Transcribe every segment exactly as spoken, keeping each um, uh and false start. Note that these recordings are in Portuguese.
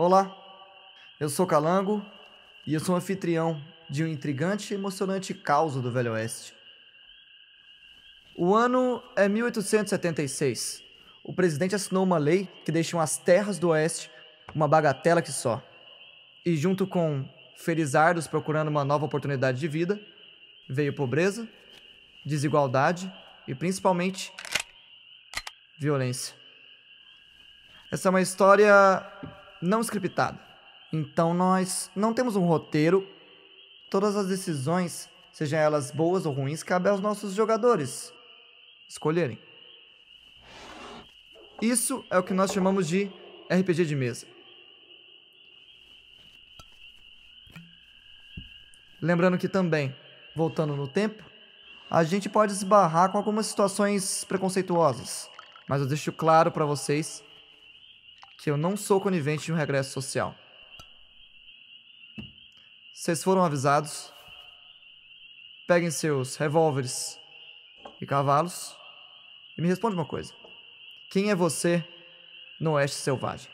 Olá, eu sou Calango e eu sou um anfitrião de um intrigante e emocionante caos do Velho Oeste. O ano é mil oitocentos e setenta e seis. O presidente assinou uma lei que deixou as terras do Oeste uma bagatela que só. E junto com felizardos procurando uma nova oportunidade de vida, veio pobreza, desigualdade e principalmente violência. Essa é uma história não scriptada. Então nós não temos um roteiro. Todas as decisões, sejam elas boas ou ruins, cabem aos nossos jogadores escolherem. Isso é o que nós chamamos de R P G de mesa. Lembrando que também, voltando no tempo, a gente pode esbarrar com algumas situações preconceituosas, mas eu deixo claro para vocês que eu não sou conivente de um regresso social. Vocês foram avisados. Peguem seus revólveres e cavalos e me responde uma coisa. Quem é você no Oeste Selvagem?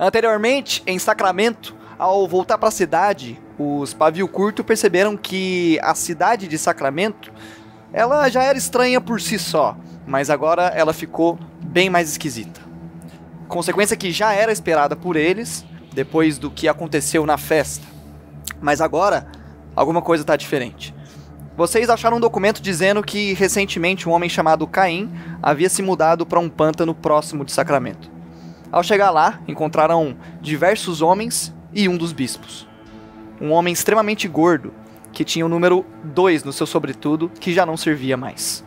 Anteriormente, em Sacramento, ao voltar para a cidade, os pavio curto perceberam que a cidade de Sacramento, ela já era estranha por si só, mas agora ela ficou bem mais esquisita. Consequência que já era esperada por eles, depois do que aconteceu na festa. Mas agora, alguma coisa está diferente. Vocês acharam um documento dizendo que recentemente um homem chamado Caim havia se mudado para um pântano próximo de Sacramento. Ao chegar lá, encontraram diversos homens e um dos bispos. Um homem extremamente gordo, que tinha o número dois no seu sobretudo, que já não servia mais.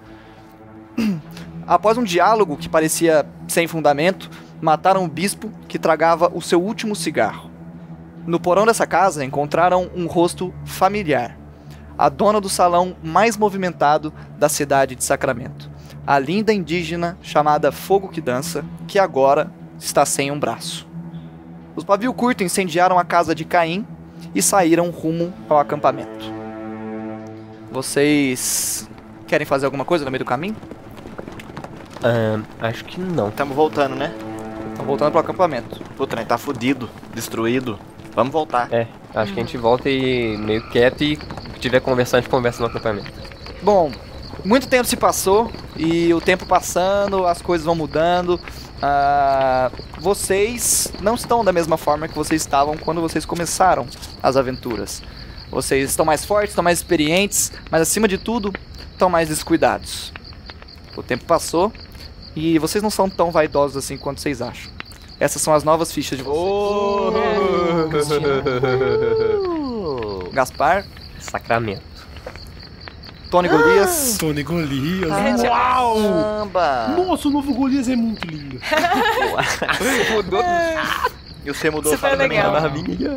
Após um diálogo que parecia sem fundamento, mataram o bispo, que tragava o seu último cigarro. No porão dessa casa, encontraram um rosto familiar. A dona do salão mais movimentado da cidade de Sacramento. A linda indígena chamada Fogo que Dança, que agora está sem um braço. Os pavio curto incendiaram a casa de Caim e saíram rumo ao acampamento. Vocês querem fazer alguma coisa no meio do caminho? Um, acho que não. Estamos voltando, né? Estamos voltando pro acampamento. O trem tá fudido, destruído. Vamos voltar. É, acho hum. que a gente volta e meio quieto e se tiver conversando, a gente conversa no acampamento. Bom, muito tempo se passou e o tempo passando, as coisas vão mudando. Uh, vocês não estão da mesma forma que vocês estavam quando vocês começaram as aventuras. Vocês estão mais fortes, estão mais experientes, mas acima de tudo, estão mais descuidados. O tempo passou e vocês não são tão vaidosos assim quanto vocês acham. Essas são as novas fichas de vocês. Oh! Uh! Gaspar. Sacramento. Tony ah, Golias. Tony Golias. Ah, uau! Caramba. Nossa, o novo Golias é muito lindo. Mudou. E você mudou para minha barriguinha.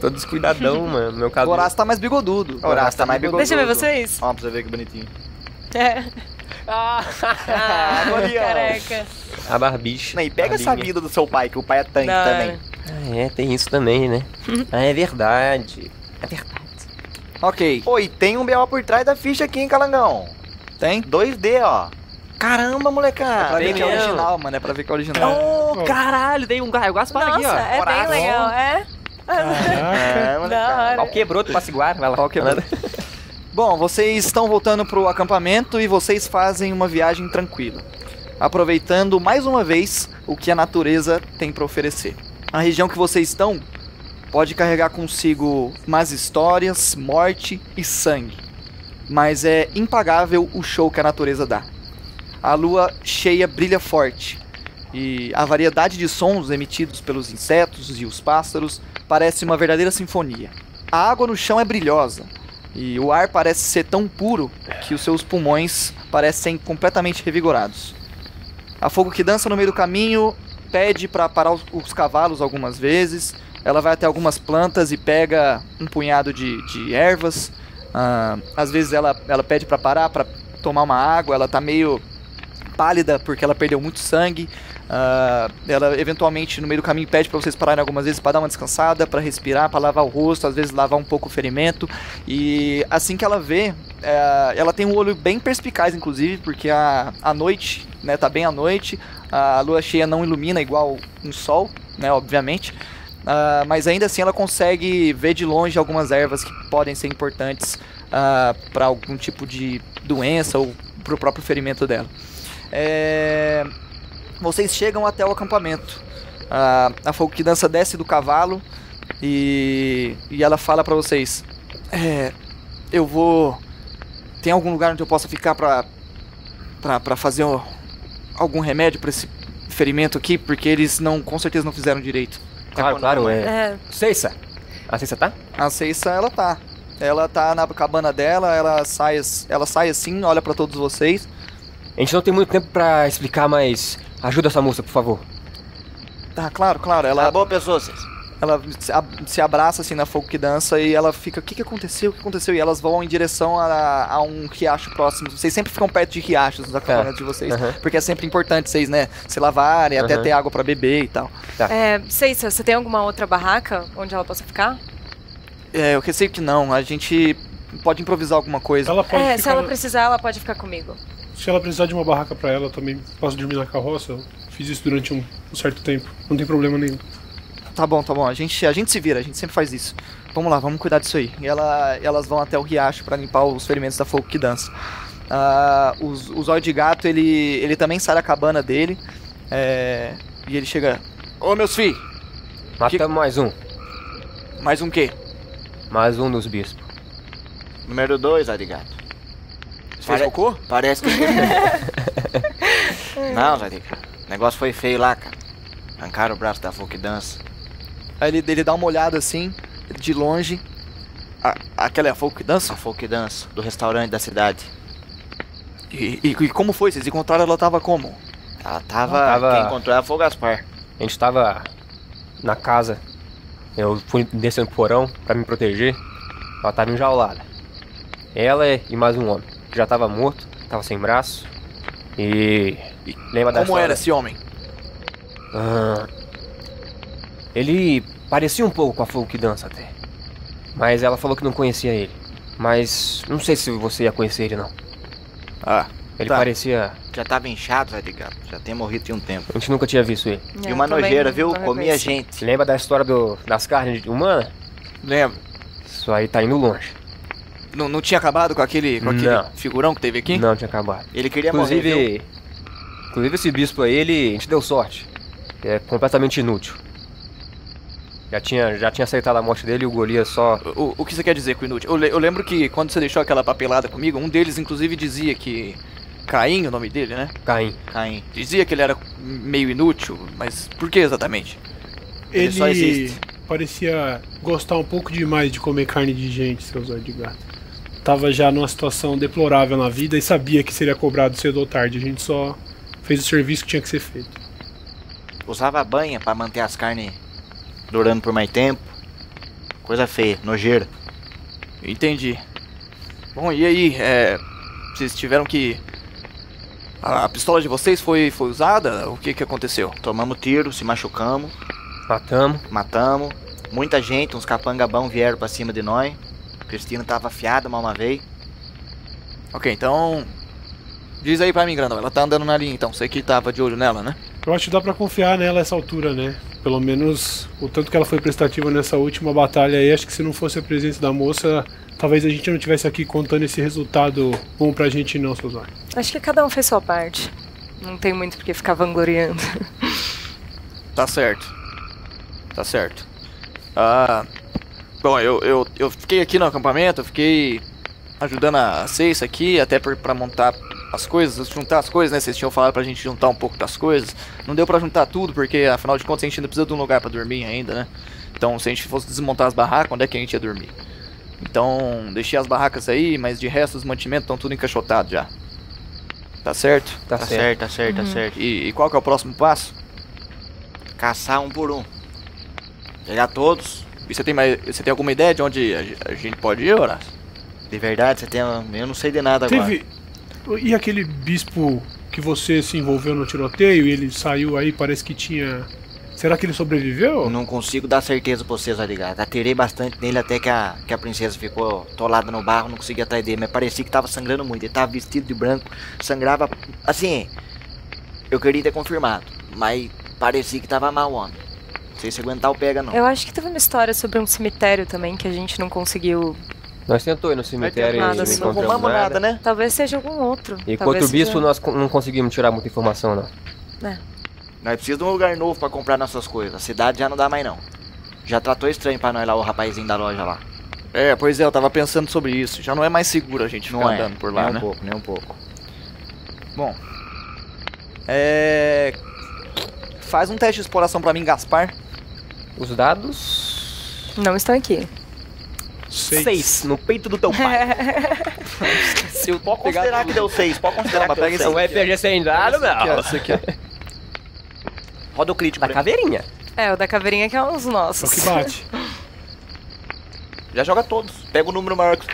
Tô descuidadão, mano. Meu cabelo. O Horácio tá mais bigodudo. O Horácio tá mais bigodudo. Deixa eu ver vocês. Ó, pra você ver que bonitinho. É. Ah, ah careca. A barbicha. Não, e pega barbinha. Essa vida do seu pai, que o pai é tanque Não. também. Ah, é, tem isso também, né? Ah, é verdade. É verdade. Ok. Oi, tem um B O por trás da ficha aqui, hein, Calangão? Tem? dois D, ó. Caramba, molecada. É pra ver que é original, mano. É pra ver que é original. Oh, caralho. Dei um... Eu gosto de falar aqui, ó. Nossa, é bem legal, é? Caraca. Ah, pau quebrou do Passiguar, vai lá. Pau quebrado. Bom, vocês estão voltando pro acampamento e vocês fazem uma viagem tranquila, aproveitando mais uma vez o que a natureza tem para oferecer. A região que vocês estão pode carregar consigo más histórias, morte e sangue, mas é impagável o show que a natureza dá. A lua cheia brilha forte, e a variedade de sons emitidos pelos insetos e os pássaros parece uma verdadeira sinfonia. A água no chão é brilhosa, e o ar parece ser tão puro que os seus pulmões parecem completamente revigorados. A Fogo que Dança no meio do caminho pede para parar os cavalos algumas vezes. Ela vai até algumas plantas e pega um punhado de, de ervas. Ah, às vezes ela, ela pede para parar para tomar uma água. Ela tá meio pálida porque ela perdeu muito sangue. Uh, ela eventualmente no meio do caminho pede para vocês pararem algumas vezes para dar uma descansada, para respirar, para lavar o rosto, às vezes lavar um pouco o ferimento. E assim que ela vê, uh, ela tem um olho bem perspicaz, inclusive, porque a, a noite, né, tá bem à noite, a lua cheia não ilumina igual um sol, né, obviamente, uh, mas ainda assim ela consegue ver de longe algumas ervas que podem ser importantes uh, para algum tipo de doença ou para o próprio ferimento dela. É... Vocês chegam até o acampamento. Ah, a Fogo que Dança desce do cavalo e, e ela fala pra vocês: é, eu vou... Tem algum lugar onde eu possa ficar pra, pra, pra fazer o, algum remédio pra esse ferimento aqui? Porque eles não, com certeza não fizeram direito. Claro, claro, é. é. Ceissa. A Ceissa tá? A Ceissa, ela tá. Ela tá na cabana dela, ela sai, ela sai assim, olha pra todos vocês. A gente não tem muito tempo pra explicar, mas... Ajuda essa moça, por favor. Tá, claro, claro. Ela... Tá bom, pessoas. Ela se abraça assim na Fogo que Dança e ela fica... O que, que aconteceu? O que aconteceu? E elas vão em direção a, a um riacho próximo. Vocês sempre ficam perto de riachos nos acampamentos de vocês. Uhum. Porque é sempre importante vocês, né? Se lavarem, uhum. até ter água pra beber e tal. Tá. É, Ceissa, você tem alguma outra barraca onde ela possa ficar? É, eu receio que não. A gente pode improvisar alguma coisa. Ela pode é, ficar... se ela precisar, ela pode ficar comigo. Se ela precisar de uma barraca pra ela, eu também posso dormir na carroça. Eu fiz isso durante um, um certo tempo. Não tem problema nenhum. Tá bom, tá bom. A gente, a gente se vira, a gente sempre faz isso. Vamos lá, vamos cuidar disso aí. E ela, elas vão até o riacho pra limpar os ferimentos da Fogo que Dança. Uh, os, o Zó de Gato, ele, ele também sai da cabana dele. É, e ele chega... Ô, meus filhos! Matamos que... mais um. Mais um quê? Mais um dos bispos. Número dois, Zó de Gato. Pare... Parece que... Não, Zé, o negócio foi feio lá, cara. Arrancaram o braço da Fogo que Dança. Aí ele, ele dá uma olhada assim, de longe. A, aquela é a Fogo que Dança? A Fogo que Dança, do restaurante da cidade. E, e, e como foi? Vocês encontraram ela tava como? Ela tava... tava... Quem encontrou ela foi o Gaspar. A gente tava na casa. Eu fui descendo pro porão pra me proteger. Ela tava enjaulada. Ela e mais um homem. Já tava morto, tava sem braço. E... e lembra da história? Como era esse homem? Ah, ele parecia um pouco com a Fogo que Dança até. Mas ela falou que não conhecia ele. Mas não sei se você ia conhecer ele, não. Ah, ele tá. parecia... Já tava inchado, vai ligar. Já tem morrido há um tempo. A gente nunca tinha visto ele. É, e uma nojeira, viu? Comia gente. Lembra da história do, das carnes humanas? Lembro. Isso aí tá indo longe. Não, não tinha acabado com aquele, com aquele figurão que teve aqui? Não, tinha acabado. Ele queria inclusive, morrer, viu? Inclusive esse bispo aí, ele, a gente deu sorte. É completamente inútil. Já tinha, já tinha aceitado a morte dele e o Golias só... O, o que você quer dizer com inútil? Eu, le, eu lembro que quando você deixou aquela papelada comigo, um deles inclusive dizia que... Caim, o nome dele, né? Caim. Caim. Dizia que ele era meio inútil, mas por que exatamente? Ele, ele só existe. Parecia gostar um pouco demais de comer carne de gente, seu Zó de Gato. Tava já numa situação deplorável na vida e sabia que seria cobrado cedo ou tarde. A gente só fez o serviço que tinha que ser feito. Usava a banha pra manter as carnes durando por mais tempo. Coisa feia, nojeira. Entendi. Bom, e aí? É, vocês tiveram que... A, a pistola de vocês foi, foi usada? O que que aconteceu? Tomamos tiro, se machucamos. Matamos. Matamos. Muita gente, uns capangabão vieram pra cima de nós. Cristina tava afiada mal uma vez. Ok, então... Diz aí pra mim, Grandão. Ela tá andando na linha, então. Você que tava de olho nela, né? Eu acho que dá pra confiar nela essa altura, né? Pelo menos o tanto que ela foi prestativa nessa última batalha aí, acho que se não fosse a presença da moça, talvez a gente não estivesse aqui contando esse resultado bom pra gente não, Suzane. Acho que cada um fez sua parte. Não tem muito porque ficar vangloriando. Tá certo. Tá certo. Ah, bom, eu, eu, eu fiquei aqui no acampamento, eu fiquei ajudando a Ceissa aqui, até pra montar as coisas, juntar as coisas, né? Vocês tinham falado pra gente juntar um pouco das coisas. Não deu pra juntar tudo, porque afinal de contas a gente ainda precisa de um lugar pra dormir ainda, né? Então se a gente fosse desmontar as barracas, onde é que a gente ia dormir? Então deixei as barracas aí, mas de resto os mantimentos estão tudo encaixotados já. Tá certo? Tá, tá certo. certo, tá certo, uhum. tá certo. E, e qual que é o próximo passo? Caçar um por um. Pegar todos. E você tem, mais, você tem alguma ideia de onde a, a gente pode ir, Horácio? De verdade, você tem uma, eu não sei de nada agora. Teve... E aquele bispo que você se envolveu no tiroteio e ele saiu aí, parece que tinha... Será que ele sobreviveu? Não consigo dar certeza pra vocês, Zó de Gato. Atirei bastante nele até que a, que a princesa ficou atolada no barro, não conseguia atrás dele. Mas parecia que tava sangrando muito, ele tava vestido de branco, sangrava... Assim, eu queria ter confirmado, mas parecia que tava mal o homem. Não sei se aguentar o pega não. Eu acho que teve uma história sobre um cemitério também que a gente não conseguiu... Nós tentou ir no cemitério nada, e não encontramos não nada. nada né? Talvez seja algum outro. E quanto o bispo, nós não conseguimos tirar muita informação, não. É. Nós precisamos de um lugar novo pra comprar nossas coisas. A cidade já não dá mais, não. Já tratou estranho pra nós lá, o rapazinho da loja lá. É, pois é, eu tava pensando sobre isso. Já não é mais seguro a gente ficar não andando é, por lá, nem né? Nem um pouco, nem um pouco. Bom. É... Faz um teste de exploração pra mim, Gaspar. Os dados... Não estão aqui. Seis. seis no peito do teu pai. Se eu pode considerar que deu seis, pode considerar que deu seis. O R P G sem dado, não. Esse aqui, roda o crítico da caveirinha. É, o da caveirinha que é um dos nossos. O que bate. Já joga todos. Pega o número maior que...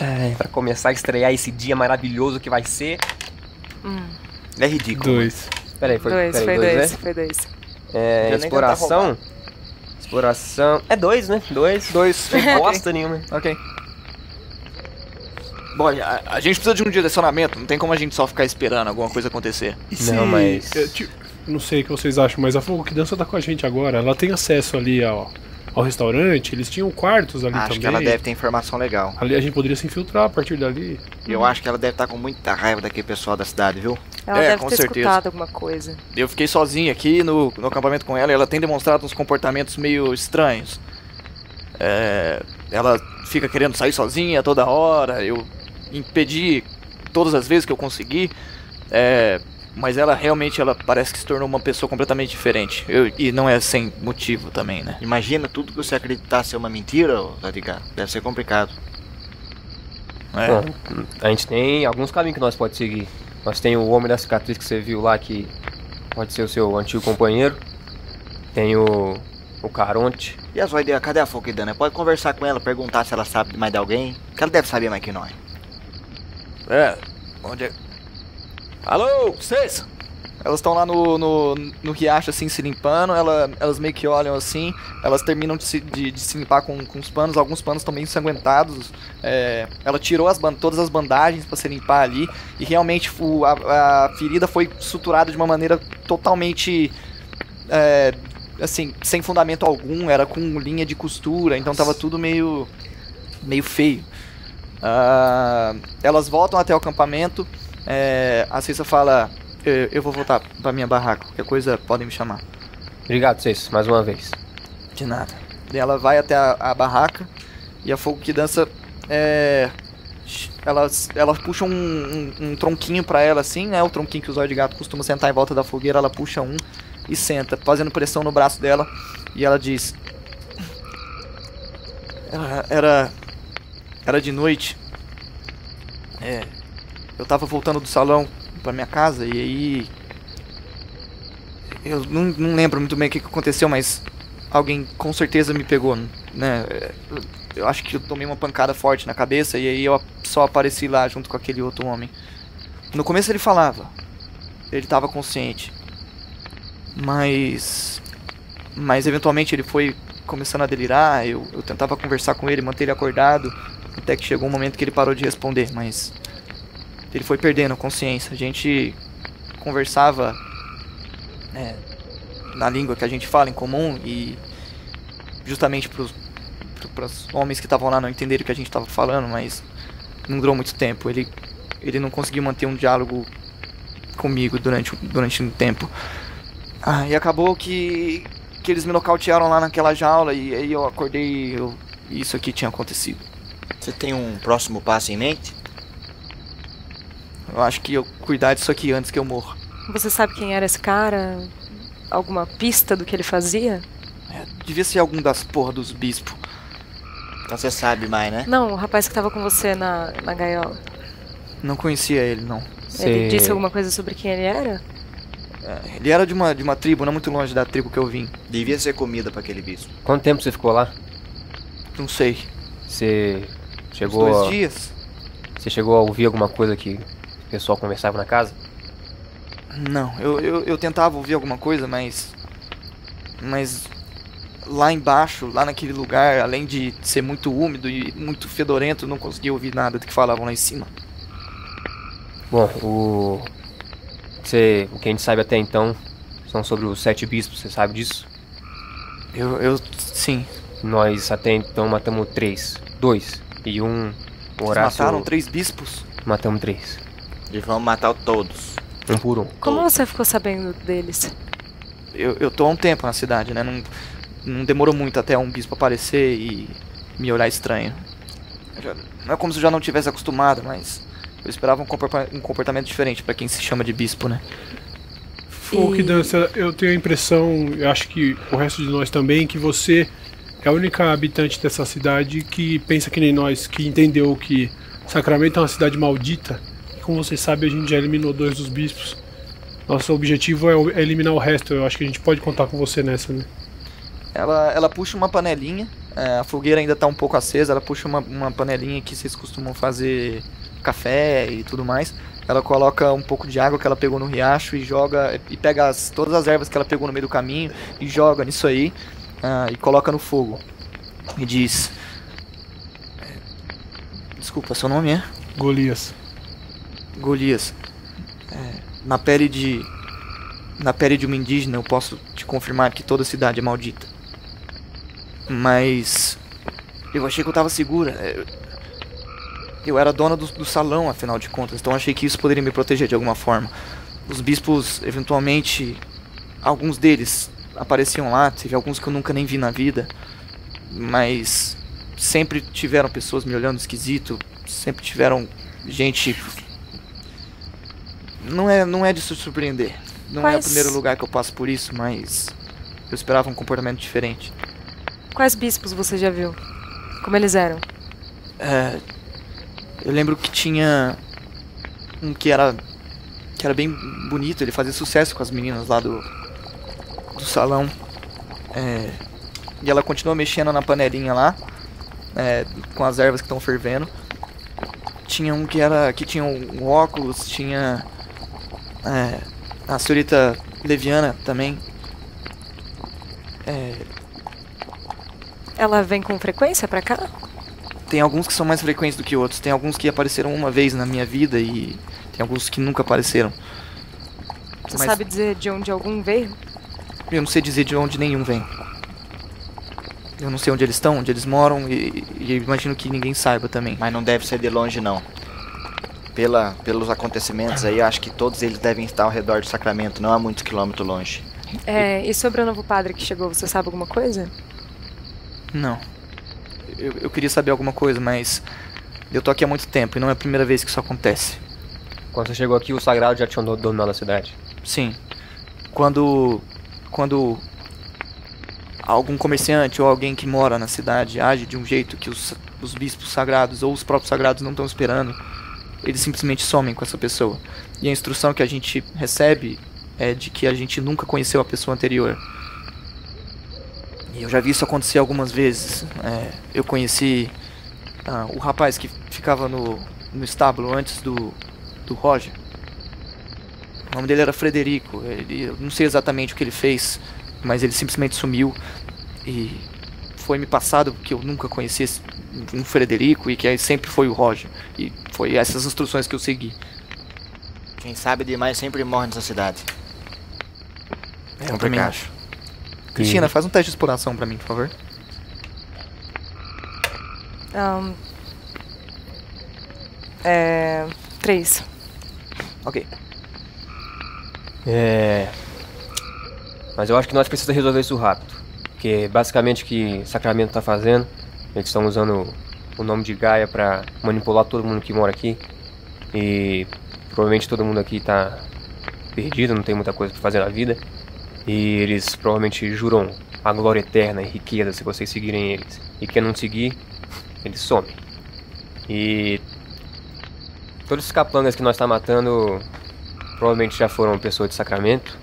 Ai, pra começar a estrear esse dia maravilhoso que vai ser... Hum. É ridículo. Dois. Peraí, foi dois. Peraí, foi dois, dois, né? Foi dois. É, exploração... Exploração... É dois, né? Dois. Dois. Não gosta nenhuma. Ok. Bom, a, a gente precisa de um direcionamento. Não tem como a gente só ficar esperando alguma coisa acontecer. Se... Não, mas... Eu, tipo, não sei o que vocês acham, mas a Fogo que Dança tá com a gente agora. Ela tem acesso ali ao, ao restaurante. Eles tinham quartos ali acho também. Acho que ela deve ter informação legal. Ali a gente poderia se infiltrar a partir dali. Eu hum. acho que ela deve estar tá com muita raiva daquele pessoal da cidade, viu? Ela é, deve com ter certeza. escutado alguma coisa. Eu fiquei sozinha aqui no, no acampamento com ela e ela tem demonstrado uns comportamentos meio estranhos. É, ela fica querendo sair sozinha toda hora, eu impedi todas as vezes que eu consegui, é, mas ela realmente ela parece que se tornou uma pessoa completamente diferente. Eu, e não é sem motivo também, né? Imagina tudo que você acreditar ser uma mentira, Zó de Gato. Deve ser complicado. É. Bom, a gente tem alguns caminhos que nós podemos seguir. Nós tem o homem da cicatriz que você viu lá, que pode ser o seu antigo companheiro. Tem o, o Caronte. E a Zóia, cadê a Fogo que Dança? Pode conversar com ela, perguntar se ela sabe mais de alguém. Que ela deve saber mais que nós. É, onde é... Alô, vocês? Elas estão lá no, no, no riacho, assim, se limpando. Ela, elas meio que olham, assim. Elas terminam de se, de, de se limpar com, com os panos. Alguns panos estão meio ensanguentados. É, ela tirou as, todas as bandagens para se limpar ali. E realmente o, a, a ferida foi suturada de uma maneira totalmente... É, assim, sem fundamento algum. Era com linha de costura. Então tava tudo meio... Meio feio. Ah, elas voltam até o acampamento. É, a Ceissa fala... Eu, eu vou voltar pra minha barraca. Qualquer coisa, podem me chamar. Obrigado, vocês, mais uma vez. De nada. E ela vai até a, a barraca. E a Fogo que Dança... É, ela, ela puxa um, um, um tronquinho pra ela, assim, né? O tronquinho que o Zó de Gato costuma sentar em volta da fogueira. Ela puxa um e senta, fazendo pressão no braço dela. E ela diz... Era... Era, era de noite. É... Eu tava voltando do salão... pra minha casa, e aí... Eu não, não lembro muito bem o que, que aconteceu, mas... Alguém com certeza me pegou, né? Eu, eu acho que eu tomei uma pancada forte na cabeça, e aí eu só apareci lá junto com aquele outro homem. No começo ele falava. Ele tava consciente. Mas... Mas eventualmente ele foi começando a delirar, eu, eu tentava conversar com ele, manter ele acordado. Até que chegou um momento que ele parou de responder, mas... Ele foi perdendo a consciência. A gente conversava é, na língua que a gente fala em comum, e justamente para os homens que estavam lá não entenderem o que a gente estava falando, mas não durou muito tempo. Ele, ele não conseguiu manter um diálogo comigo durante, durante um tempo. Ah, e acabou que, que eles me nocautearam lá naquela jaula, e aí eu acordei eu, e isso aqui tinha acontecido. Você tem um próximo passo em mente? Eu acho que eu cuidar disso aqui antes que eu morra. Você sabe quem era esse cara? Alguma pista do que ele fazia? É, devia ser algum das porra dos bispos. Então você sabe mais, né? Não, o rapaz que tava com você na, na gaiola. Não conhecia ele, não. Cê... Ele disse alguma coisa sobre quem ele era? É, ele era de uma, de uma tribo, não muito longe da tribo que eu vim. Devia ser comida pra aquele bispo. Quanto tempo você ficou lá? Não sei. Você chegou... Uns dois a... dias. Você chegou a ouvir alguma coisa que... O pessoal conversava na casa? Não, eu, eu, eu tentava ouvir alguma coisa, mas... Mas... Lá embaixo, lá naquele lugar, além de ser muito úmido e muito fedorento, não conseguia ouvir nada do que falavam lá em cima. Bom, o... Você, o que a gente sabe até então são sobre os sete bispos, você sabe disso? Eu... eu... sim. Nós até então matamos três. Dois. E um... O Horácio... Mataram três bispos? Matamos três. E vamos matar todos. Um por um. Como você ficou sabendo deles? Eu, eu tô há um tempo na cidade, né? Não, não demorou muito até um bispo aparecer e me olhar estranho. Já, não é como se eu já não tivesse acostumado, mas... Eu esperava um, comporta um comportamento diferente pra quem se chama de bispo, né? Fogo que Dança, eu tenho a impressão, eu acho que o resto de nós também, que você é a única habitante dessa cidade que pensa que nem nós, que entendeu que Sacramento é uma cidade maldita. Como vocês sabem, a gente já eliminou dois dos bispos. Nosso objetivo é eliminar o resto. Eu acho que a gente pode contar com você nessa, né? Ela, ela puxa uma panelinha. É, a fogueira ainda tá um pouco acesa. Ela puxa uma, uma panelinha que vocês costumam fazer café e tudo mais. Ela coloca um pouco de água que ela pegou no riacho e joga... E pega as, todas as ervas que ela pegou no meio do caminho e joga nisso aí. Uh, e coloca no fogo. E diz... Desculpa, seu nome é? Golias. Golias, é, na pele de na pele de uma indígena eu posso te confirmar que toda cidade é maldita. Mas eu achei que eu tava segura. Eu era dona do, do salão, afinal de contas, então achei que isso poderia me proteger de alguma forma. Os bispos, eventualmente, alguns deles apareciam lá, teve alguns que eu nunca nem vi na vida, mas sempre tiveram pessoas me olhando esquisito, sempre tiveram gente... Não é, não é de se surpreender. Não Quais... é o primeiro lugar que eu passo por isso, mas... Eu esperava um comportamento diferente. Quais bispos você já viu? Como eles eram? É, eu lembro que tinha... Um que era... Que era bem bonito, ele fazia sucesso com as meninas lá do... Do salão. É, e ela continua mexendo na panelinha lá. É, com as ervas que estão fervendo. Tinha um que era... Que tinha um óculos, tinha... É, a senhorita Leviana também. É... Ela vem com frequência pra cá? Tem alguns que são mais frequentes do que outros. Tem alguns que apareceram uma vez na minha vida e tem alguns que nunca apareceram. Você Mas... sabe dizer de onde algum veio? Eu não sei dizer de onde nenhum vem. Eu não sei onde eles estão, onde eles moram e, e imagino que ninguém saiba também. Mas não deve ser de longe, não. Pela, pelos acontecimentos aí, acho que todos eles devem estar ao redor do Sacramento, não há muitos quilômetros longe. É, e sobre o novo padre que chegou, você sabe alguma coisa? Não. Eu, eu queria saber alguma coisa, mas eu tô aqui há muito tempo e não é a primeira vez que isso acontece. Quando você chegou aqui, o Sagrado já tinha dominado a cidade? Sim. Quando, quando algum comerciante ou alguém que mora na cidade age de um jeito que os, os bispos sagrados ou os próprios sagrados não estão esperando... Eles simplesmente somem com essa pessoa. E a instrução que a gente recebe é de que a gente nunca conheceu a pessoa anterior. E eu já vi isso acontecer algumas vezes. É, eu conheci ah, o rapaz que ficava no, no estábulo antes do, do Roger. O nome dele era Frederico. Ele, eu não sei exatamente o que ele fez, mas ele simplesmente sumiu. E foi me passado que eu nunca conheci esse, um Frederico e que sempre foi o Roger. E foi essas instruções que eu segui. Quem sabe demais sempre morre nessa cidade. É, eu também acho. Cristina, faz um teste de exploração pra mim, por favor. Um, é... Três. Ok. É... Mas eu acho que nós precisamos resolver isso rápido. Porque basicamente o que Sacramento tá fazendo, eles estão usando o nome de Gaia pra manipular todo mundo que mora aqui. E provavelmente todo mundo aqui tá perdido, não tem muita coisa pra fazer na vida. E eles provavelmente juram a glória eterna e riqueza se vocês seguirem eles. E quem não seguir, eles somem. E todos os capangas que nós tá matando provavelmente já foram pessoas de Sacramento.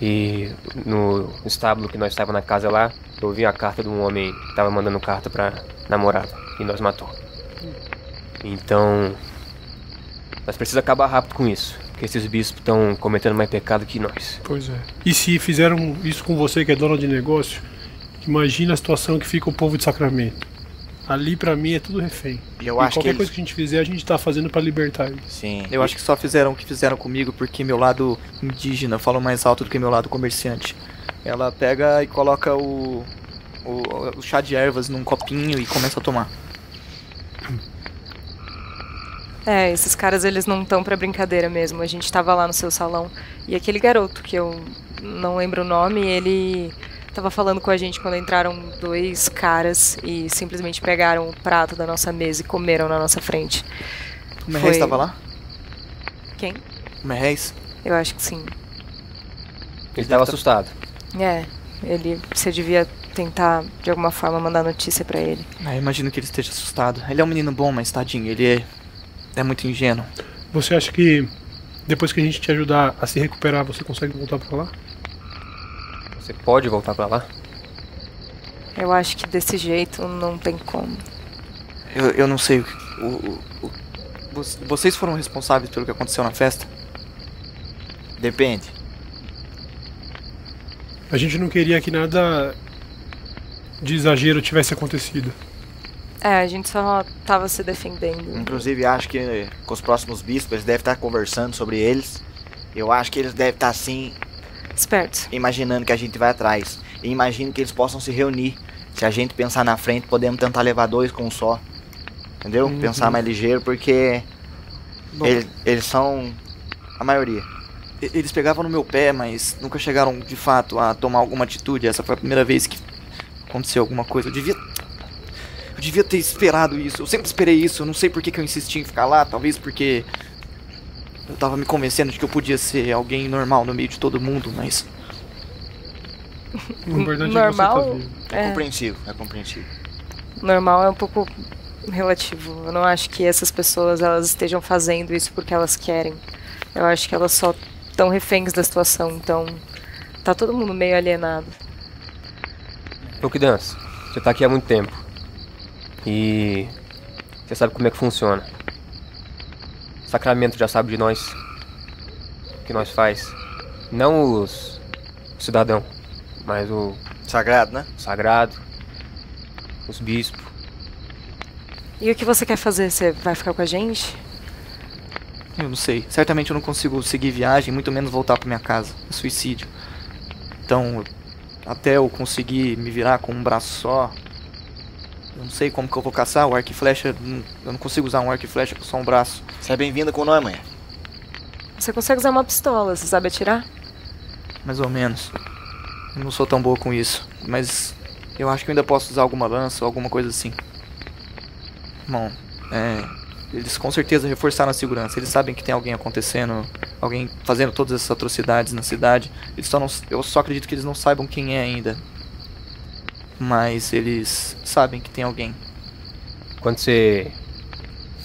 E no estábulo que nós estávamos na casa lá, eu vi a carta de um homem que estava mandando carta pra namorada e nós matou. Então nós precisamos acabar rápido com isso, porque esses bispos estão cometendo mais pecado que nós. Pois é. E se fizeram isso com você que é dona de negócio, imagina a situação que fica o povo de Sacramento. Ali pra mim é tudo refém. E eu e acho qualquer que eles... coisa que a gente fizer, a gente tá fazendo pra libertar eles. Sim. Eu acho que só fizeram o que fizeram comigo porque meu lado indígena fala mais alto do que meu lado comerciante. Ela pega e coloca o, o, o chá de ervas num copinho e começa a tomar. É, esses caras eles não estão pra brincadeira mesmo. A gente tava lá no seu salão e aquele garoto que eu não lembro o nome, ele... Tava falando com a gente quando entraram dois caras e simplesmente pegaram o prato da nossa mesa e comeram na nossa frente. O Merreis Foi... tava lá? Quem? O Merreis? Eu acho que sim. Ele, ele tava tá... assustado. É, ele... Você devia tentar, de alguma forma, mandar notícia pra ele. Ah, eu imagino que ele esteja assustado. Ele é um menino bom, mas tadinho, ele é... é muito ingênuo. Você acha que depois que a gente te ajudar a se recuperar, você consegue voltar pra lá? Você pode voltar pra lá? Eu acho que desse jeito não tem como. Eu, eu não sei. O, o, o, vocês foram responsáveis pelo que aconteceu na festa? Depende. A gente não queria que nada de exagero tivesse acontecido. É, a gente só tava se defendendo. Inclusive acho que com os próximos bispos eles devem estar conversando sobre eles. Eu acho que eles devem estar sim... Espertos. Imaginando que a gente vai atrás. E imagino que eles possam se reunir. Se a gente pensar na frente, podemos tentar levar dois com um só. Entendeu? Uhum. Pensar mais ligeiro, porque eles, eles são a maioria. Eles pegavam no meu pé, mas nunca chegaram de fato a tomar alguma atitude. Essa foi a primeira vez que aconteceu alguma coisa. Eu devia... Eu devia ter esperado isso. Eu sempre esperei isso. Eu não sei por que, que eu insisti em ficar lá. Talvez porque... eu tava me convencendo de que eu podia ser alguém normal no meio de todo mundo, mas... O importante é que você tá vivo. É compreensível, é compreensível. Normal é um pouco relativo. Eu não acho que essas pessoas elas estejam fazendo isso porque elas querem. Eu acho que elas só estão reféns da situação, então... Tá todo mundo meio alienado. Fogo que Dança, você tá aqui há muito tempo. E... você sabe como é que funciona. Sacramento já sabe de nós, o que nós faz, não os o cidadão, mas o sagrado, né? Sagrado, os bispos. E o que você quer fazer? Você vai ficar com a gente? Eu não sei. Certamente eu não consigo seguir viagem, muito menos voltar para minha casa. É suicídio. Então, até eu conseguir me virar com um braço só. Eu não sei como que eu vou caçar, o arco e flecha... Eu não consigo usar um arco e flecha com só um braço. Você é bem-vinda com nós, mãe. Você consegue usar uma pistola, você sabe atirar? Mais ou menos. Eu não sou tão boa com isso. Mas eu acho que eu ainda posso usar alguma lança ou alguma coisa assim. Bom, é... eles com certeza reforçaram a segurança. Eles sabem que tem alguém acontecendo... alguém fazendo todas essas atrocidades na cidade. Eles só não... Eu só acredito que eles não saibam quem é ainda. Mas eles sabem que tem alguém. Quando você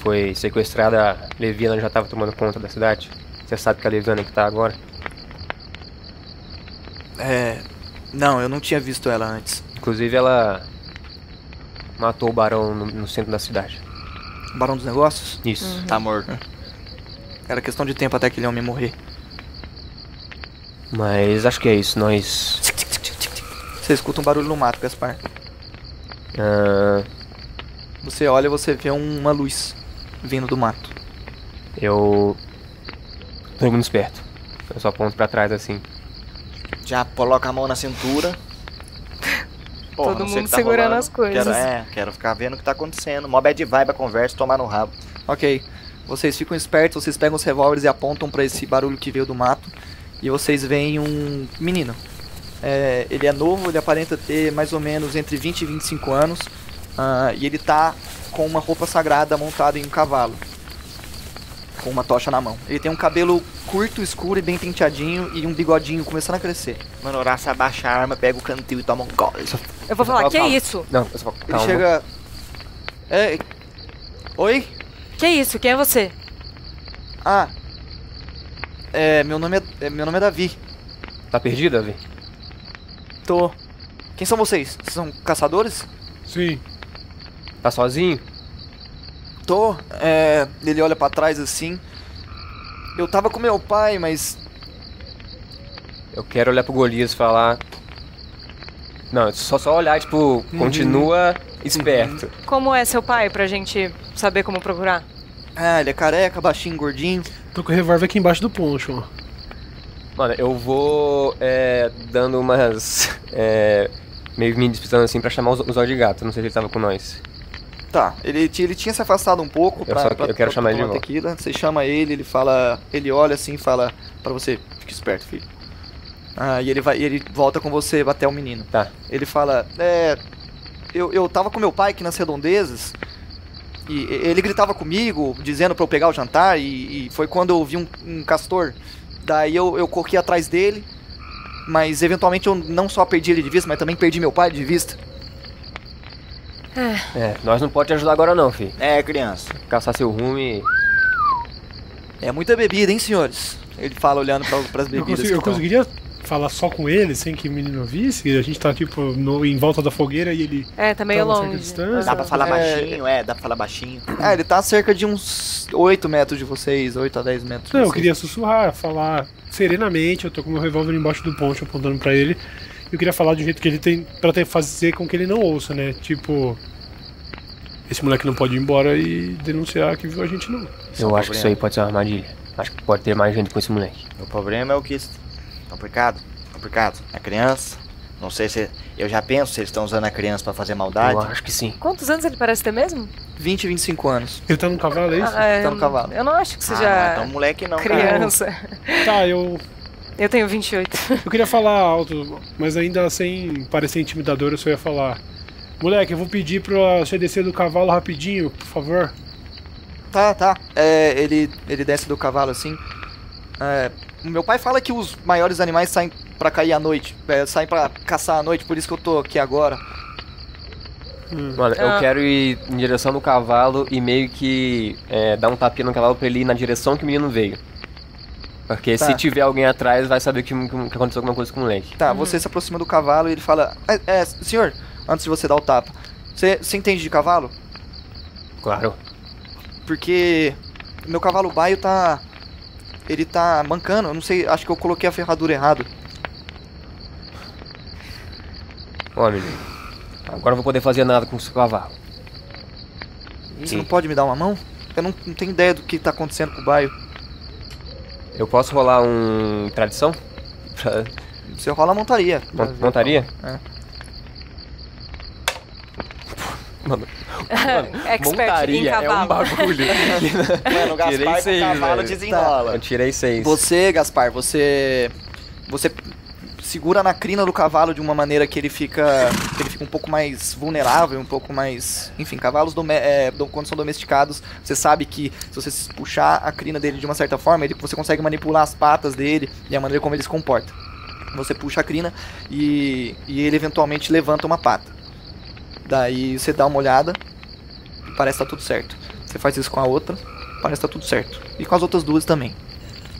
foi sequestrada, a Leviana já estava tomando conta da cidade? Você sabe que a Leviana que tá agora? É... Não, eu não tinha visto ela antes. Inclusive ela matou o barão no, no centro da cidade. O barão dos negócios? Isso. Uhum. Tá morto. Era questão de tempo até aquele homem morrer. Mas acho que é isso, nós... Você escuta um barulho no mato, Gaspar. Uh... Você olha e você vê uma luz vindo do mato. Eu... tô muito esperto. Eu só aponto pra trás assim. já coloca a mão na cintura. Porra, todo mundo tá segurando rolando. As coisas. Quero, é, quero ficar vendo o que tá acontecendo. Mó bad vibe a conversa, tomar no rabo. Ok, vocês ficam espertos, vocês pegam os revólveres e apontam pra esse barulho que veio do mato. E vocês veem um menino. É, ele é novo, ele aparenta ter mais ou menos entre vinte e vinte e cinco anos. Uh, e ele tá com uma roupa sagrada montada em um cavalo, com uma tocha na mão. Ele tem um cabelo curto, escuro e bem penteadinho e um bigodinho começando a crescer. Mano, o Horácio abaixa a arma, pega o cantil e toma um gole. Eu vou falar, que é isso? Não, eu só... Ele chega... É... Oi? Que é isso? Quem é você? Ah... É, meu nome é... é meu nome é Davi. Tá perdido, Davi? Tô. Quem são vocês? Vocês são caçadores? Sim. Tá sozinho? Tô. É, ele olha pra trás assim. Eu tava com meu pai, mas... Eu quero olhar pro Golias e falar... Não, só só olhar, tipo, uhum. Continua esperto. Como é seu pai, pra gente saber como procurar? Ah, ele é careca, baixinho, gordinho. Tô com o revólver aqui embaixo do poncho. Mano, eu vou é, dando umas... É, meio me disputando assim pra chamar o Zó de Gato. Não sei se ele tava com nós. Tá, ele, ele tinha se afastado um pouco. Eu, pra, só, pra, eu quero pra, chamar pra, ele de volta. Você chama ele, ele fala... Ele olha assim e fala pra você... Fique esperto, filho. Ah, e ele, vai, e ele volta com você até o menino. Tá. Ele fala... É... Eu, eu tava com meu pai aqui nas redondezas... E ele gritava comigo, dizendo pra eu pegar o jantar... E, e foi quando eu vi um, um castor... Daí eu, eu corri atrás dele... Mas eventualmente eu não só perdi ele de vista... Mas também perdi meu pai de vista... É, nós não pode te ajudar agora não, filho. É, criança. Caçar seu rumo e... É muita bebida, hein, senhores? Ele fala olhando pra, pras bebidas. Eu, consigo, eu conseguiria falar só com ele, sem que o menino visse? A gente tá, tipo, no, em volta da fogueira e ele... É, tá meio tá longe. Dá pra falar é... baixinho, é, dá pra falar baixinho. É, ele tá a cerca de uns oito metros de vocês, oito a dez metros. Não, eu queria sussurrar, falar serenamente. Eu tô com meu revólver embaixo do poncho apontando pra ele. Eu queria falar do jeito que ele tem pra ter, fazer com que ele não ouça, né? Tipo, esse moleque não pode ir embora e denunciar que viu a gente não. Esse eu é acho problema. Que isso aí pode ser uma armadilha. Acho que pode ter mais gente com esse moleque. O problema é o que isso. Complicado, complicado. A criança. Não sei se. Eu já penso se eles estão usando a criança pra fazer maldade. Eu acho que sim. Quantos anos ele parece ter mesmo? vinte, vinte e cinco anos. Ele tá no cavalo, é isso? Ah, ele tá no cavalo. Eu não acho que seja. Ah, não, então moleque não. Criança. Cara. Tá, eu. Eu tenho vinte e oito. Eu queria falar alto, mas ainda sem parecer intimidador, eu só ia falar. Moleque, eu vou pedir pra você descer do cavalo rapidinho, por favor. Tá, tá. É, ele, ele desce do cavalo assim. É, meu pai fala que os maiores animais saem pra cair à noite. É, saem pra caçar à noite, por isso que eu tô aqui agora. Hum. Mano, ah. eu quero ir em direção do cavalo e meio que é, dar um tapinha no cavalo pra ele ir na direção que o menino veio. Porque tá. Se tiver alguém atrás, vai saber que, que aconteceu alguma coisa com o moleque. Tá, você uhum. se aproxima do cavalo e ele fala... É, é, senhor, antes de você dar o tapa, você, você entende de cavalo? Claro. Porque meu cavalo baio tá... Ele tá mancando, eu não sei, acho que eu coloquei a ferradura errado. Olha, menino, agora eu vou poder fazer nada com o seu cavalo. Você e... não pode me dar uma mão? Eu não, não tenho ideia do que tá acontecendo com o baio. Eu posso rolar um... tradição? Pra... Você rola a montaria. Mon montaria? É. Mano, mano montaria é um bagulho. Mano, o Gaspar seis, com o cavalo desenrola. Tá. Eu tirei seis. Você, Gaspar, você... Você segura na crina do cavalo de uma maneira que ele fica... Que ele fica um pouco mais vulnerável, um pouco mais... Enfim, cavalos, é, quando são domesticados, você sabe que se você puxar a crina dele de uma certa forma, ele, você consegue manipular as patas dele e a maneira como ele se comporta. Você puxa a crina e, e ele eventualmente levanta uma pata. Daí você dá uma olhada e parece que tá tudo certo. Você faz isso com a outra, parece que tá tudo certo. E com as outras duas também.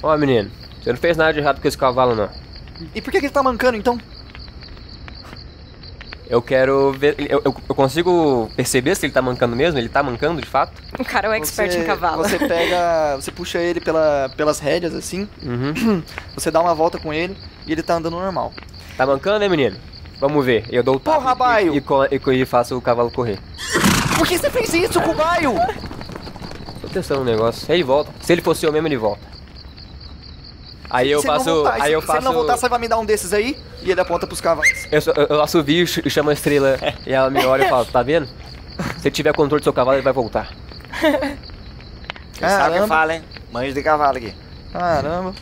Ó, menino, você não fez nada de errado com esse cavalo, não. E por que, que ele tá mancando, então? Eu quero ver... Eu, eu, eu consigo perceber se ele tá mancando mesmo? Ele tá mancando, de fato? O cara é um expert em cavalo. Você pega... Você puxa ele pela, pelas rédeas, assim. Uhum. Você dá uma volta com ele e ele tá andando normal. Tá mancando, né, menino? Vamos ver. Eu dou o tapa. Porra, baio! E, e, e, e faço o cavalo correr. Por que você fez isso com o baio? Tô testando um negócio. Aí ele volta. Se ele fosse eu mesmo, ele volta. Aí eu faço. Voltar, aí eu se faço... ele não voltar, você vai me dar um desses aí e ele aponta pros cavalos. Eu, eu, eu assovio e chamo a estrela e ela me olha e fala: tá vendo? Se tiver controle do seu cavalo, ele vai voltar. Sabe o que fala, hein? Manjo de cavalo aqui. Caramba.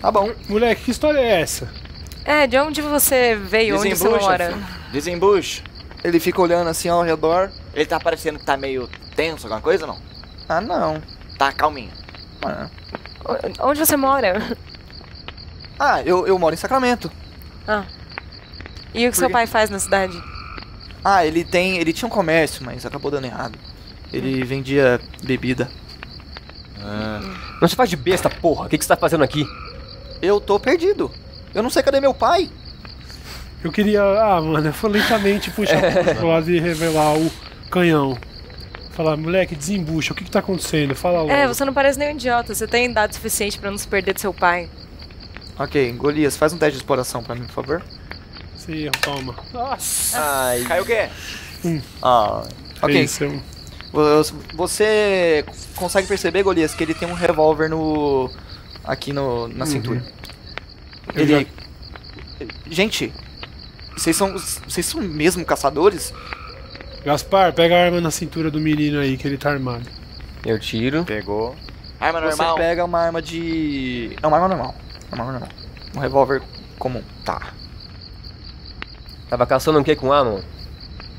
Tá bom. Moleque, que história é essa? É, de onde você veio? Desembucha, onde você mora? Desembucha. Ele fica olhando assim ao redor. Ele tá parecendo que tá meio tenso, alguma coisa ou não? Ah, não. Tá calminho. Ah. Onde você mora? Ah, eu, eu moro em Sacramento. Ah. E o que seu pai faz na cidade? Ah, ele tem... Ele tinha um comércio, mas acabou dando errado. Ele hum. vendia bebida. Ah. Não se faz de besta, porra. O que, que você tá fazendo aqui? Eu tô perdido. Eu não sei cadê meu pai. Eu queria... Ah, mano, eu vou lentamente puxar é. pro lado e revelar o canhão. Falar, moleque, desembucha, o que que tá acontecendo? Fala logo. É, você não parece nenhum idiota. Você tem dados suficientes pra não se perder do seu pai. Ok, Golias, faz um teste de exploração pra mim, por favor. Sim, toma. Nossa! Ai. Caiu o quê? Hum. Ah, ok. Isso. Você consegue perceber, Golias, que ele tem um revólver no... aqui no... na uhum. cintura. Ele... Já... Gente, vocês são... vocês são mesmo caçadores? Gaspar, pega a arma na cintura do menino aí, que ele tá armado. Eu tiro. Pegou. Arma normal? Você pega uma arma de... É uma arma normal. É uma arma normal. Um revólver comum. Tá. Tava caçando o que com arma?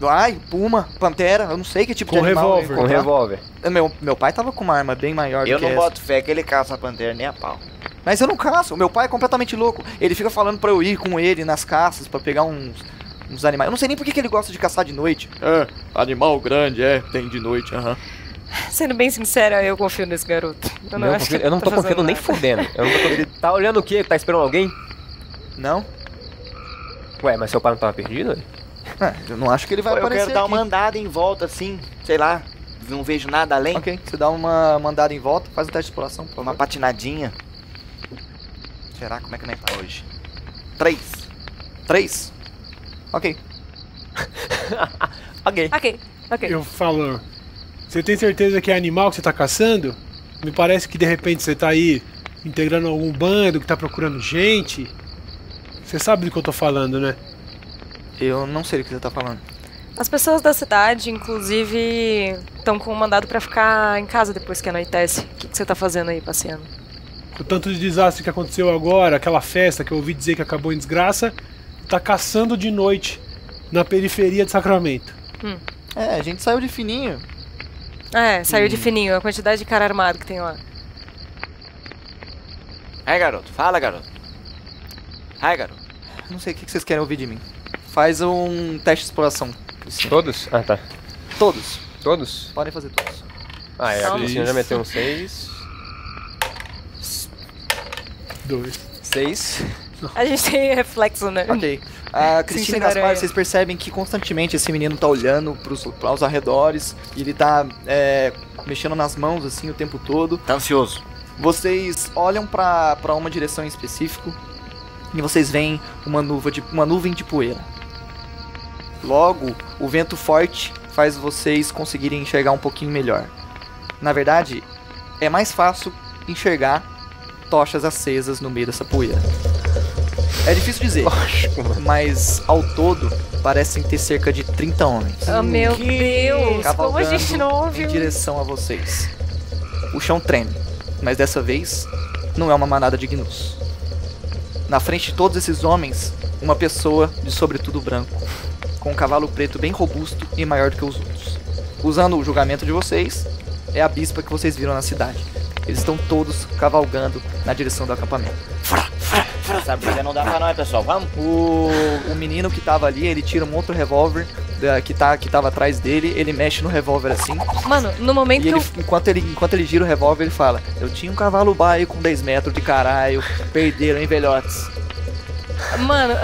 Ai, puma, pantera, eu não sei que tipo com de animal. Revólver. Com revólver. Meu, meu pai tava com uma arma bem maior eu do que Eu não essa. boto fé que ele caça a pantera nem a pau. Mas eu não caço, meu pai é completamente louco. Ele fica falando pra eu ir com ele nas caças, pra pegar uns... uns animais. Eu não sei nem por que ele gosta de caçar de noite. É, animal grande, é, tem de noite, aham. Uhum. Sendo bem sincero, eu confio nesse garoto. Eu não, não, acho confio, que eu não tô, tô confiando nada. nem fodendo. Eu não tô... Ele tá olhando o quê? Tá esperando alguém? Não. Ué, mas seu pai não tava perdido? Né? É, eu não acho que ele vai Pô, aparecer Eu quero dar aqui. uma andada em volta, assim, sei lá. Não vejo nada além. Ok, você dá uma andada em volta, faz um teste de exploração. Uma patinadinha. Será? Como é que nem tá hoje? Três. Três? Ok. ok. Ok, ok. Eu falo, você tem certeza que é animal que você tá caçando? Me parece que de repente você tá aí integrando algum bando que tá procurando gente. Você sabe do que eu tô falando, né? Eu não sei do que você tá falando. As pessoas da cidade, inclusive, estão com um mandado pra ficar em casa depois que anoitece. O que, que você tá fazendo aí, passeando? Com tanto de desastre que aconteceu agora, aquela festa que eu ouvi dizer que acabou em desgraça, tá caçando de noite na periferia de Sacramento. Hum. É, a gente saiu de fininho. É, saiu hum. de fininho. A quantidade de cara armado que tem lá. Ai, garoto. Fala, garoto. Ai, garoto. Não sei o que vocês querem ouvir de mim. Faz um teste de exploração. Sim. Todos? Ah, tá. Todos. Todos? Podem fazer todos. Ah, é. A já meteu um seis. Dois. Seis. A gente tem reflexo, né? Ok. A Cristina e Gaspar, vocês percebem que constantemente esse menino tá olhando pros, pros arredores. E ele tá é, mexendo nas mãos, assim, o tempo todo. Tá ansioso. Vocês olham pra, pra uma direção em específico. E vocês veem uma, nuva de, uma nuvem de poeira. Logo, o vento forte faz vocês conseguirem enxergar um pouquinho melhor. Na verdade, é mais fácil enxergar tochas acesas no meio dessa poeira. É difícil dizer, lógico, mas ao todo parecem ter cerca de trinta homens. Oh, meu Deus, como a gente não ouviu? Em direção a vocês. O chão treme, mas dessa vez não é uma manada de gnus. Na frente de todos esses homens, uma pessoa de sobretudo branco, com um cavalo preto bem robusto e maior do que os outros. Usando o julgamento de vocês, é a bispa que vocês viram na cidade. Eles estão todos cavalgando na direção do acampamento. Frá, frá. Essa briga não dá pra nós, pessoal. Vamos? O, o menino que tava ali, ele tira um outro revólver da, que, tá, que tava atrás dele. Ele mexe no revólver assim. Mano, no momento que ele, eu... Enquanto ele, enquanto ele gira o revólver, ele fala: eu tinha um cavalo baio com dez metros de caralho. Perderam, hein, velhotes? Mano,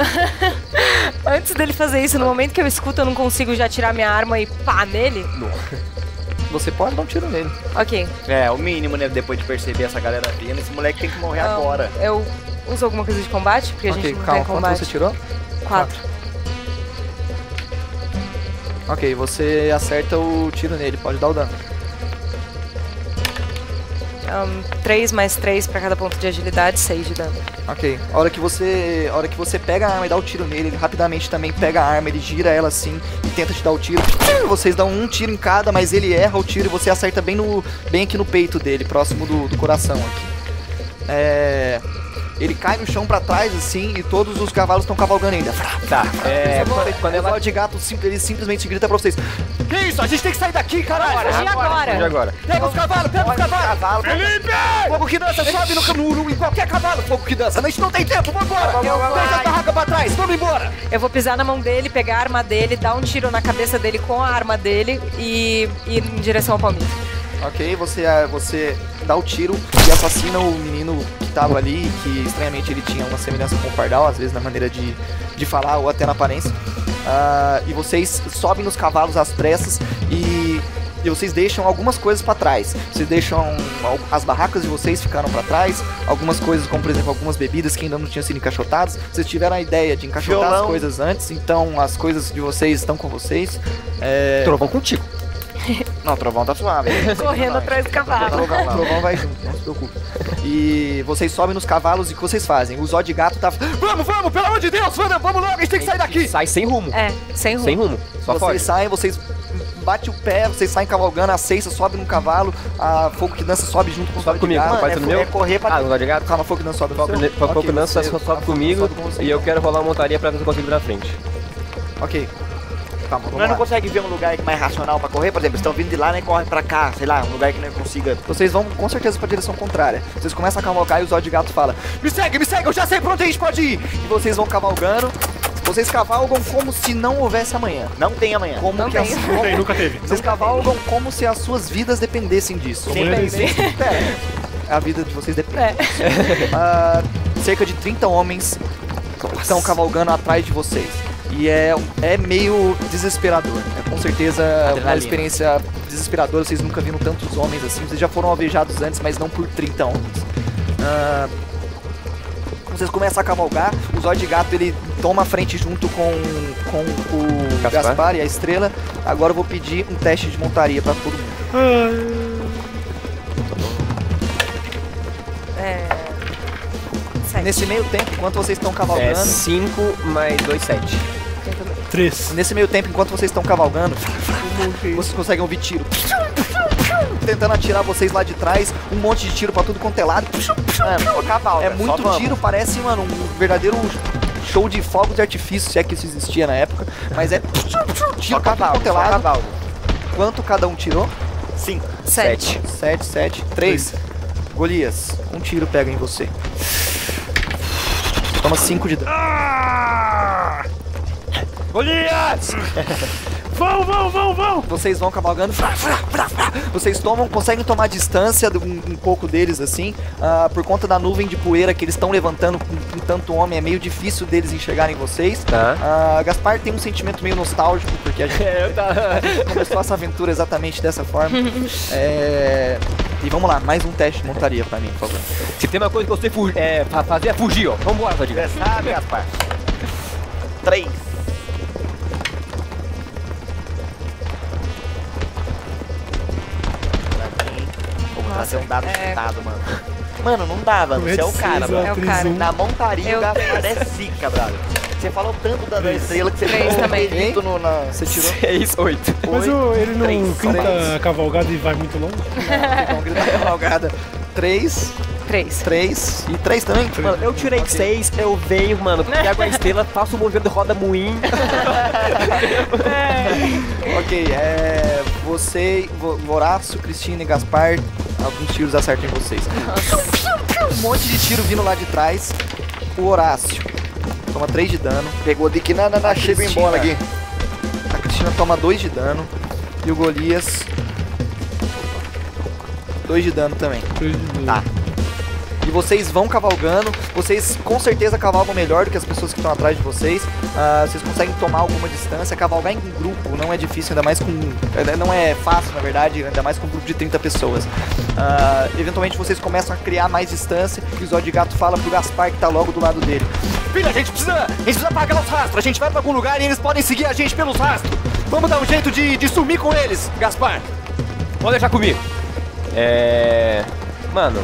antes dele fazer isso, no momento que eu escuto, eu não consigo já tirar minha arma e pá nele? Não. Você pode dar um tiro nele. Ok. É, o mínimo, né? Depois de perceber essa galera vindo, esse moleque tem que morrer não, agora. Eu... Usa alguma coisa de combate? Porque okay, a gente não calma, tem combate. Quanto você tirou? Quatro. Ok, você acerta o tiro nele. Pode dar o dano. um, três mais três para cada ponto de agilidade, seis de dano. Ok. A hora que você, a hora que você pega a arma e dá o tiro nele, ele rapidamente também pega a arma, ele gira ela assim e tenta te dar o tiro. Vocês dão um tiro em cada, mas ele erra o tiro e você acerta bem, no, bem aqui no peito dele, próximo do, do coração aqui. É... Ele cai no chão pra trás, assim, e todos os cavalos estão cavalgando ainda. Tá, é... Quando, quando ela... O Zó de Gato, ele simplesmente grita pra vocês. Que isso? A gente tem que sair daqui, caralho! Agora, agora, agora. Agora. agora. Pega os cavalos, pega os cavalos! Felipe! Fogo que dança, sobe no, no, em qualquer cavalo, fogo que dança. A gente não tem tempo, vambora! Deixa a barraca pra trás, vamos embora! Eu vou pisar na mão dele, pegar a arma dele, dar um tiro na cabeça dele com a arma dele e ir em direção ao palmito. Ok, você, você dá o tiro e assassina o menino que estava ali, que estranhamente ele tinha uma semelhança com o Pardal, às vezes na maneira de, de falar ou até na aparência. Uh, e vocês sobem nos cavalos às pressas e, e vocês deixam algumas coisas para trás. Vocês deixam... As barracas de vocês ficaram para trás, algumas coisas como, por exemplo, algumas bebidas que ainda não tinham sido encaixotadas. Vocês tiveram a ideia de encaixotar Violão. As coisas antes, então as coisas de vocês estão com vocês. É... Trovão contigo. Não, o Trovão tá suave. Correndo atrás do cavalo. O Trovão vai junto, não se preocupe. E vocês sobem nos cavalos e o que vocês fazem? O Zó de Gato tá... Vamos, vamos, pelo amor de Deus, vamos, vamos logo, a gente tem que sair daqui. Sai sem rumo. É, sem rumo. Sem rumo. Só vocês foge. Saem, vocês batem o pé, vocês saem cavalgando, a Ceissa sobe num cavalo, a Fogo que Dança sobe junto com o Zó de Gato. Sobe comigo, é correr pra... Ah, o Zó de Gato? Calma, a Fogo que Dança sobe. Fogo que Dança sobe comigo e eu quero rolar uma montaria pra ver se eu consigo ir na frente. Ok. Calma, não, não consegue ver um lugar mais racional pra correr? Por exemplo, estão vindo de lá, né? Correm pra cá, sei lá, um lugar que não consiga... Vocês vão com certeza pra direção contrária. Vocês começam a cavalgar e o Zó de Gato fala: me segue, me segue, eu já sei pra onde a gente pode ir! E vocês vão cavalgando. Vocês cavalgam como se não houvesse amanhã. Não tem amanhã. Como não que tem. As... Não tem, nunca teve. Vocês cavalgam como se as suas vidas dependessem disso. Sim, é. A vida de vocês depende. É. Uh, cerca de trinta homens Nossa. Estão cavalgando atrás de vocês. E é, é meio desesperador, é com certeza Adrenalina. Uma experiência desesperadora, vocês nunca viram tantos homens assim, vocês já foram alvejados antes, mas não por trinta homens. Uh, vocês começam a cavalgar, o Zó de Gato ele toma a frente junto com, com o Gaspar. Gaspar e a Estrela. Agora eu vou pedir um teste de montaria pra todo mundo. É... Nesse meio tempo, enquanto vocês estão cavalgando... É cinco mais dois, sete. três. Nesse meio tempo, enquanto vocês estão cavalgando, vocês conseguem ouvir tiro. Tentando atirar vocês lá de trás, um monte de tiro pra tudo quanto é lado. É, é muito tiro, parece, mano, um verdadeiro show de fogos de artifício, se é que isso existia na época. Mas é tiro pra tudo quanto é lado. Quanto cada um tirou? cinco. sete. sete, sete, três. Golias, um tiro pega em você. Toma cinco de dano. Ah! Golias! Vão, vão, vão, vão! Vocês vão cavalgando. Frá, frá, frá, frá. Vocês tomam, conseguem tomar distância de um, um pouco deles, assim. Uh, por conta da nuvem de poeira que eles estão levantando com, com tanto homem, é meio difícil deles enxergarem vocês. Tá. Uh, Gaspar tem um sentimento meio nostálgico, porque a gente, é, tava... a gente começou essa aventura exatamente dessa forma. é... E vamos lá, mais um teste de montaria pra mim, por favor. Se tem uma coisa que eu sei fugir, é, pra fazer é fugir, ó. Vambora, Zó de Gato. Sabe, Gaspar. Três. Fazer um dado é... chutado, mano. Mano, não dá, mano. Você é o cara, mano. É o cara. Na montaria, o Gaspar é zica, brother. Você falou tanto da três. Estrela que você três também. No, na... Você tirou seis, oito. Mas o, ele não três, grita três. Cavalgada e vai muito longe? Não, não grita cavalgada. três. três. três. E três também? três. Mano, eu tirei seis, okay. Eu venho, mano, pego a estrela, faço o movimento de roda moinho. é. Ok, é... Você, Horácio, Cristina e Gaspar, alguns tiros acertam em vocês. Um monte de tiro vindo lá de trás. O Horácio toma três de dano. Pegou de que na, na, na chega em bola aqui. A Cristina toma dois de dano. E o Golias... dois de dano também. dois de dano. Tá. E vocês vão cavalgando. Vocês com certeza cavalgam melhor do que as pessoas que estão atrás de vocês. Uh, vocês conseguem tomar alguma distância. Cavalgar em grupo não é difícil, ainda mais com... Não é fácil, na verdade, ainda mais com um grupo de trinta pessoas. Uh, eventualmente vocês começam a criar mais distância e o Zó de Gato fala pro Gaspar que tá logo do lado dele. Filha, a gente precisa, a gente precisa pagar os rastros. A gente vai pra algum lugar e eles podem seguir a gente pelos rastros. Vamos dar um jeito de, de sumir com eles, Gaspar. Pode deixar comigo. É... Mano.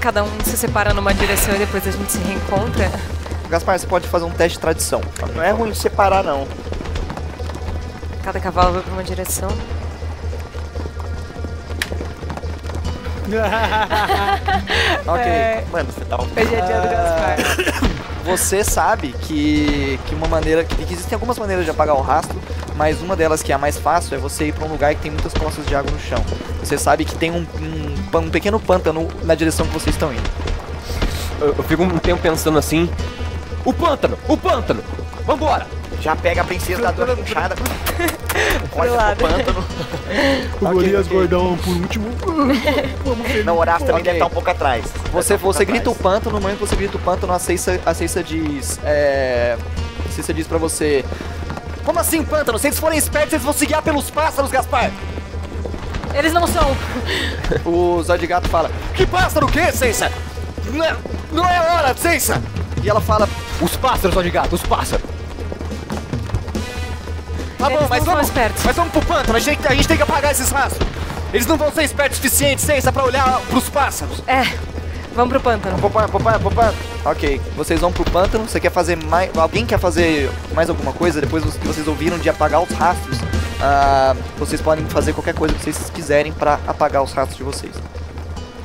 Cada um se separa numa direção e depois a gente se reencontra. Gaspar, você pode fazer um teste de tradição. Não é ruim separar, não. Cada cavalo vai pra uma direção. Ok. É... Mano, você tá um... Hoje é dia do Gaspar. Você sabe que, que uma maneira... Que existem algumas maneiras de apagar o rastro, mas uma delas, que é a mais fácil, é você ir pra um lugar que tem muitas poças de água no chão. Você sabe que tem um, um, um pequeno pântano na direção que vocês estão indo. Eu, eu fico um tempo pensando assim... O pântano! O pântano! Vambora! Já pega a princesa da dor puxada. Olha o pântano. O okay, Golias okay. Gordão por último. Não, o Horácio também okay. deve estar um pouco atrás. Você, você um pouco grita atrás. O pântano, no momento que você grita o pântano, a Ceissa, a Ceissa diz... É, a Ceissa diz pra você... Como assim, pântano? Se eles forem espertos, eles vão se guiar pelos pássaros, Gaspar! Eles não são. O Zó de Gato fala... Que pássaro o quê, Ceissa? Não é, não é hora, Ceissa! E ela fala... Os pássaros, Zó de Gato, os pássaros! Tá bom, mas vamos, mas vamos pro pântano, a gente, a gente tem que apagar esses rastros. Eles não vão ser espertos o suficiente, Ceissa, pra olhar pros pássaros. É, vamos pro pântano. Pro pântano, pro pântano, pro pântano. Ok, vocês vão pro pântano, você quer fazer mais... Alguém quer fazer mais alguma coisa? Depois que vocês ouviram de apagar os rastros, uh, vocês podem fazer qualquer coisa que vocês quiserem pra apagar os rastros de vocês.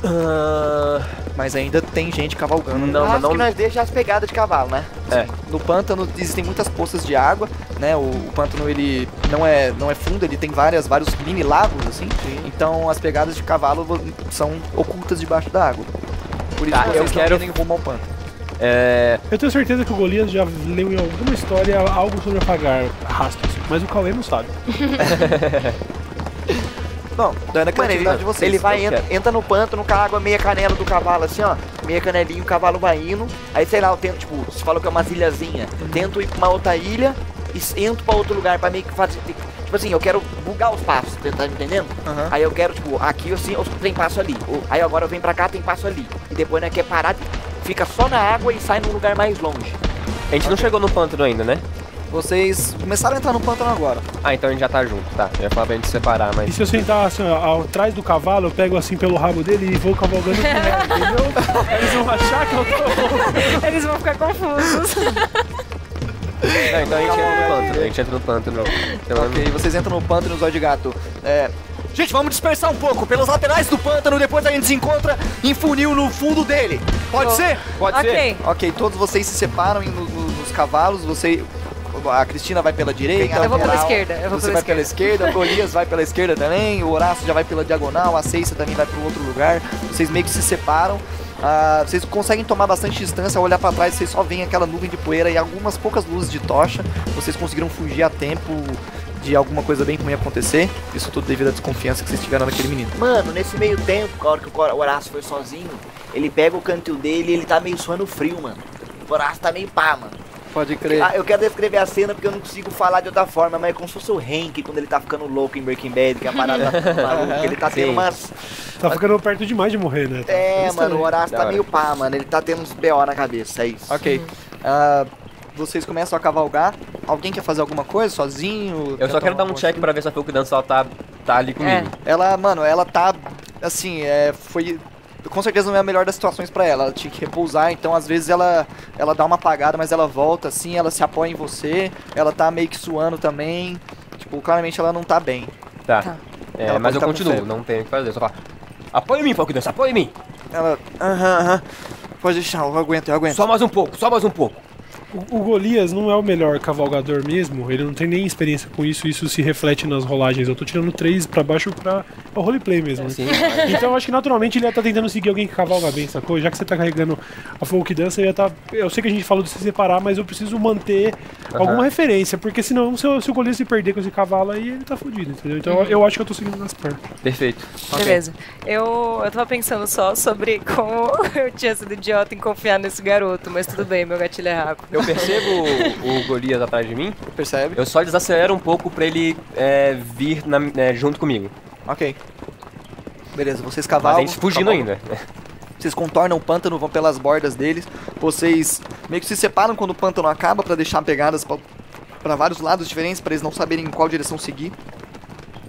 Uh... Mas ainda tem gente cavalgando. Não, acho não... que nós deixa as pegadas de cavalo, né? É. No pântano existem muitas poças de água, né? O, o pântano ele não é, não é fundo, ele tem várias, vários mini lagos, assim. Sim. Então as pegadas de cavalo são ocultas debaixo da água. Por isso tá, que eu não quero nem rumo ao pântano. É... Eu tenho certeza que o Golias já leu em alguma história algo sobre apagar rastros, mas o Cauê não sabe. Não, não é na criatividade de vocês. Ele vai, entra, entra no pântano com a água meia canela do cavalo, assim, ó. Meia canelinha, o cavalo vai indo. Aí, sei lá, eu tento, tipo, você falou que é uma ilhazinha. Uhum. Tento ir pra uma outra ilha e entro pra outro lugar, pra meio que fazer... Tipo assim, eu quero bugar os passos, tá me entendendo? Uhum. Aí eu quero, tipo, aqui assim, tem passo ali. Aí agora eu venho pra cá, tem passo ali. E depois, né, quer parar, fica só na água e sai num lugar mais longe. A gente okay. não chegou no pântano ainda, né? Vocês começaram a entrar no pântano agora. Ah, então a gente já tá junto, tá. Eu ia falar pra gente separar, mas... E se eu sentar assim, ó, atrás do cavalo, eu pego assim pelo rabo dele e vou cavalgando com ele, entendeu? Eles vão achar que eu tô... Eles vão ficar confusos. É, então a gente entra no pântano, a gente entra no pântano. Então, ok, vocês entram no pântano, Zó de Gato. É... Gente, vamos dispersar um pouco pelas laterais do pântano, depois a gente se encontra em funil no fundo dele. Pode oh. ser? Pode okay. ser. Ok, todos vocês se separam no, no, nos cavalos, você... A Cristina vai pela direita, eu vou pela esquerda, eu vou você vai pela esquerda, o Golias vai pela esquerda também, o Horácio já vai pela diagonal, a Ceissa também vai para o outro lugar, vocês meio que se separam, uh, vocês conseguem tomar bastante distância, ao olhar para trás vocês só veem aquela nuvem de poeira e algumas poucas luzes de tocha, vocês conseguiram fugir a tempo de alguma coisa bem ruim acontecer, isso tudo devido à desconfiança que vocês tiveram naquele menino. Mano, nesse meio tempo, na hora que o Horácio foi sozinho, ele pega o cantil dele e ele tá meio suando frio, mano, o Horácio tá meio pá, mano. Pode crer. Ah, eu quero descrever a cena porque eu não consigo falar de outra forma, mas é como se fosse o Hank quando ele tá ficando louco em Breaking Bad, que é a parada maluca, ele tá Sim. tendo umas... Tá ficando perto demais de morrer, né? É, é mano, o Horácio tá meio pá, mano, ele tá tendo uns B O na cabeça, é isso. Ok. Uhum. Uh, vocês começam a cavalgar, alguém quer fazer alguma coisa sozinho? Eu só quero dar um check pra ver se a Fogo que Dança tá, tá ali comigo. É. Ela, mano, ela tá, assim, é, foi... Com certeza não é a melhor das situações pra ela, ela tinha que repousar, então às vezes ela, ela dá uma apagada, mas ela volta assim, ela se apoia em você, ela tá meio que suando também, tipo, claramente ela não tá bem. Tá, tá. É, mas eu continuo, não tenho o que fazer, só fala, apoia em mim, Fogo que Dança, apoia em mim! Ela, aham, aham, pode deixar, eu aguento, eu aguento. Só mais um pouco, só mais um pouco. O, o Golias não é o melhor cavalgador mesmo, ele não tem nem experiência com isso, isso se reflete nas rolagens. Eu tô tirando três pra baixo pra, pra roleplay mesmo. É, sim. Então eu acho que naturalmente ele ia estar tá tentando seguir alguém que cavalga bem, sacou? Já que você tá carregando a Fogo que Dança, ele ia tá... Eu sei que a gente falou de se separar, mas eu preciso manter uhum. alguma referência, porque senão se o Golias se perder com esse cavalo aí, ele tá fudido, entendeu? Então uhum. eu acho que eu tô seguindo nas pernas. Perfeito. Okay. Beleza. Eu, eu tava pensando só sobre como eu tinha sido idiota em confiar nesse garoto, mas tudo bem, meu gatilho é rápido. Eu percebo o, o Golias atrás de mim. Percebe? Eu só desacelero um pouco pra ele é, vir na, é, junto comigo. Ok. Beleza, vocês cavalgam. Mas a gente fugindo cavalgam. ainda. Vocês contornam o pântano, vão pelas bordas deles. Vocês meio que se separam quando o pântano acaba pra deixar pegadas pra, pra vários lados diferentes, pra eles não saberem em qual direção seguir.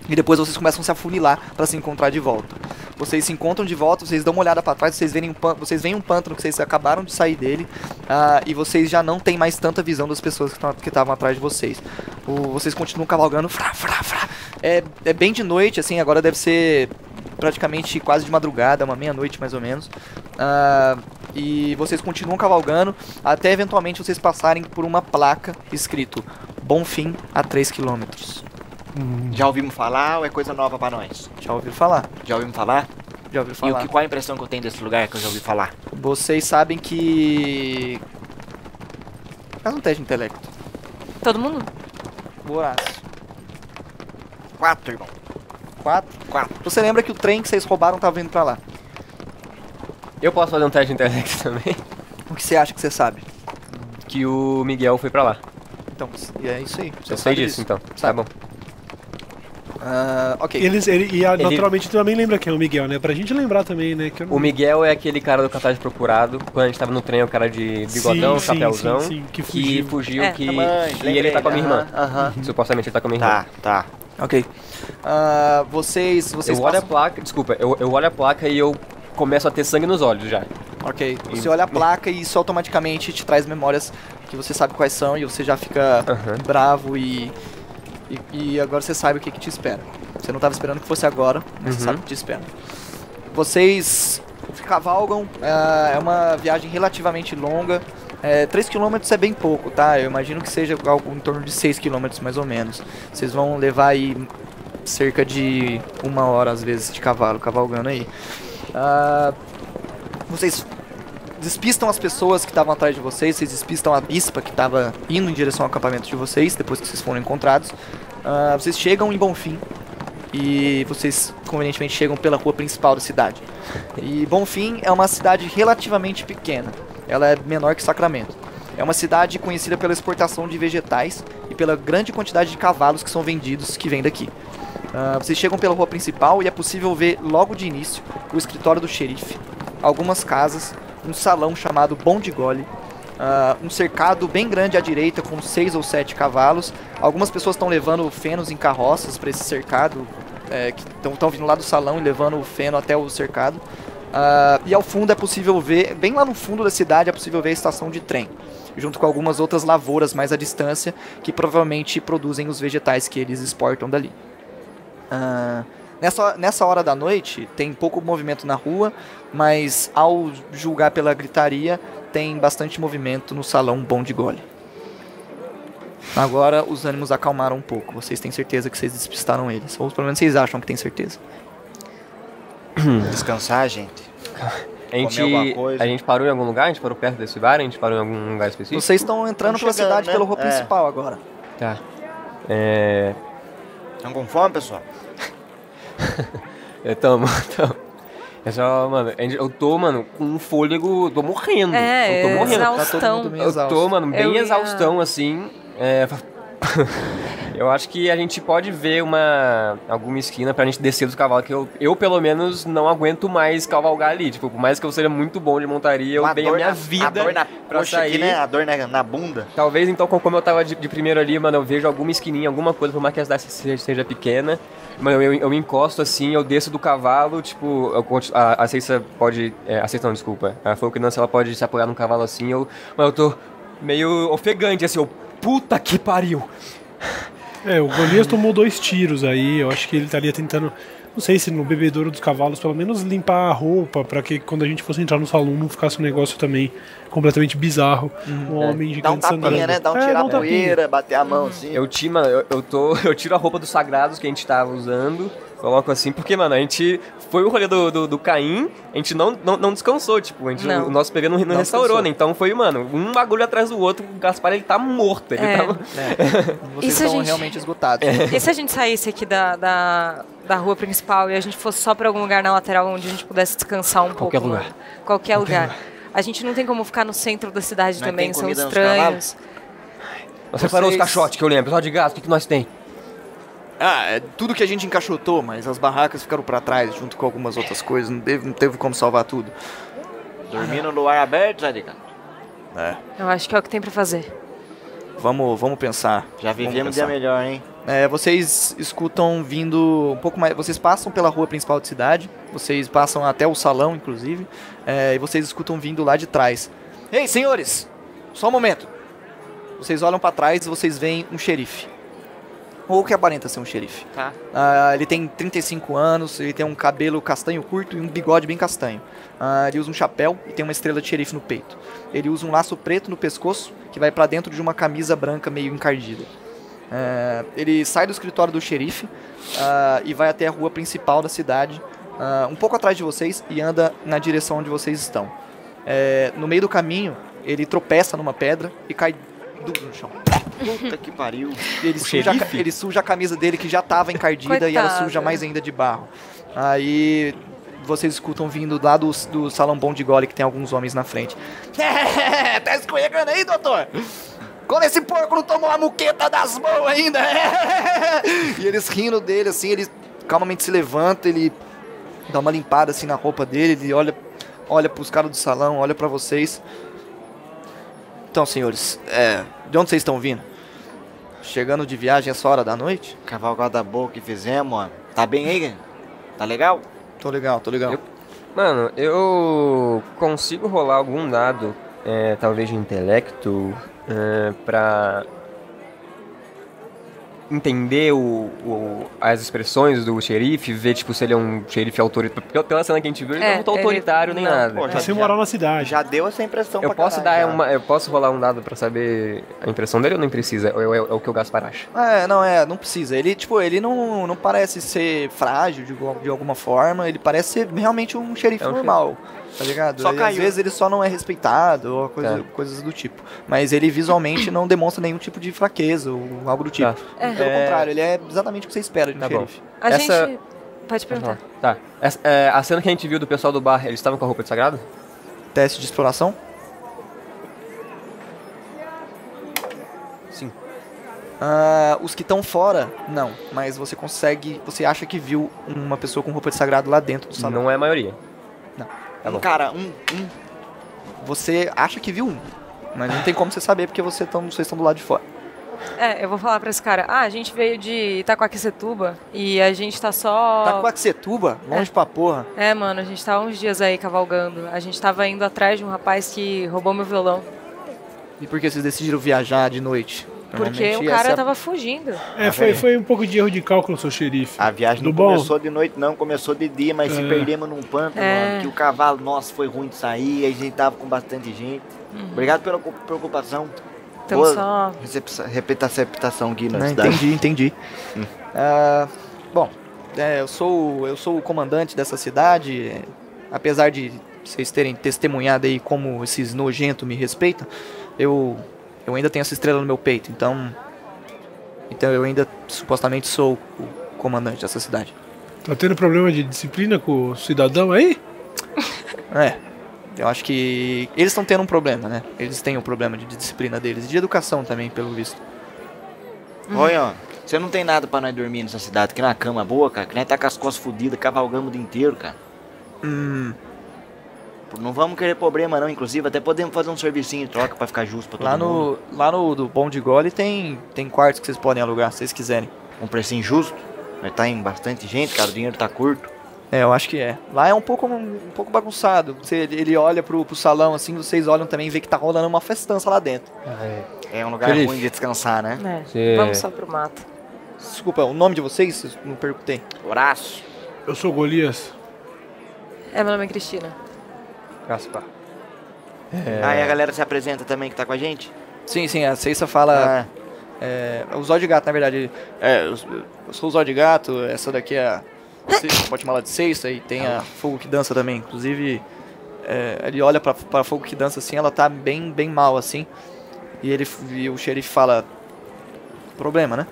E depois vocês começam a se afunilar pra se encontrar de volta. Vocês se encontram de volta, vocês dão uma olhada pra trás, vocês veem um pântano, vocês veem um pântano que vocês acabaram de sair dele. Uh, e vocês já não tem mais tanta visão das pessoas que estavam atrás de vocês. O, vocês continuam cavalgando. Frá, frá, frá. É, é bem de noite, assim, agora deve ser praticamente quase de madrugada, uma meia-noite mais ou menos. Uh, e vocês continuam cavalgando até eventualmente vocês passarem por uma placa escrito Bom Fim a três quilômetros. Hum. Já ouvimos falar ou é coisa nova pra nós? Já ouviu falar. Já ouvimos falar? Já ouviu falar. E o que, qual a impressão que eu tenho desse lugar que eu já ouvi falar? Vocês sabem que... Faz um teste de intelecto. Todo mundo? Horácio. Quatro, irmão. Quatro? Quatro. Você lembra que o trem que vocês roubaram tava vindo pra lá? Eu posso fazer um teste de intelecto também? O que você acha que você sabe? Que o Miguel foi pra lá. Então, é isso aí. Você eu sei disso, disso, então. Tá bom. Uh, ok. Eles, ele, e a, ele... naturalmente tu também lembra quem é o Miguel, né? Pra gente lembrar também, né? Que eu... O Miguel é aquele cara do cartaz procurado. Quando a gente tava no trem, o cara de bigodão, sim, chapéuzão. Sim, sim, sim, que fugiu. Que fugiu, é, que... Mãe, e ele tá com a minha irmã. Uh-huh, uh-huh. Supostamente ele tá com a minha irmã. Tá, tá. Ok. Uh, vocês... vocês eu passam... olho a placa... Desculpa, eu, eu olho a placa e eu começo a ter sangue nos olhos já. Ok. E... Você olha a placa e isso automaticamente te traz memórias que você sabe quais são e você já fica uh-huh. bravo e... E, e agora você sabe o que, que te espera. Você não estava esperando que fosse agora, mas uhum. você sabe o que te espera. Vocês cavalgam, é, é uma viagem relativamente longa. É, três quilômetros é bem pouco, tá? Eu imagino que seja algo em torno de seis quilômetros mais ou menos. Vocês vão levar aí cerca de uma hora, às vezes, de cavalo, cavalgando aí. Uh, vocês... despistam as pessoas que estavam atrás de vocês, vocês despistam a bispa que estava indo em direção ao acampamento de vocês, depois que vocês foram encontrados. Uh, vocês chegam em Bom Fim e vocês, convenientemente, chegam pela rua principal da cidade. E Bom Fim é uma cidade relativamente pequena, ela é menor que Sacramento. É uma cidade conhecida pela exportação de vegetais e pela grande quantidade de cavalos que são vendidos, que vem daqui. Uh, vocês chegam pela rua principal e é possível ver, logo de início, o escritório do xerife, algumas casas, um salão chamado Bom de Gole, uh, um cercado bem grande à direita com seis ou sete cavalos. Algumas pessoas estão levando fenos em carroças para esse cercado, é, que estão vindo lá do salão e levando o feno até o cercado. Uh, e ao fundo é possível ver, bem lá no fundo da cidade, é possível ver a estação de trem, junto com algumas outras lavouras mais à distância, que provavelmente produzem os vegetais que eles exportam dali. Uh, Nessa, nessa hora da noite, tem pouco movimento na rua, mas ao julgar pela gritaria, tem bastante movimento no salão Bom de Gole. Agora os ânimos acalmaram um pouco. Vocês têm certeza que vocês despistaram eles? Ou pelo menos vocês acham que têm certeza. Descansar, gente. A gente, a gente parou em algum lugar? A gente parou perto desse bar? A gente parou em algum lugar específico? Vocês estão entrando pela cidade, né? Pela rua é. principal agora. Tá. É... Estão com fome, pessoal? Eu tô, mano, tô. Eu só, mano, eu tô, mano, com um fôlego, tô morrendo. É, eu tô morrendo. Exaustão. Tá todo mundo bem exausto. Eu tô, mano, bem eu exaustão, ia... assim. É... eu acho que a gente pode ver uma... alguma esquina pra gente descer dos cavalos, que eu, eu, pelo menos, não aguento mais cavalgar ali. Tipo, por mais que eu seja muito bom de montaria, eu dei a minha na, vida a dor na pra poxa sair. Aqui, né? A dor na, na bunda. Talvez, então, como eu tava de, de primeiro ali, mano, eu vejo alguma esquininha, alguma coisa, por mais que a cidade seja, seja pequena. Mano, eu, eu me encosto assim, eu desço do cavalo, tipo, eu, a, a Ceissa pode... É, a Ceissa não, desculpa. A Fogo que Dança, ela pode se apoiar num cavalo assim, eu... Mano, eu tô meio ofegante, assim, eu... Puta que pariu! É, o Golias tomou dois tiros aí, eu acho que ele estaria tentando... Não sei se no bebedouro dos cavalos, pelo menos limpar a roupa, pra que quando a gente fosse entrar no salão não ficasse um negócio também completamente bizarro. Um hum, homem é. gigante dá um tapinha, sangrando. Né? Dá um é, tirar a poeira, bater a mão assim. Eu, ti, mano, eu, eu, tô, eu tiro a roupa dos sagrados que a gente tava usando, coloco assim, porque, mano, a gente foi o rolê do, do, do Caim, a gente não, não, não descansou, tipo, a gente, não. o nosso P V não, não, não restaurou, descansou. Né? Então foi, mano, um bagulho atrás do outro, o Gaspar, ele tá morto. Ele é. Tá... É. Vocês estão gente... realmente esgotados. É. E se a gente saísse aqui da... da... da rua principal e a gente fosse só pra algum lugar na lateral onde a gente pudesse descansar um Qualquer pouco. Lugar. Né? Qualquer lugar. Qualquer lugar. A gente não tem como ficar no centro da cidade não também, são estranhos. Você Vocês... parou os caixotes que eu lembro, só de gás, o que, que nós tem? Ah, é tudo que a gente encaixotou, mas as barracas ficaram pra trás junto com algumas outras coisas, não teve, não teve como salvar tudo. Dormindo no ar aberto, Zé de Gato? É. Eu acho que é o que tem pra fazer. Vamos, vamos pensar. Já vivemos dia melhor, hein? É, vocês escutam vindo um pouco mais... Vocês passam pela rua principal da cidade, vocês passam até o salão, inclusive, é, e vocês escutam vindo lá de trás. Ei, senhores! Só um momento! Vocês olham pra trás e vocês veem um xerife. Ou que aparenta ser um xerife. Tá. Ah, ele tem trinta e cinco anos, ele tem um cabelo castanho curto e um bigode bem castanho. Ah, ele usa um chapéu e tem uma estrela de xerife no peito. Ele usa um laço preto no pescoço que vai pra dentro de uma camisa branca meio encardida. Uh, ele sai do escritório do xerife uh, e vai até a rua principal da cidade, uh, um pouco atrás de vocês, e anda na direção onde vocês estão. Uh, no meio do caminho, ele tropeça numa pedra e cai duro no chão. Puta que pariu! Ele, suja a, ele suja a camisa dele, que já estava encardida, coitada, e ela suja mais ainda de barro. Aí vocês escutam vindo lá do, do salão bom de gole, que tem alguns homens na frente. Tá escorregando aí, doutor? Quando esse porco não tomou a muqueta das mãos ainda. E eles rindo dele, assim, ele calmamente se levanta, ele dá uma limpada, assim, na roupa dele, ele olha, olha pros caras do salão, olha pra vocês. Então, senhores, é, de onde vocês estão vindo? Chegando de viagem essa hora da noite? Cavalgada boa que fizemos, mano. Tá bem aí? Tá legal? Tô legal, tô legal. Eu, mano, eu consigo rolar algum dado, é, talvez de intelecto... Uh, pra entender o, o, as expressões do xerife, ver tipo, se ele é um xerife autoritário. Pela cena que a gente viu, ele é, não é muito autoritário ele... nem não, nada. Pô, você morar na cidade. Já deu essa impressão. Eu pra posso caralho, dar uma, eu posso rolar um dado pra saber a impressão dele ou não precisa? É, é, é o que o Gaspar acha. É, não, é, não precisa. Ele, tipo, ele não, não parece ser frágil de, de alguma forma, ele parece ser realmente um xerife é um normal. Xerife. Tá ligado? Só e, às vezes ele só não é respeitado ou coisa, tá, coisas do tipo. Mas ele visualmente não demonstra nenhum tipo de fraqueza ou algo do tipo. Tá. É. Pelo é... contrário, ele é exatamente o que você espera de um tá xerife. A Essa... gente... Pode perguntar. Tá. Essa, é, a cena que a gente viu do pessoal do bar, eles estavam com a roupa de sagrado? Teste de exploração? Sim. Uh, os que estão fora, não. Mas você consegue... Você acha que viu uma pessoa com roupa de sagrado lá dentro do salão. Não é a maioria. Não. Tá um bom. Cara, um, um. Você acha que viu um, mas não tem como você saber porque você tão, vocês estão do lado de fora. É, eu vou falar pra esse cara. Ah, a gente veio de Itaquaquecetuba e a gente tá só... Itaquaquecetuba? Longe é. pra porra. É, mano, a gente tá uns dias aí cavalgando. A gente tava indo atrás de um rapaz que roubou meu violão. E por que vocês decidiram viajar de noite? Porque o cara tava fugindo. É, foi, foi um pouco de erro de cálculo, seu xerife. A viagem não começou de noite, não. Começou de dia, mas se perdemos num pântano, mano. Que o cavalo nosso foi ruim de sair, a gente tava com bastante gente. Obrigado pela preocupação. Então só... Repetação aqui na cidade. Entendi, entendi. Bom, eu sou o comandante dessa cidade. Apesar de vocês terem testemunhado aí como esses nojentos me respeitam, eu... Eu ainda tenho essa estrela no meu peito, então... Então eu ainda, supostamente, sou o comandante dessa cidade. Tá tendo problema de disciplina com o cidadão aí? É, eu acho que... Eles estão tendo um problema, né? Eles têm um problema de disciplina deles, de educação também, pelo visto. Uhum. Olha, ó, você não tem nada pra nós dormir nessa cidade, que na cama boa, cara, que nós tá com as costas fodidas, cavalgamos o dia inteiro, cara. Hum... Não vamos querer problema não, inclusive até podemos fazer um servicinho em troca pra ficar justo pra todo lá no, mundo. Lá no do Bom de Gole tem, tem quartos que vocês podem alugar, se vocês quiserem. Um precinho justo? Mas tá em bastante gente, cara, o dinheiro tá curto. É, eu acho que é. Lá é um pouco, um, um pouco bagunçado. Você, ele olha pro, pro salão assim, vocês olham também e vê que tá rolando uma festança lá dentro. É, é um lugar Feliz. ruim de descansar, né? É. Vamos só pro mato. Desculpa, o nome de vocês? Não perguntei. Horácio. Eu sou Golias. É, meu nome é Cristina. Gaspar. É... Ah, e a galera se apresenta também que tá com a gente? Sim, sim, a Ceissa fala... Ah. É, o Zó de Gato, na verdade. É, eu, eu sou o Zó de Gato, essa daqui é a... Ceissa, pode chamar ela de Ceissa, e tem ah. a Fogo que Dança também. Inclusive, é, ele olha pra, pra Fogo que Dança assim, ela tá bem, bem mal assim. E, ele, e o xerife fala... Problema, né?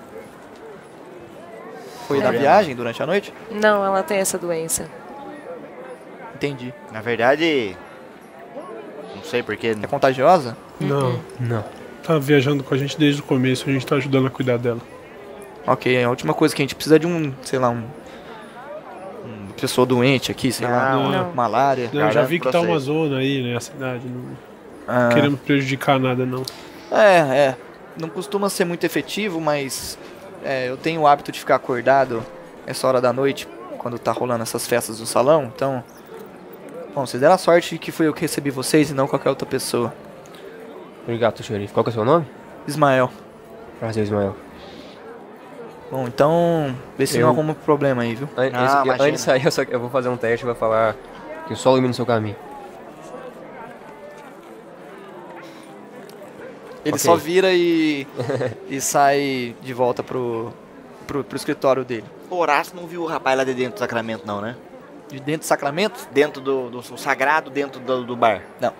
Foi é. na viagem durante a noite? Não, ela tem essa doença. Entendi. Na verdade, não sei porquê. É contagiosa? Não. Não. Tá viajando com a gente desde o começo, a gente tá ajudando a cuidar dela. Ok, a última coisa que a gente precisa é de um, sei lá, um... Uma pessoa doente aqui, sei não, lá, não, não. malária. Não, eu já vi que tá uma zona aí, né, a cidade. Não ah. queremos prejudicar nada, não. É, é. Não costuma ser muito efetivo, mas é, eu tenho o hábito de ficar acordado essa hora da noite, quando tá rolando essas festas no salão, então... Bom, vocês deram a sorte que foi eu que recebi vocês e não qualquer outra pessoa. Obrigado, xerife. Qual que é o seu nome? Ismael. Prazer, Ismael. Bom, então... Vê se eu... não há algum problema aí, viu? An ah, eu, antes de sair, eu, só, eu vou fazer um teste e vou falar que o sol ilumina o seu caminho. Ele okay. só vira e, e sai de volta pro, pro, pro escritório dele. O Horácio não viu o rapaz lá de dentro do Sacramento, não, né? De dentro do Sacramento? Dentro do, do sagrado, dentro do, do bar. Não.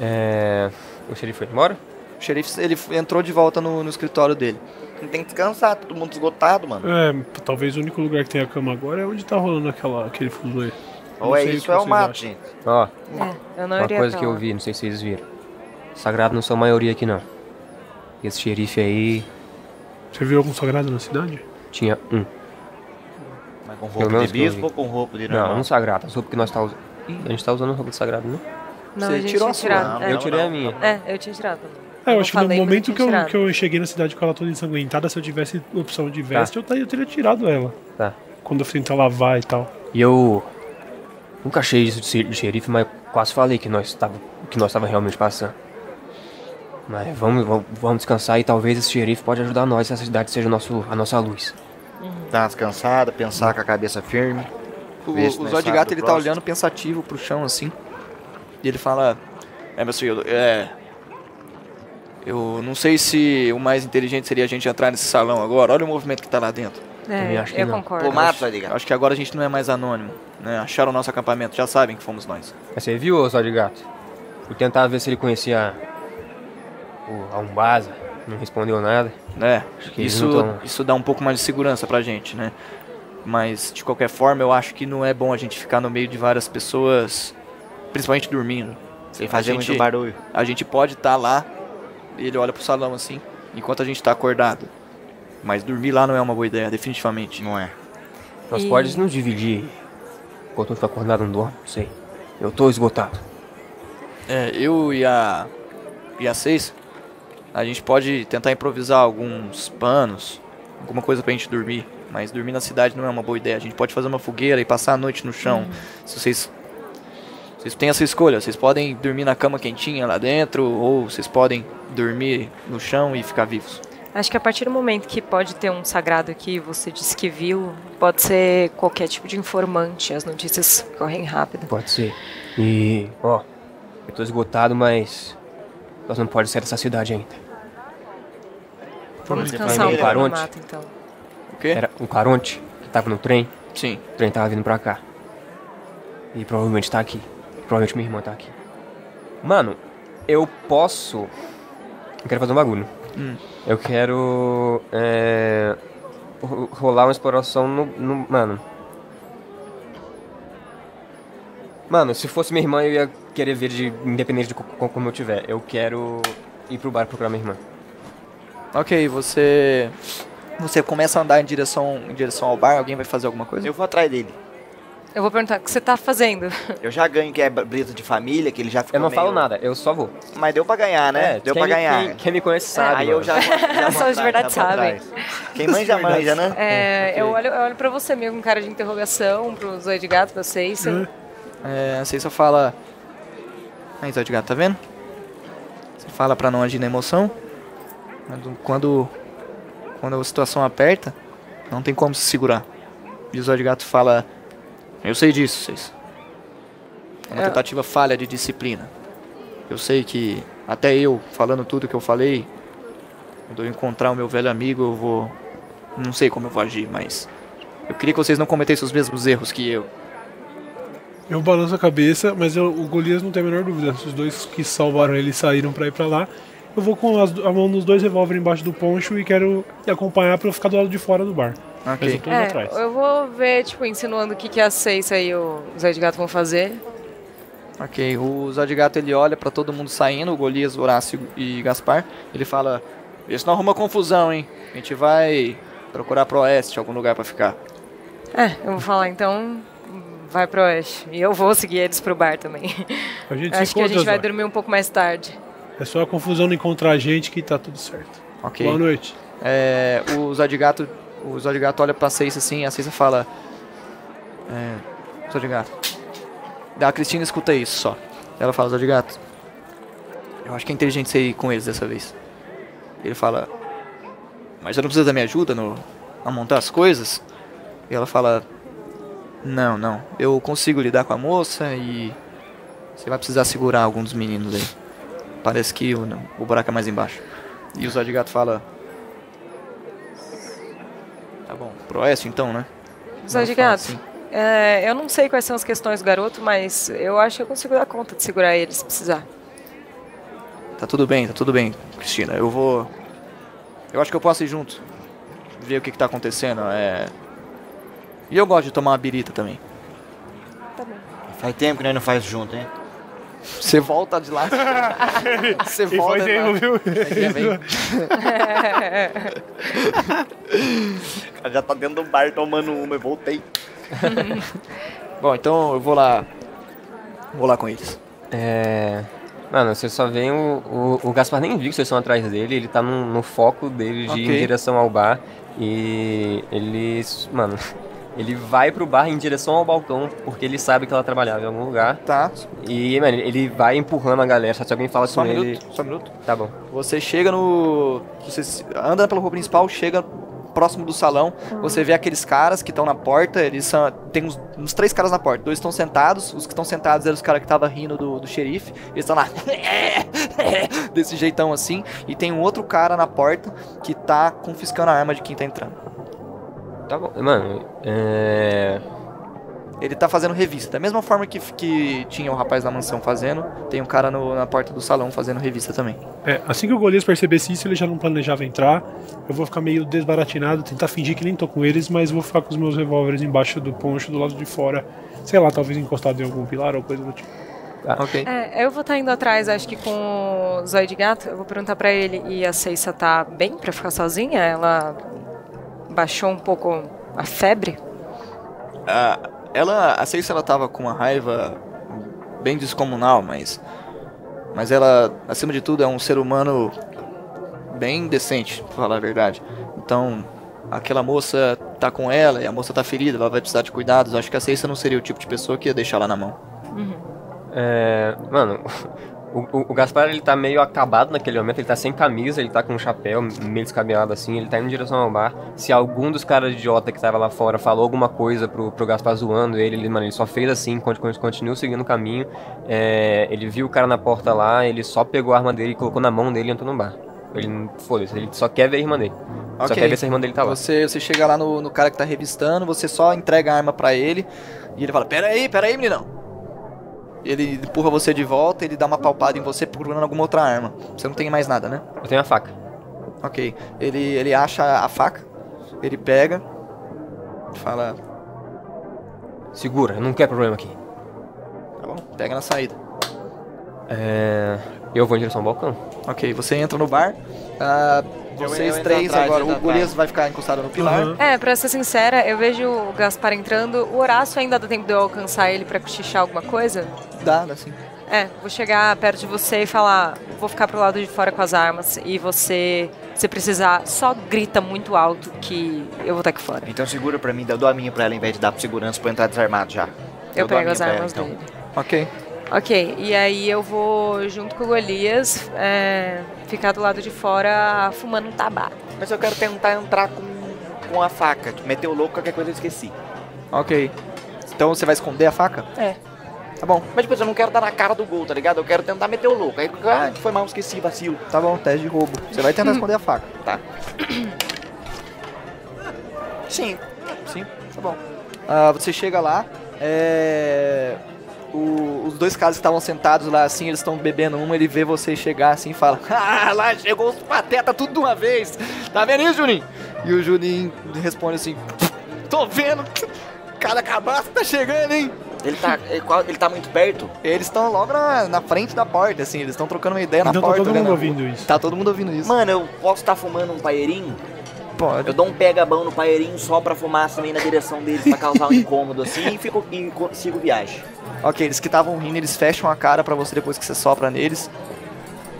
É... O xerife foi embora? O xerife ele entrou de volta no, no escritório dele. Ele tem que descansar, todo mundo esgotado, mano. É, talvez o único lugar que tem a cama agora é onde tá rolando aquela, aquele fuso aí. Ou é isso ou é o mato, gente. Ó, é, eu não uma coisa que eu vi, não sei se vocês viram. Sagrado não são a maioria aqui, não. Esse xerife aí... Você viu algum sagrado na cidade? Tinha um. Mas com roupa de bispo ou com roupa de... Não, um sagrado. A roupa que nós tá usando... Ih, a gente tá usando roupa de sagrado, né? Não, Você a gente tirou a sua. Não, eu não, tirei não, a minha. É, eu tinha tirado. É, eu, eu acho falei, que no momento eu que, eu, que eu cheguei na cidade com ela toda ensanguentada, se eu tivesse opção de veste, tá. eu, eu teria tirado ela. Tá. Quando eu tentar lavar e tal. E eu... Nunca achei isso de xerife, mas quase falei que nós tava, que nós tava realmente passando. Mas vamos, vamos descansar e talvez esse xerife pode ajudar nós se essa cidade seja nosso, a nossa luz. Uhum. Tá descansada, pensar com a cabeça firme. O, o Zó de Gato ele tá olhando pensativo pro chão assim. E ele fala... É, meu senhor, é... Eu não sei se o mais inteligente seria a gente entrar nesse salão agora. Olha o movimento que tá lá dentro. É, eu, acho que eu concordo. Pô, Mato, Zó de Gato. Acho que agora a gente não é mais anônimo. Né? Acharam o nosso acampamento, já sabem que fomos nós. Você viu, Zó de Gato? Vou tentar ver se ele conhecia... A Umbasa não respondeu nada. É, acho que isso, tão... isso dá um pouco mais de segurança pra gente, né? Mas, de qualquer forma, eu acho que não é bom a gente ficar no meio de várias pessoas, principalmente dormindo. Sem fazer muito barulho. A gente pode estar lá, ele olha pro salão assim, enquanto a gente tá acordado. Mas dormir lá não é uma boa ideia, definitivamente. Não é. Nós e... podemos nos dividir. Enquanto eu fico acordado, não dorme, não sei. Eu tô esgotado. É, eu e a... E a Ceissa... A gente pode tentar improvisar alguns panos, alguma coisa pra gente dormir. Mas dormir na cidade não é uma boa ideia. A gente pode fazer uma fogueira e passar a noite no chão. Uhum. Se vocês, vocês têm essa escolha. Vocês podem dormir na cama quentinha lá dentro ou vocês podem dormir no chão e ficar vivos. Acho que a partir do momento que pode ter um sagrado aqui, você disse que viu, pode ser qualquer tipo de informante. As notícias correm rápido. Pode ser. E, ó, eu tô esgotado, mas... Nós não podemos sair dessa cidade ainda. Vamos descansar um pouco no mato, então. O quê? Era o Caronte, que tava no trem. Sim. O trem tava vindo pra cá. E provavelmente tá aqui. Provavelmente minha irmã tá aqui. Mano, eu posso... Eu quero fazer um bagulho. Hum. Eu quero... É... Rolar uma exploração no... no... Mano... Mano, se fosse minha irmã, eu ia querer ver, de, independente de como eu tiver. Eu quero ir pro bar procurar minha irmã. Ok, você... Você começa a andar em direção, em direção ao bar, alguém vai fazer alguma coisa? Eu vou atrás dele. Eu vou perguntar, o que você tá fazendo? Eu já ganho que é brito de família, que ele já ficou Eu não meio... falo nada, eu só vou. Mas deu pra ganhar, né? É, deu pra me, ganhar. Quem, quem me conhece sabe. É, aí eu já, já Só os de verdade sabem. Quem manja, manja, né? É, okay. eu, olho, eu olho pra você mesmo com cara de interrogação, pro Zó de Gato, pra vocês. Hum. É, a Ceissa fala... Aí, Zó de Gato, tá vendo? Você fala pra não agir na emoção. Quando, quando a situação aperta, não tem como se segurar. E o Zó de Gato fala... Eu sei disso, Ceissa. É uma tentativa falha de disciplina. Eu sei que até eu, falando tudo que eu falei... Quando eu encontrar o meu velho amigo, eu vou... Não sei como eu vou agir, mas... Eu queria que vocês não cometessem os mesmos erros que eu. Eu balanço a cabeça, mas eu, o Golias não tem a menor dúvida. Os dois que salvaram ele saíram pra ir pra lá. Eu vou com as, a mão nos dois revólveres embaixo do poncho e quero acompanhar pra eu ficar do lado de fora do bar. Okay. Eu, é, atrás. eu vou ver, tipo, insinuando o que, que a Ceissa e o Zó de Gato vão fazer. Ok, o Zó de Gato ele olha pra todo mundo saindo, o Golias, o Horácio e Gaspar. Ele fala, isso não arruma confusão, hein? A gente vai procurar pro oeste, algum lugar pra ficar. É, eu vou falar então... Vai pro oeste. E eu vou seguir eles pro bar também. A gente Acho que a gente vai dormir um pouco mais tarde. É só a confusão de encontrar a gente que tá tudo certo. Okay. Boa noite. É, o Zó de Gato, o Zó de Gato olha pra Ceissa assim, a Ceissa fala... É, Zó de Gato... A Cristina escuta isso só. Ela fala, Zó de Gato... Eu acho que é inteligente você ir com eles dessa vez. Ele fala... Mas você não precisa da minha ajuda no, a montar as coisas? E ela fala... Não, não. Eu consigo lidar com a moça e... Você vai precisar segurar algum dos meninos aí. Parece que o, não, o buraco é mais embaixo. E o Zó de Gato fala... Tá bom. Pro oeste então, né? Zó de Gato, assim. é, eu não sei quais são as questões do garoto, mas eu acho que eu consigo dar conta de segurar ele se precisar. Tá tudo bem, tá tudo bem, Cristina. Eu vou... Eu acho que eu posso ir junto. Ver o que, que tá acontecendo. É... E eu gosto de tomar uma birita também. Tá bem. Faz tempo que nós não faz junto, hein? Você volta de lá. Você volta de lá. Viu? Ela já tá dentro do bar tomando uma e voltei. Bom, então eu vou lá. Vou lá com eles. É... Mano, você só vem o, o... O Gaspar nem viu que vocês estão atrás dele. Ele tá no, no foco dele de okay. ir em direção ao bar. E ele... Mano... Ele vai pro bar em direção ao balcão, porque ele sabe que ela trabalhava em algum lugar. Tá. E, mano, ele vai empurrando a galera, só se alguém fala com ele... Só um minuto. Tá bom. Você chega no... Você anda pela rua principal, chega próximo do salão, uhum. Você vê aqueles caras que estão na porta, eles são... Tem uns, uns três caras na porta, dois estão sentados, os que estão sentados eram os caras que estavam rindo do, do xerife, eles estão lá... desse jeitão assim, e tem um outro cara na porta que tá confiscando a arma de quem tá entrando. Tá bom, mano, é... Ele tá fazendo revista, da mesma forma que, que tinha o rapaz na mansão fazendo, tem um cara no, na porta do salão fazendo revista também. É, assim que o Golias percebesse isso, ele já não planejava entrar, eu vou ficar meio desbaratinado, tentar fingir que nem tô com eles, mas vou ficar com os meus revólveres embaixo do poncho, do lado de fora, sei lá, talvez encostado em algum pilar ou coisa do tipo. Tá. Okay. É, eu vou estar indo atrás, acho que com o Zóio de Gato, eu vou perguntar pra ele, e a Ceissa tá bem pra ficar sozinha? Ela... Baixou um pouco a febre? Ah, ela, a Ceissa ela tava com uma raiva bem descomunal, mas mas ela, acima de tudo, é um ser humano bem decente, pra falar a verdade. Então, aquela moça tá com ela e a moça tá ferida, ela vai precisar de cuidados. Acho que a Ceissa não seria o tipo de pessoa que ia deixar ela na mão. Uhum. É, mano... O, o, o Gaspar, ele tá meio acabado naquele momento, ele tá sem camisa, ele tá com um chapéu meio descabelado assim, ele tá indo em direção ao bar. Se algum dos caras idiota que tava lá fora falou alguma coisa pro, pro Gaspar zoando ele, ele, mano, ele só fez assim, continuou seguindo o caminho. É, ele viu o cara na porta lá, ele só pegou a arma dele, colocou na mão dele e entrou no bar. Ele, foda-se, ele só quer ver a irmã dele. Okay. Só quer ver se a irmã dele tá lá. Você, você chega lá no, no cara que tá revistando, você só entrega a arma pra ele e ele fala, pera aí, pera aí, meninão. Ele empurra você de volta, ele dá uma palpada em você procurando alguma outra arma. Você não tem mais nada, né? Eu tenho a faca. Ok. Ele, ele acha a faca, ele pega, fala... Segura, não quer problema aqui. Tá bom, pega na saída. É... Eu vou em direção ao balcão. Ok, você entra no bar. Ah, vocês três atrás, agora, o Golias vai ficar encostado no pilar. Uhum. É, pra ser sincera, eu vejo o Gaspar entrando. O Horácio ainda dá tempo de eu alcançar ele pra cochichar alguma coisa? Dá, dá sim. É, vou chegar perto de você e falar, vou ficar pro lado de fora com as armas e você, se precisar, só grita muito alto que eu vou estar aqui fora. Então segura pra mim, dou a minha pra ela, em vez de dar pra segurança pra eu entrar desarmado já. Eu, eu pego as armas ela, então. dele. Ok. Ok, e aí eu vou, junto com o Golias, é, ficar do lado de fora fumando um tabaco. Mas eu quero tentar entrar com, com a faca, meter o louco, qualquer coisa eu esqueci. Ok, então você vai esconder a faca? É. Tá bom. Mas depois eu não quero dar na cara do gol, tá ligado? Eu quero tentar meter o louco, aí ah, foi mal, esqueci, vacilo. Tá bom, teste de roubo. Você vai tentar esconder a faca. Tá. Sim. Sim, tá bom. Uh, você chega lá, é... O, os dois caras que estavam sentados lá assim, eles estão bebendo uma, ele vê você chegar assim e fala, ah, lá chegou os patetas tudo de uma vez, tá vendo isso, Juninho? E o Juninho responde assim, tô vendo, cada cabaço tá chegando, hein? Ele tá, ele, ele tá muito perto? Eles estão logo na, na frente da porta, assim, eles estão trocando uma ideia então na porta. Tá todo mundo ouvindo isso. Tá todo mundo ouvindo isso. Mano, eu posso estar tá fumando um paeirinho? Pode. Eu dou um pega-bão no paeirinho só pra fumaça meio na direção deles pra causar um incômodo assim e, fico, e sigo viagem. Ok, eles que estavam rindo, eles fecham a cara pra você depois que você sopra neles.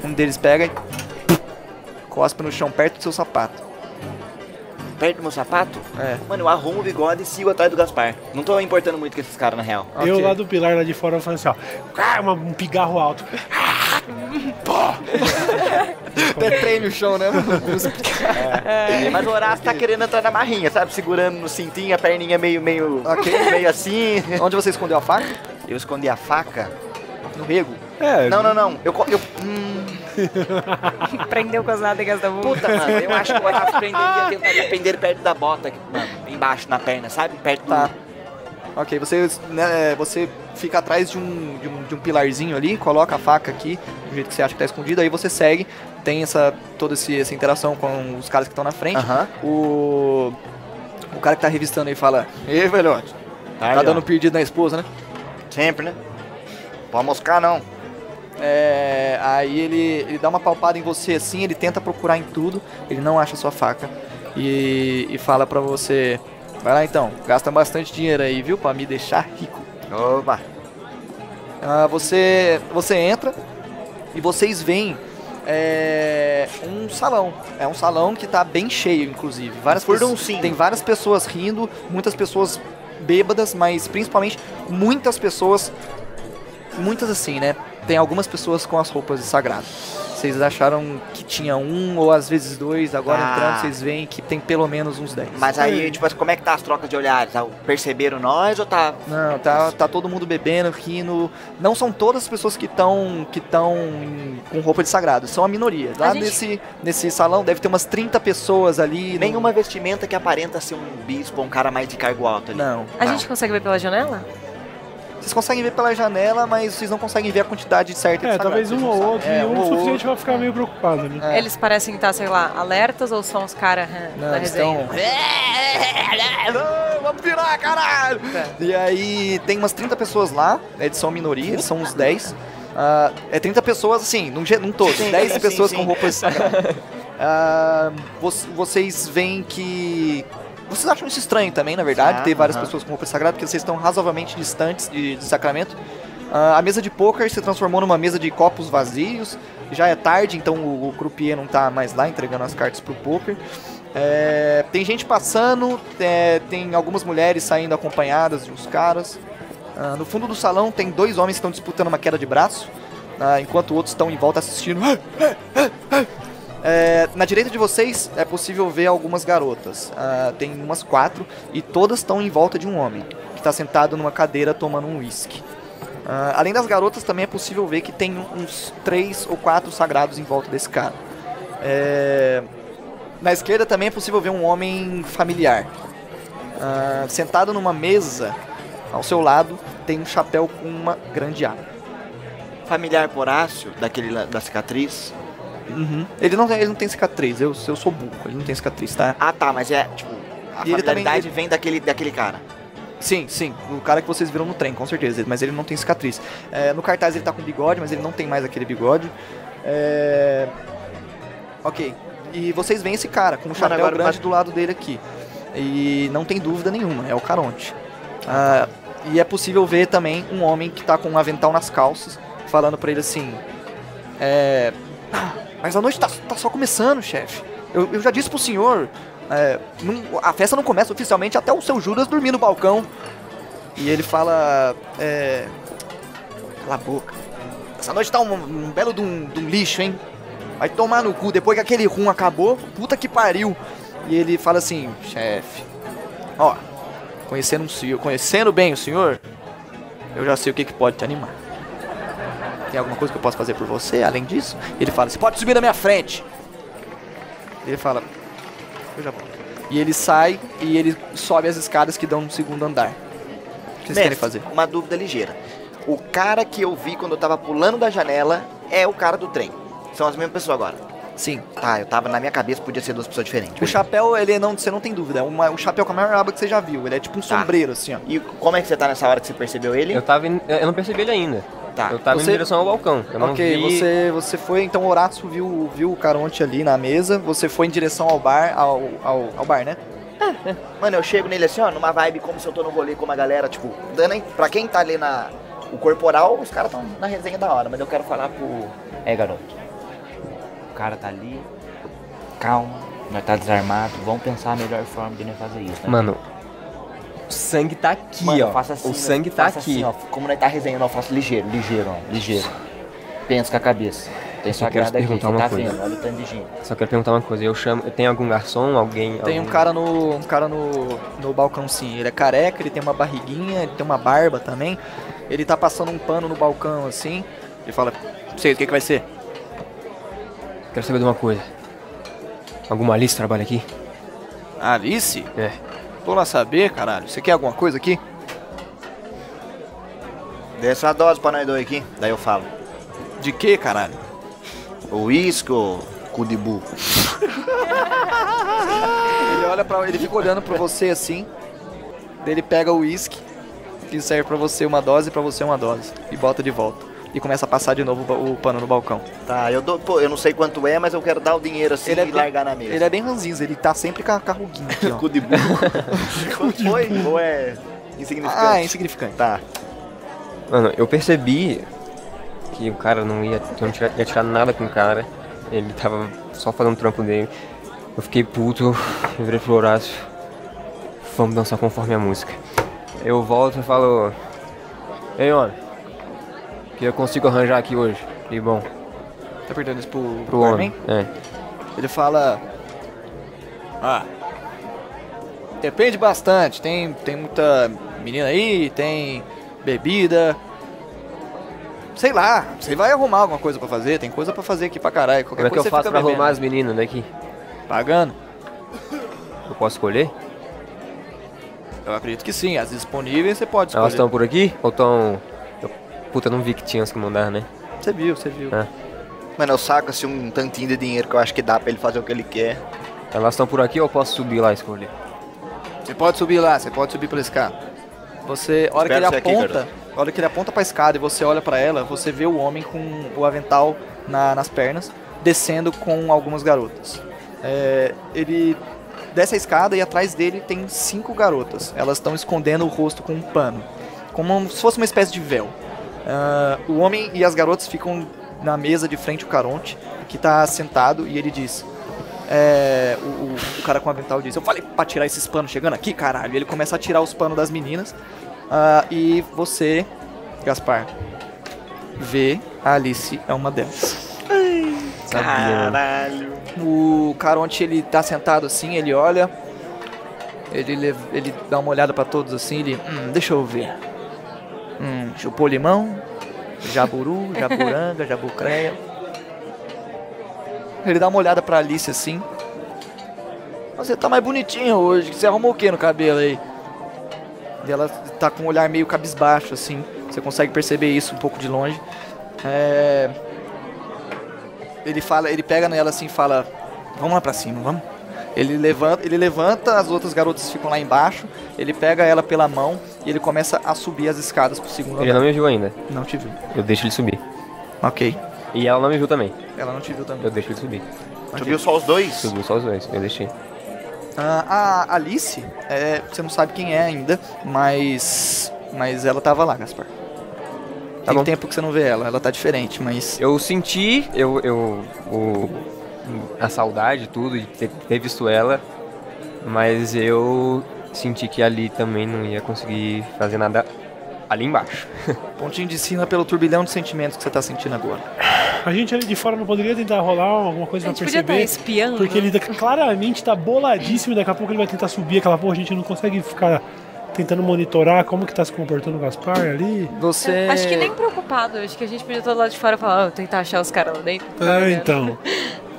Um deles pega e... cospe no chão perto do seu sapato. Perto do meu sapato? É. Mano, eu arrumo o bigode e sigo atrás do Gaspar. Não tô importando muito com esses caras, na real. Eu okay. lá do pilar, lá de fora, eu falei assim, ó. Ah, um pigarro alto. Pô! Até treme o chão, né? É. É. Mas o Horácio tá querendo entrar na marrinha, sabe? Segurando no cintinho, a perninha meio, meio, okay. meio assim. Onde você escondeu a faca? Eu escondi a faca no rego. É. Não, não, não. Eu... eu hum. Prendeu com as nádegas da boca. Puta, mano, eu acho que o Horácio prenderia, tentaria prender perto da bota, mano, embaixo na perna, sabe? Perto tá. do... Ok, você, né, você fica atrás de um, de, um, de um pilarzinho ali, coloca a faca aqui, do jeito que você acha que tá escondido, aí você segue, tem essa, toda esse, essa interação com os caras que estão na frente. Uh-huh. o, o cara que tá revistando aí fala, ei, velhote, tá, tá dando perdido na esposa, né? Sempre, né? Pode moscar, não. É, aí ele, ele dá uma palpada em você assim, ele tenta procurar em tudo, ele não acha a sua faca e, e fala pra você, vai lá então, gasta bastante dinheiro aí, viu, pra me deixar rico. Opa! Ah, você, você entra e vocês veem é, um salão, é um salão que tá bem cheio, inclusive, várias pessoas, tem várias pessoas rindo, muitas pessoas bêbadas, mas principalmente muitas pessoas, muitas assim, né? Tem algumas pessoas com as roupas de sagrado. Vocês acharam que tinha um ou às vezes dois, agora ah. entrando vocês veem que tem pelo menos uns dez. Mas aí, tipo, como é que tá as trocas de olhares? Perceberam nós ou tá... Não, tá, tá todo mundo bebendo, rindo. Não são todas as pessoas que estão que tão com roupa de sagrado, são a minoria. Lá a gente... nesse, nesse salão deve ter umas trinta pessoas ali. Nenhuma no... vestimenta que aparenta ser um bispo, um cara mais de cargo alto ali. Não. A não. gente consegue ver pela janela? Vocês conseguem ver pela janela, mas vocês não conseguem ver a quantidade certa. É, talvez um ou outro, e um o suficiente pra ficar meio preocupado. Né? É. Eles parecem estar, sei lá, alertas ou são os caras da resenha? Estão... Vamos virar, caralho! É. E aí, tem umas trinta pessoas lá, eles são minoria, eles são uns dez. Uh, é trinta pessoas, assim, num, num todo, sim, dez sim, pessoas sim. com roupas... uh, vocês veem que... Vocês acham isso estranho também, na verdade, ah, ter várias uh-huh. pessoas com roupa sagrada, porque vocês estão razoavelmente distantes de, de Sacramento. Uh, a mesa de pôquer se transformou numa mesa de copos vazios. Já é tarde, então o, o croupier não tá mais lá entregando as cartas pro pôquer. É, tem gente passando, é, tem algumas mulheres saindo acompanhadas de uns caras. Uh, no fundo do salão tem dois homens que estão disputando uma queda de braço, uh, enquanto outros estão em volta assistindo. É, na direita de vocês é possível ver algumas garotas, uh, tem umas quatro e todas estão em volta de um homem que está sentado numa cadeira tomando um uísque. Uh, além das garotas também é possível ver que tem uns três ou quatro sagrados em volta desse cara. É, na esquerda também é possível ver um homem familiar, uh, sentado numa mesa. Ao seu lado tem um chapéu com uma grande aba. Familiar por Horácio, daquele da cicatriz. Uhum. Ele, não tem, ele não tem cicatriz, eu, eu sou burro, ele não tem cicatriz, tá? Ah, tá, mas é, tipo, a e familiaridade também... vem daquele, daquele cara. Sim, sim, o cara que vocês viram no trem, com certeza, mas ele não tem cicatriz. É, no cartaz ele tá com bigode, mas ele não tem mais aquele bigode. É... Ok, e vocês veem esse cara com um chapéu agora, grande mas... do lado dele aqui. E não tem dúvida nenhuma, é o Caronte. Ah, e é possível ver também um homem que tá com um avental nas calças, falando pra ele assim... É... Mas a noite tá, tá só começando, chefe. Eu, eu já disse pro senhor, é, não, a festa não começa oficialmente até o seu Judas dormir no balcão. E ele fala, é, cala a boca. Essa noite tá um, um belo de um, de um lixo, hein? Vai tomar no cu, depois que aquele rum acabou, puta que pariu. E ele fala assim, chefe, ó, conhecendo, um senhor, conhecendo bem o senhor, eu já sei o que, que pode te animar. Tem alguma coisa que eu posso fazer por você, além disso? Ele fala, você pode subir na minha frente. Ele fala, eu já volto. E ele sai e ele sobe as escadas que dão no segundo andar. O que vocês querem fazer? Uma dúvida ligeira. O cara que eu vi quando eu tava pulando da janela é o cara do trem. São as mesmas pessoas agora? Sim. Tá, eu tava na minha cabeça, podia ser duas pessoas diferentes. O chapéu, ele não, você não tem dúvida, é um chapéu com a maior aba que você já viu. Ele é tipo um tá. sombreiro, assim, ó. E como é que você tá nessa hora que você percebeu ele? Eu tava, in... eu não percebi ele ainda. Tá. Eu tava você... em direção ao balcão. Eu ok, não vi... você, você foi, então o Horácio viu, viu o Caronte ali na mesa, você foi em direção ao bar, ao, ao, ao bar, né? É, é. Mano, eu chego nele assim, ó, numa vibe como se eu tô no rolê com uma galera, tipo, dando, hein? Pra quem tá ali na... O corporal, os caras tão na resenha da hora, mas eu quero falar pro... É, garoto. O cara tá ali, calma, Nós tá desarmado, vamos pensar a melhor forma de nós fazer isso, né? Mano, o sangue tá aqui, mano, ó. Faça assim, o sangue tá aqui. Assim, ó. Como nós tá resenhando, ó, faça ligeiro, ligeiro, ó, ligeiro. Pensa com a cabeça. Tem só quero perguntar aqui, uma tá coisa. Vendo, olha o tanto de gente. Só quero perguntar uma coisa. Eu chamo, tem algum garçom, alguém? Tem algum... um cara no, um cara no, no balcão, sim. Ele é careca, ele tem uma barriguinha, ele tem uma barba também. Ele tá passando um pano no balcão assim. Ele fala, não sei o que que vai ser. Quero saber de uma coisa. Alguma Alice trabalha aqui? Alice? É. Vou lá saber, caralho. Você quer alguma coisa aqui? Desce uma dose pra nós dois aqui. Daí eu falo. De que, caralho? O uísque ou cu de burro? Ele olha pra... Ele fica olhando pra você assim. Daí ele pega o uísque, que serve pra você uma dose, pra você uma dose. E bota de volta. E começa a passar de novo o pano no balcão. Tá, eu dou, pô, eu não sei quanto é, mas eu quero dar o dinheiro assim ele e é largar bem, na mesa. Ele é bem ranzinza, ele tá sempre com a ruguinha aqui, ó. Cu de burro. Foi? Ou é insignificante? Ah, é insignificante. Tá. Mano, eu percebi que o cara não ia, não tinha, ia tirar nada com o cara. Ele tava só fazendo o trampo dele. Eu fiquei puto, eu virei pro Horácio. Vamos dançar conforme a música. Eu volto e falo... Ei, homem. Que eu consigo arranjar aqui hoje. E bom. Tá perguntando isso pro, pro, pro homem? É. Ele fala... Ah... Depende bastante. Tem, tem muita menina aí, tem bebida... Sei lá, você vai arrumar alguma coisa pra fazer. Tem coisa pra fazer aqui pra caralho. Qualquer Como coisa é que eu faço pra bebendo. Arrumar as meninas daqui? Pagando. Eu posso escolher? Eu acredito que sim. As disponíveis você pode escolher. Elas estão por aqui ou estão... Puta, eu não vi que tinha as que mandaram, né? Você viu, você viu. É. Mano, eu saco assim um tantinho de dinheiro que eu acho que dá pra ele fazer o que ele quer. Elas estão por aqui ou eu posso subir lá e escolher? Você pode subir lá, você pode subir pela escada. Você, hora que ele aponta, hora que ele aponta pra escada e você olha pra ela, você vê o homem com o avental na, nas pernas, descendo com algumas garotas. É, ele desce a escada e atrás dele tem cinco garotas. Elas estão escondendo o rosto com um pano, como se fosse uma espécie de véu. Uh, o homem e as garotas ficam na mesa de frente ao Caronte, que tá sentado, e ele diz... É, o, o, o cara com o avental diz... Eu falei pra tirar esses panos chegando aqui, caralho. E ele começa a tirar os panos das meninas. Uh, e você, Gaspar, vê a Alice é uma delas. Ai, caralho. O Caronte, ele tá sentado assim, ele olha... Ele, ele dá uma olhada pra todos assim, ele... Hum, deixa eu ver... Hum, chupou limão, jaburu, jaburanga, jabucreia. Ele dá uma olhada pra Alice assim. Você tá mais bonitinha hoje, você arrumou o que no cabelo aí? E ela tá com um olhar meio cabisbaixo assim, você consegue perceber isso um pouco de longe. É... Ele fala, ele pega nela assim e fala, vamos lá pra cima, vamos? Ele levanta, ele levanta, as outras garotas ficam lá embaixo, ele pega ela pela mão e ele começa a subir as escadas pro segundo andar. Ele não me viu ainda. Não te viu. Eu deixo ele subir. Ok. E ela não me viu também. Ela não te viu também. Eu deixo ele subir. Okay. Tu viu só os dois? Subiu só os dois, eu deixei. Ah, a Alice, é, você não sabe quem é ainda, mas mas ela tava lá, Gaspar. Tá Tem bom. tempo que você não vê ela, ela tá diferente, mas... Eu senti, eu... eu, eu... a saudade, tudo, de ter visto ela, mas eu senti que ali também não ia conseguir fazer nada ali embaixo. Pontinho de cima pelo turbilhão de sentimentos que você tá sentindo agora. A gente ali de fora não poderia tentar rolar alguma coisa pra perceber? Podia estar espiando. Porque ele claramente tá boladíssimo e daqui a pouco ele vai tentar subir aquela porra, a gente não consegue ficar... tentando monitorar como que tá se comportando o Gaspar ali. Você... Acho que nem preocupado, acho que a gente podia estar lá de fora e falar, oh, tentar achar os caras lá dentro. Ah, é, então.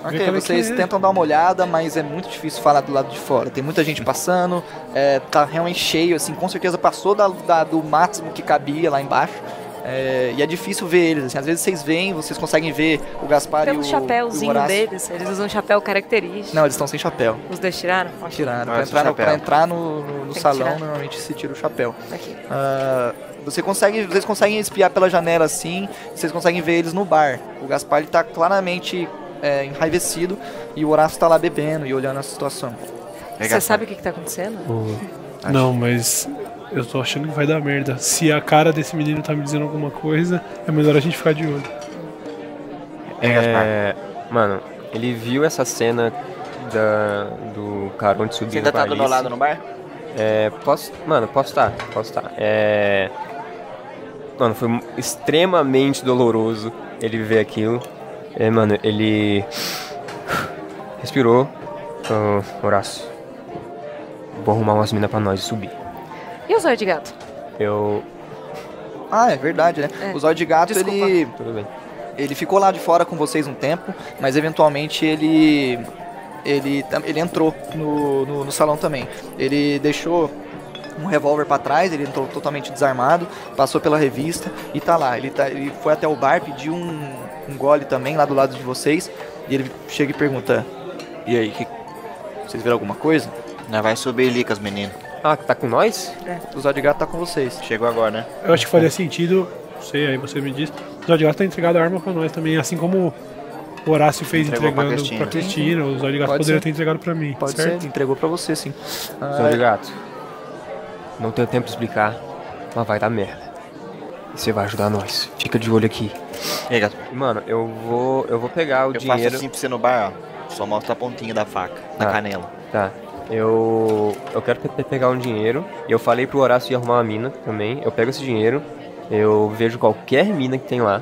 Ok, vocês que... tentam dar uma olhada, mas é muito difícil falar do lado de fora. Tem muita gente passando, é, tá realmente cheio, assim, com certeza passou da, da, do máximo que cabia lá embaixo. É, e é difícil ver eles, assim, às vezes vocês veem, vocês conseguem ver o Gaspar e o, e o Horácio. Pelo chapéuzinho deles, eles usam um chapéu característico. Não, eles estão sem chapéu. Os dois tiraram? Tiraram, pra entrar, no, pra entrar no, no, no salão normalmente se tira o chapéu. Aqui. Uh, você consegue, vocês conseguem espiar pela janela assim, vocês conseguem ver eles no bar. O Gaspar ele tá claramente é, enraivecido e o Horácio tá lá bebendo e olhando a situação. É, você Gaspar. sabe o que, que tá acontecendo? Uhum. Não, mas... eu tô achando que vai dar merda. Se a cara desse menino tá me dizendo alguma coisa, é melhor a gente ficar de olho. É, Gaspar. Mano, ele viu essa cena da, do Caronte subindo. Você ainda tá do meu lado no bar? É, posso, mano, posso estar, posso estar. É, mano, foi extremamente doloroso ele viver aquilo. É, mano, ele respirou. Oh, Horácio, vou arrumar umas minas pra nós e subir. E o Zó de Gato? Eu... Ah, é verdade, né? É. O Zó de Gato, desculpa, ele... Tudo bem. Ele ficou lá de fora com vocês um tempo, mas eventualmente ele... Ele, ele entrou no, no, no salão também. Ele deixou um revólver pra trás, ele entrou totalmente desarmado, passou pela revista e tá lá. Ele, tá, ele foi até o bar, pediu um, um gole também lá do lado de vocês. E ele chega e pergunta: e aí, que, vocês viram alguma coisa? Não, vai subir ali com as meninas. Ah, que tá com nós? É, o Zó de Gato tá com vocês. Chegou agora, né? Eu acho que faria sentido, não sei, aí você me diz. O Zó de Gato tá entregado a arma pra nós também, assim como... O Horácio fez entregou entregando pra Cristina, pra Cristina. O Zó de Gato pode poderia ser. ter entregado pra mim. Pode certo? ser, entregou pra você, sim. Ah, Zó de Gato, não tenho tempo de explicar, mas vai dar merda. E você vai ajudar nós. Fica de olho aqui. E aí, Gato? Mano, eu vou, eu vou pegar o eu dinheiro... Eu faço assim pra você no bar, ó. Só mostra a pontinha da faca, tá, na canela. Tá. Eu... Eu quero pegar um dinheiro. Eu falei pro Horácio ir arrumar uma mina também. Eu pego esse dinheiro. Eu vejo qualquer mina que tem lá.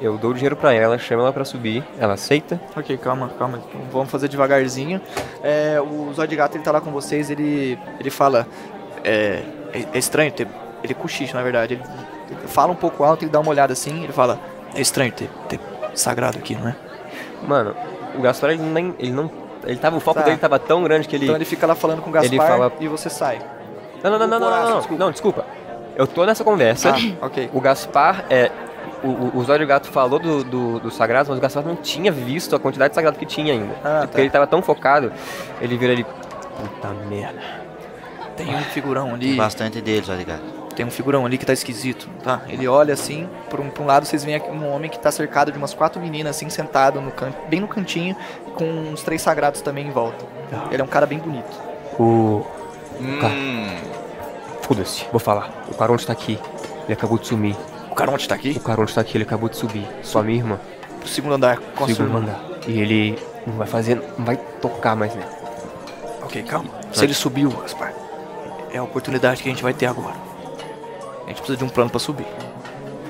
Eu dou o dinheiro pra ela, chamo ela pra subir, ela aceita. Ok, calma, calma, vamos fazer devagarzinho. É, o Zó de Gato, ele tá lá com vocês, ele, ele fala... É, é estranho ter... Ele cochicha, na verdade. Ele, ele fala um pouco alto, ele dá uma olhada assim, ele fala... É estranho ter, ter sagrado aqui, não é? Mano, o Gaspar, ele nem... Ele não, ele tava, o foco tá. dele tava tão grande que ele... Então ele fica lá falando com o Gaspar fala... e você sai. Não, não, não, não, não, não, não, desculpa. Não, desculpa. Eu tô nessa conversa. Ah, ok. O Gaspar é... O, o Zó de Gato falou do, do, do sagrado, mas o Gaspar não tinha visto a quantidade de sagrado que tinha ainda. Ah, tá. Porque ele tava tão focado, ele vira ali... Puta merda. Tem um figurão ali... Tem bastante dele, Zó de Gato. Tem um figurão ali que tá esquisito, tá? Ele olha assim, por um, por um lado vocês veem um homem que tá cercado de umas quatro meninas, assim, sentado no can... bem no cantinho, com uns três sagrados também em volta. Ah. Ele é um cara bem bonito. O... Hum. Cara... Foda-se, vou falar. O Caronte tá aqui. Ele acabou de sumir. O Caronte tá aqui? O Caronte tá aqui, ele acabou de subir. Sua minha irmã. Pro segundo andar, com a sua irmã. Segundo andar. E ele não vai fazer, não vai tocar mais nele. Ok, calma. Mas... Se ele subiu, Gaspar, é a oportunidade que a gente vai ter agora. A gente precisa de um plano pra subir.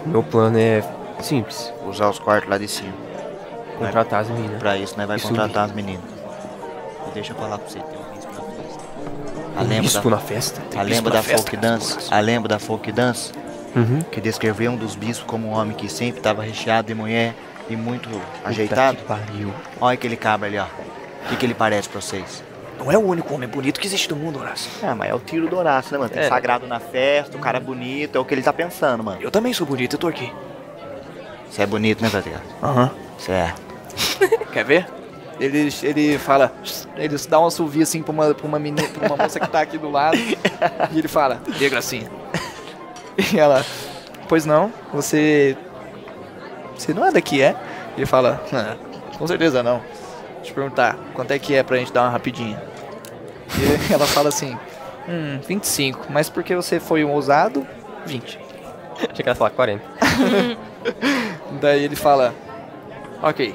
Meu plano é simples. Usar os quartos lá de cima. Contratar as meninas. Pra isso, né? Vai contratar as meninas. Deixa eu falar pra você, tem um risco na festa. A lembra da festa? A lembra da Fogo que Dança? A lembra da Fogo que Dança? Uhum. Que descreveu um dos bispos como um homem que sempre estava recheado de mulher e muito ajeitado. Puta que pariu. Olha aquele cabra ali, ó. O que, que ele parece pra vocês? Não é o único homem bonito que existe no mundo, Horácio. É, mas é o tiro do Horácio, né, mano? Tem é. sagrado na festa, o cara é bonito, é o que ele tá pensando, mano. Eu também sou bonito, eu tô aqui. Você é bonito, né, Frederico? Aham. Uhum. Você é. Quer ver? Ele, ele fala... Ele dá um assovio assim pra uma, pra uma, menina, pra uma moça que tá aqui do lado. E ele fala... E gracinha. E ela, pois não, você... Você não é daqui, é? E ele fala, ah, com certeza não. Deixa eu perguntar, quanto é que é pra gente dar uma rapidinha? E ela fala assim, hum, vinte e cinco, mas porque você foi um ousado, vinte. Achei que ela ia falar quarenta. Daí ele fala, ok,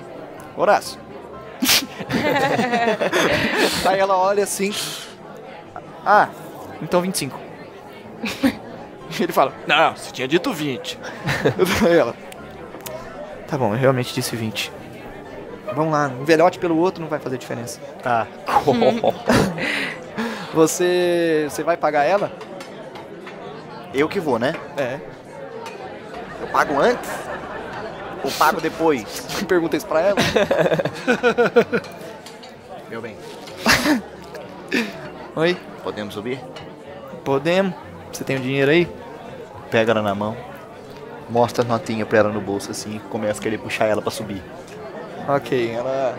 Horácio. Daí ela olha assim, ah, então vinte e cinco. Ele fala, não, você tinha dito vinte. Ela, tá bom, eu realmente disse vinte. Vamos lá, um velhote pelo outro não vai fazer diferença. Tá. Você, você vai pagar ela? Eu que vou, né? É. Eu pago antes? Ou pago depois? Pergunta isso pra ela. Meu bem. Oi? Podemos subir? Podemos. Você tem o dinheiro aí? Pega ela na mão, mostra as notinhas pra ela no bolso assim e começa a querer puxar ela pra subir. Ok, ela...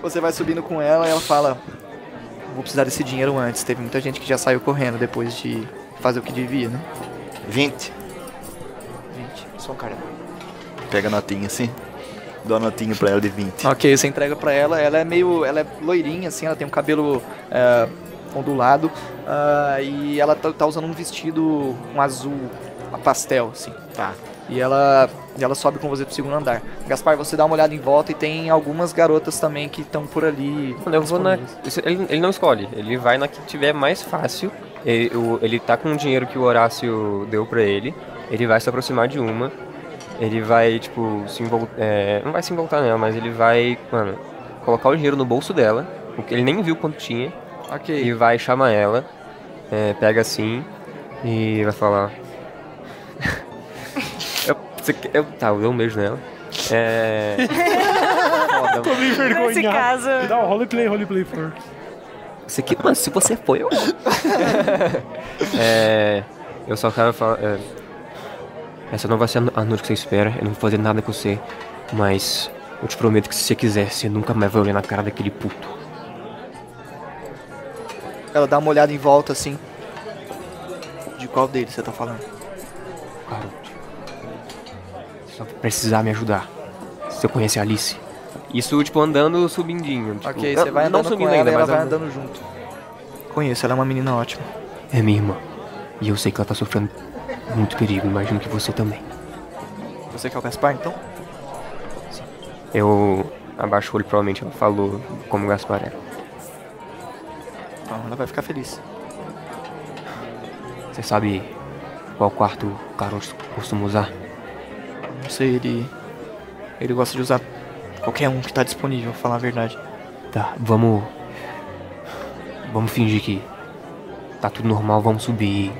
Você vai subindo com ela e ela fala, vou precisar desse dinheiro antes. Teve muita gente que já saiu correndo depois de fazer o que devia, né? vinte. vinte, só um cara. Pega a notinha assim, dá uma notinha pra ela de vinte. Ok, você entrega pra ela, ela é meio... Ela é loirinha assim, ela tem um cabelo... É... ondulado, uh, e ela tá, tá usando um vestido um azul, um pastel, assim. Tá. E ela, ela sobe com você pro segundo andar. Gaspar, você dá uma olhada em volta e tem algumas garotas também que estão por ali. Eu vou na... ele, ele não escolhe, ele vai na que tiver mais fácil. Ele, o, ele tá com o dinheiro que o Horácio deu pra ele. Ele vai se aproximar de uma. Ele vai, tipo, se envolver. É, não vai se envolver nela, mas ele vai, mano, colocar o dinheiro no bolso dela. Porque ele nem viu quanto tinha. Okay. E vai chamar ela. É, pega assim. E vai falar. eu, você, eu, tá, eu dou um beijo nela. É. Foda, tô meio vergonhado. Nesse caso. Dá um roleplay, roleplay, por. Você que, mano, se você foi, eu. é. Eu só quero falar. É, essa não vai ser a noite que você espera, eu não vou fazer nada com você, mas eu te prometo que se você quiser, você nunca mais vai olhar na cara daquele puto. Ela dá uma olhada em volta assim. De qual deles você tá falando? Caronte. Só precisar me ajudar. Se eu conhecer a Alice. Isso, tipo, andando subindinho. Tipo, ok, você vai andando com ela ainda, e ela vai andando junto. Conheço, ela é uma menina ótima. É minha irmã. E eu sei que ela tá sofrendo muito perigo, imagino que você também. Você quer o Gaspar, então? Sim. Eu abaixo o olho, provavelmente ela falou como o Gaspar era. Então, ela vai ficar feliz. Você sabe qual quarto o Caronte costuma usar? Não sei, ele... Ele gosta de usar qualquer um que tá disponível, falar a verdade. Tá, vamos... Vamos fingir que tá tudo normal, vamos subir.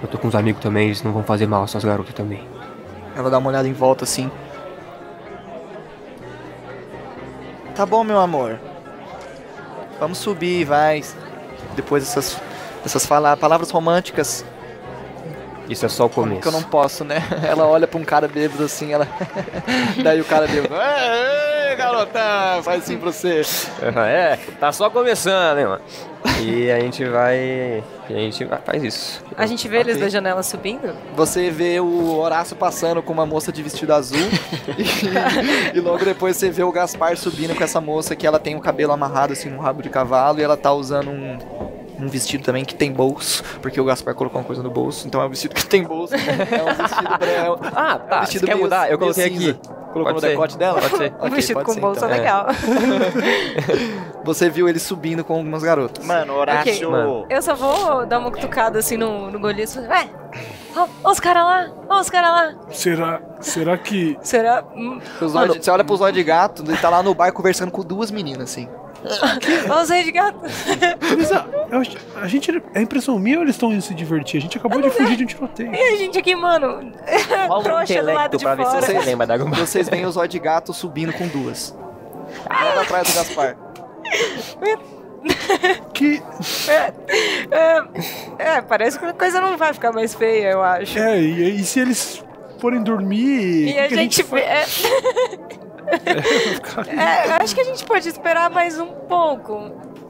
Eu tô com uns amigos também, eles não vão fazer mal, essas garotas também. Ela dá uma olhada em volta assim. Tá bom, meu amor. Vamos subir, vai. Depois dessas, dessas fala- palavras românticas. Isso é só o começo. Como que eu não posso, né? Ela olha pra um cara bêbado assim, ela... Daí o cara bêbado... Ei, garotão, faz assim pra você. É, tá só começando, hein, mano. E a gente vai... E a gente faz isso. A gente vê okay. Eles da janela subindo? Você vê o Horácio passando com uma moça de vestido azul. e, e logo depois você vê o Gaspar subindo com essa moça que ela tem o cabelo amarrado assim, num rabo de cavalo. E ela tá usando um, um vestido também que tem bolso. Porque o Gaspar colocou uma coisa no bolso. Então é um vestido que tem bolso. É um vestido branco. Ah, tá. É um vestido quer meio, mudar? Eu coloquei aqui. Colocou pode no ser. Decote dela? Pode ser. Okay, um vestido com ser, bolso então. É legal. Você viu ele subindo com algumas garotas. Mano, Horácio... Okay. Mano. Eu só vou dar uma cutucada assim no, no Golias. Ué, olha os caras lá, olha os caras lá. Será, será que... Será... Hum. Mano, de, você olha pro Zó de Gato, ele tá lá no bar conversando com duas meninas, assim. Olha o Zó de Gato. A gente... É impressão minha ou eles estão indo se divertir? A gente acabou de fugir de um tiroteio. E a gente aqui, mano... Trouxa do lado de fora. Vocês, vocês veem o Zó de Gato subindo com duas. Ela atrás do Gaspar. Que... É, é, é, parece que a coisa não vai ficar mais feia, eu acho. É, e, e se eles forem dormir... E a, que gente, que a gente... É... é, acho que a gente pode esperar mais um pouco.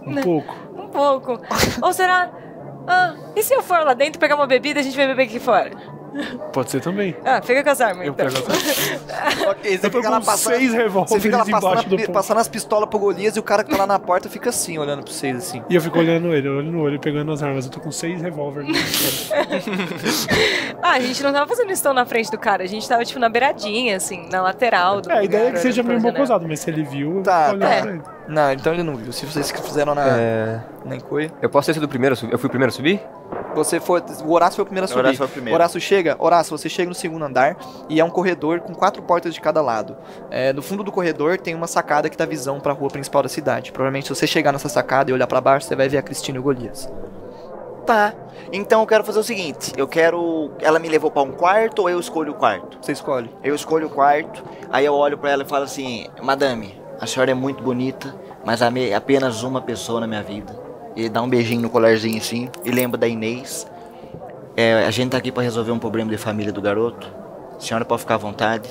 Um né? pouco. Um pouco. Ou será... Ah, e se eu for lá dentro pegar uma bebida, a gente vai beber aqui fora? Pode ser também. Ah, fica com as armas. Eu então. pego as armas. Okay, você fica lá passando, seis revólveres embaixo do ponto. Passando as pistolas pro Golias e o cara que tá lá na porta fica assim, olhando pra vocês assim. E eu fico olhando ele, eu olho no olho e pegando as armas. Eu tô com seis revólveres. Ah, a gente não tava fazendo isso tão na frente do cara. A gente tava tipo na beiradinha, assim, na lateral do. É, a ideia é que seja meio bocosado, mas se ele viu, tá, eu tá. É. Pra ele. Não, então ele não viu. Se vocês que fizeram na, é... na encolha. Eu posso ter sido o primeiro a subir? Eu fui o primeiro a subir? Você foi, o Horácio foi o primeiro a subir. Horácio foi o primeiro. Horácio chega, Horácio, você chega no segundo andar e é um corredor com quatro portas de cada lado. É, no fundo do corredor tem uma sacada que dá visão para a rua principal da cidade. Provavelmente se você chegar nessa sacada e olhar para baixo, você vai ver a Cristina e o Golias. Tá. Então eu quero fazer o seguinte, eu quero... Ela me levou pra um quarto ou eu escolho o quarto? Você escolhe. Eu escolho o quarto, aí eu olho pra ela e falo assim, madame, a senhora é muito bonita, mas amei apenas uma pessoa na minha vida. E dá um beijinho no colarzinho assim. E lembra da Inês. É, a gente tá aqui pra resolver um problema de família do garoto. A senhora pode ficar à vontade.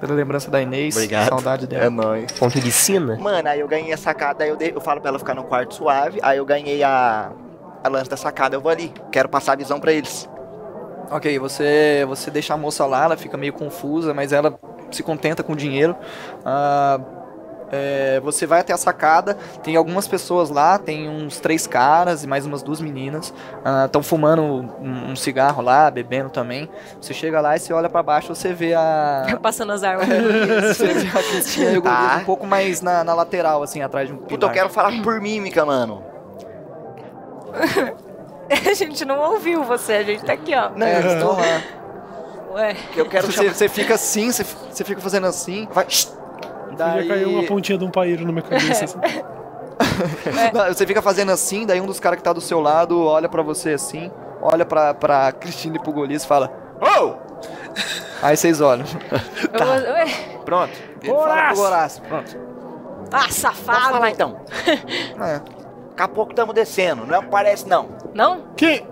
Pela lembrança da Inês. Obrigado. Saudade dela. É nóis. Ponto de sina. Mano, aí eu ganhei a sacada. Aí eu, de... eu falo pra ela ficar no quarto suave. Aí eu ganhei a, a lance da sacada. Eu vou ali. Quero passar a visão pra eles. Ok, você, você deixa a moça lá. Ela fica meio confusa. Mas ela se contenta com o dinheiro. Ah... é, você vai até a sacada, tem algumas pessoas lá, tem uns três caras e mais umas duas meninas, estão uh, fumando um, um cigarro lá, bebendo também. Você chega lá e você olha pra baixo, você vê a... Passando as armas. É, você vê a Cristina e o Golias um pouco mais na, na lateral, assim, atrás de um pilar. Puta, eu quero falar por mímica, mano. A gente não ouviu você, a gente tá aqui, ó. Não, é, eles estão lá. Ué. Eu quero você, você fica assim, você, você fica fazendo assim. Vai. Daí... Já caiu uma pontinha de um paeiro na minha cabeça. Assim. É. Não, você fica fazendo assim, daí um dos caras que tá do seu lado olha pra você assim, olha pra, pra Cristina e pro Golias e fala: "Oh!" Aí vocês olham. Tá. Vou... Pronto. Ele fala pro Horácio. Pronto. Ah, safado. Vamos falar então. É. Daqui a pouco estamos descendo, não é o que parece, não. Não? Que?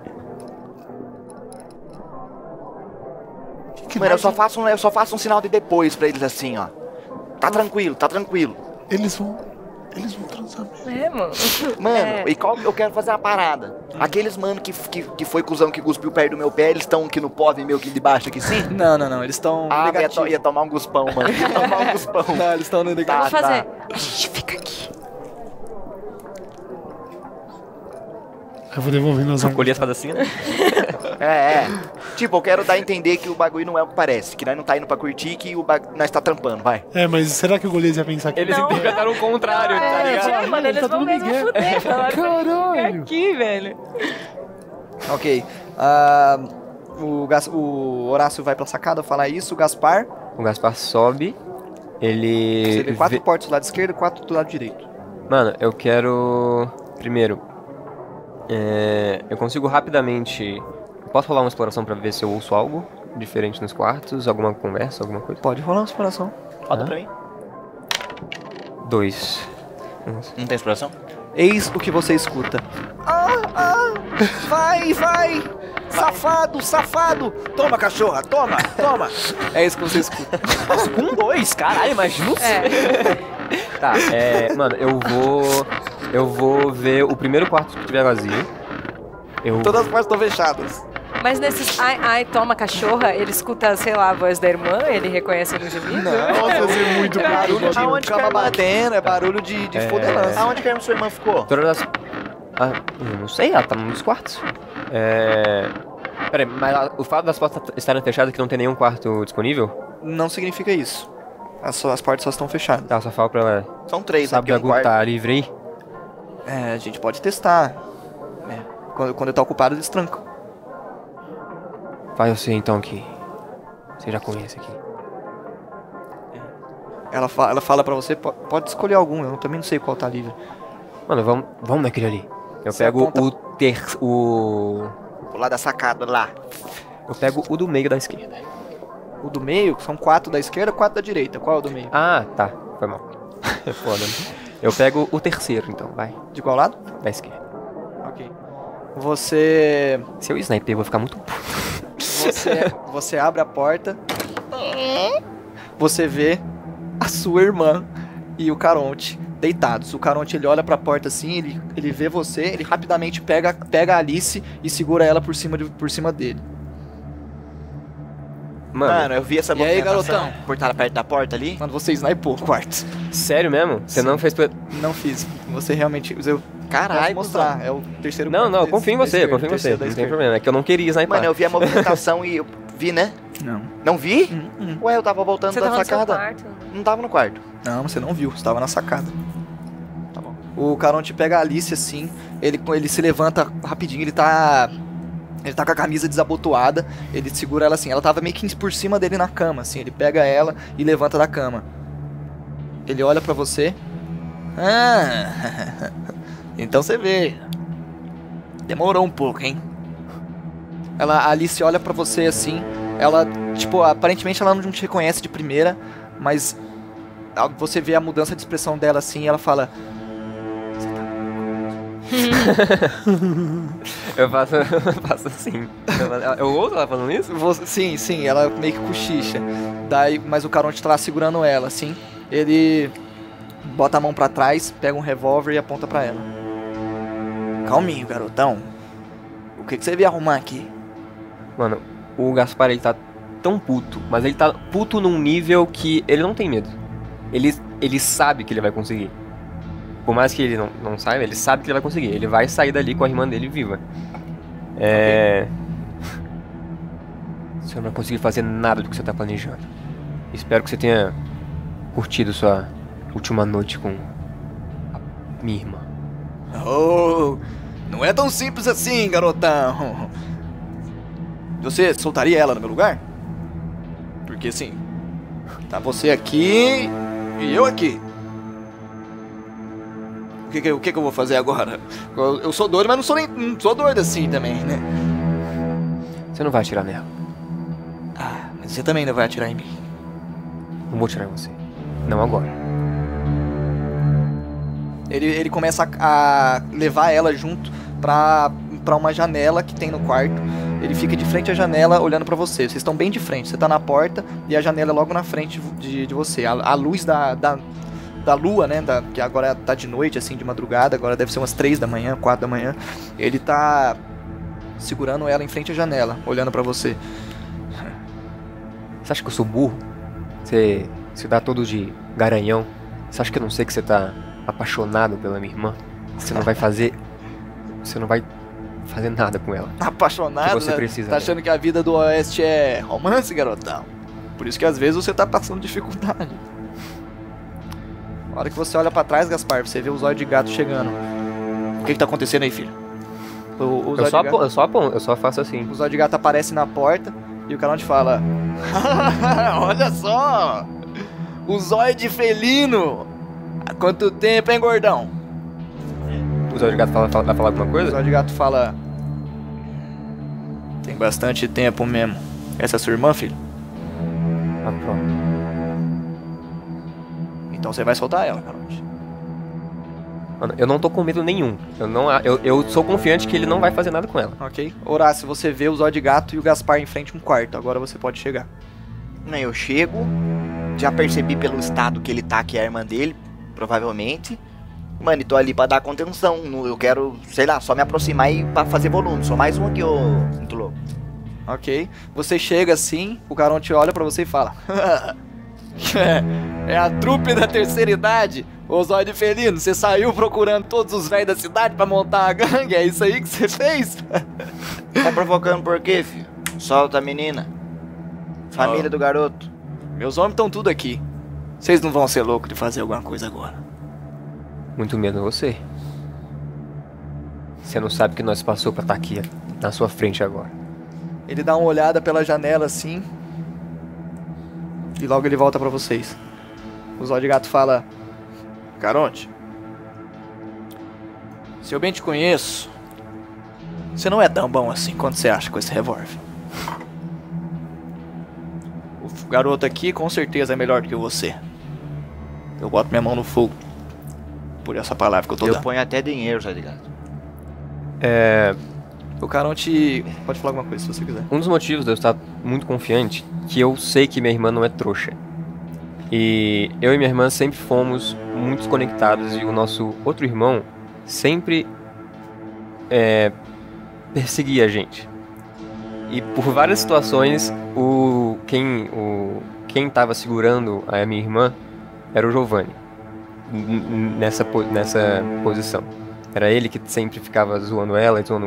Mano, eu só, faço um, eu só faço um sinal de depois pra eles assim, ó. Tá tranquilo, tá tranquilo. Eles vão... Eles vão transar mesmo. É, mano. Mano, é. E qual, eu quero fazer uma parada. Aqueles mano que, que, que foi cuzão que cuspiu perto do meu pé, eles estão aqui no pobre meu aqui debaixo aqui sim? Não, não, não. Eles estão. Ah, ia, to, ia tomar um guspão, mano. Ia tomar um guspão. Não, eles estão no negativo. Tá, fazer. Tá. A gente fica aqui. Eu vou devolvendo as armas. Golias faz assim, né? É, é. Tipo, eu quero dar a entender que o bagulho não é o que parece. Que nós não tá indo pra curtir, que o bag... nós tá trampando, vai. É, mas será que o Golias ia pensar que... Eles não, interpretaram o contrário, não, tá é, ligado? É, mano, eles tá vão mesmo fuder. Caralho. Aqui, velho. Ok. Uh, o, Gas... o Horácio vai pra sacada falar isso, o Gaspar... O Gaspar sobe, ele... Você vê quatro vê... portas do lado esquerdo e quatro do lado direito. Mano, eu quero... Primeiro... É, eu consigo rapidamente... Posso rolar uma exploração pra ver se eu ouço algo diferente nos quartos? Alguma conversa, alguma coisa? Pode rolar uma exploração. Roda ah. pra mim. Dois. Não tem exploração? Eis o que você escuta. Ah, ah, vai, vai! Safado, safado! Toma, cachorra, toma, toma! É isso que você escuta. Nossa, com dois, caralho, imagina o é. Tá, é, mano, eu vou... Eu vou ver o primeiro quarto que tiver vazio. Eu... Todas as portas estão fechadas. Mas nesses ai, ai, toma cachorra, ele escuta, sei lá, a voz da irmã, ele reconhece o gemido? Não, nossa, é muito barulho de aonde cama batendo, é barulho de, de é... fodelança. Aonde que a sua irmã ficou? Todas as... Ah, não sei, ela tá num dos quartos. É... Peraí, mas o fato das portas estarem fechadas que não tem nenhum quarto disponível? Não significa isso. As, as portas só estão fechadas. Ah, só falo pra ela. São três, sabe? Sabe que algum tá livre aí? É, a gente pode testar. É. Quando, quando eu tô ocupado, eles trancam. Vai você então que... Você já conhece aqui. É. Ela, fa ela fala pra você, pode escolher algum, eu também não sei qual tá livre. Mano, vamos, vamos naquele ali. Eu você pego aponta... o ter... o... O lado da sacada, lá. Eu pego o do meio da esquerda. O do meio? São quatro da esquerda, quatro da direita. Qual é o do meio? Ah, tá. Foi mal. É foda, né? Eu pego o terceiro, então, vai. De qual lado? Da esquerda. Ok. Você... Se eu sniper, eu vou ficar muito... você, você abre a porta. Você vê a sua irmã e o Caronte deitados. O Caronte, ele olha pra porta assim, ele, ele vê você, ele rapidamente pega, pega a Alice e segura ela por cima, de, por cima dele. Mano, mano, eu vi essa boca. E aí, garotão? Portada perto da porta ali? Mano, você snipou o quarto. Sério mesmo? Você não fez... Não fiz. Você realmente... Eu... Caralho, mostrar. É o terceiro... Não, não, eu confio em você, eu confio em você. Não tem problema, é que eu não queria snipar. Mano, eu vi a movimentação e eu... Vi, né? Não. Não vi? Hum, hum. Ué, eu tava voltando da sacada. Não tava no quarto. Não, você não viu. Você tava na sacada. Tá bom. O Caronte pega a Alice assim, ele, ele se levanta rapidinho, ele tá... Ele tá com a camisa desabotoada, ele segura ela assim. Ela tava meio que por cima dele na cama, assim. Ele pega ela e levanta da cama. Ele olha pra você. Ah, então você vê. Demorou um pouco, hein? Ela, a Alice olha pra você assim. Ela, tipo, aparentemente ela não te reconhece de primeira, mas você vê a mudança de expressão dela assim e ela fala... eu, faço, eu faço assim. Eu ouço ela falando isso? Você, sim, sim, ela meio que cochicha. Daí, mas o Caronte tá lá segurando ela, assim. Ele bota a mão pra trás, pega um revólver e aponta pra ela. Calminho, garotão. O que, que você veio arrumar aqui? Mano, o Gaspar, ele tá tão puto. Mas ele tá puto num nível que ele não tem medo. Ele ele sabe que ele vai conseguir. Por mais que ele não, não saiba, ele sabe que ele vai conseguir. Ele vai sair dali com a irmã dele viva. É... Okay. Você não vai conseguir fazer nada do que você está planejando. Espero que você tenha curtido sua última noite com a minha irmã. Oh, não é tão simples assim, garotão. Você soltaria ela no meu lugar? Porque assim, tá você aqui e eu aqui. O que, o que eu vou fazer agora? Eu, eu sou doido, mas não sou, nem, não sou doido assim também, né? Você não vai atirar nela. Ah, mas você também não vai atirar em mim. Não vou atirar em você. Não agora. Ele, ele começa a, a levar ela junto pra, pra uma janela que tem no quarto. Ele fica de frente à janela olhando pra você. Vocês estão bem de frente. Você tá na porta e a janela é logo na frente de, de você. A, a luz da... da da lua, né, da, que agora tá de noite, assim, de madrugada, agora deve ser umas três da manhã, quatro da manhã, ele tá segurando ela em frente à janela, olhando pra você. Você acha que eu sou burro? Você se dá todo de garanhão? Você acha que eu não sei que você tá apaixonado pela minha irmã? Você não vai fazer... Você não vai fazer nada com ela. Tá apaixonado? Você precisa, tá achando que a vida do Oeste é romance, garotão? Por isso que às vezes você tá passando dificuldade. A hora que você olha pra trás, Gaspar, você vê o Zó de Gato chegando. O que que tá acontecendo aí, filho? O, o eu, só gato... eu, só eu só faço assim. O Zó de Gato aparece na porta e o Caronte fala... Olha só! O Zóio de Felino! Há quanto tempo, hein, gordão? O Zó de Gato vai falar alguma coisa? O Zó de Gato fala... Tem bastante tempo mesmo. Essa é a sua irmã, filho? Ah, pronto. Então você vai soltar ela, Caronte. Mano, eu não tô com medo nenhum. Eu, não, eu, eu sou confiante que ele não vai fazer nada com ela. Ok. Horácio, você vê o Zó de Gato e o Gaspar em frente a um quarto. Agora você pode chegar. Eu chego. Já percebi pelo estado que ele tá, que é a irmã dele, provavelmente. Mano, e tô ali pra dar contenção. Eu quero, sei lá, só me aproximar e pra fazer volume. Só mais um aqui, ô... Sinto louco. Ok. Você chega assim, o Caronte olha pra você e fala... É a trupe da terceira idade, ô Zó de Felino, você saiu procurando todos os velhos da cidade pra montar a gangue, é isso aí que você fez? Tá provocando por quê, filho? Solta a menina. Família oh. do garoto. Meus homens estão tudo aqui. Vocês não vão ser loucos de fazer alguma coisa agora. Muito menos você. Você não sabe o que nós passou pra estar aqui, na sua frente agora. Ele dá uma olhada pela janela assim... E logo ele volta pra vocês. O Zó de Gato fala... Caronte, se eu bem te conheço, você não é tão bom assim quanto você acha com esse revólver. O garoto aqui com certeza é melhor do que você. Eu boto minha mão no fogo por essa palavra que eu tô eu dando. Eu ponho até dinheiro, Zó de Gato. É... O Caronte pode falar alguma coisa se você quiser. Um dos motivos de eu estar muito confiante que eu sei que minha irmã não é trouxa. E eu e minha irmã sempre fomos muito conectados e o nosso outro irmão sempre é, perseguia a gente. E por várias situações, o quem o quem estava segurando a minha irmã era o Giovanni nessa nessa posição. Era ele que sempre ficava zoando ela, zoando,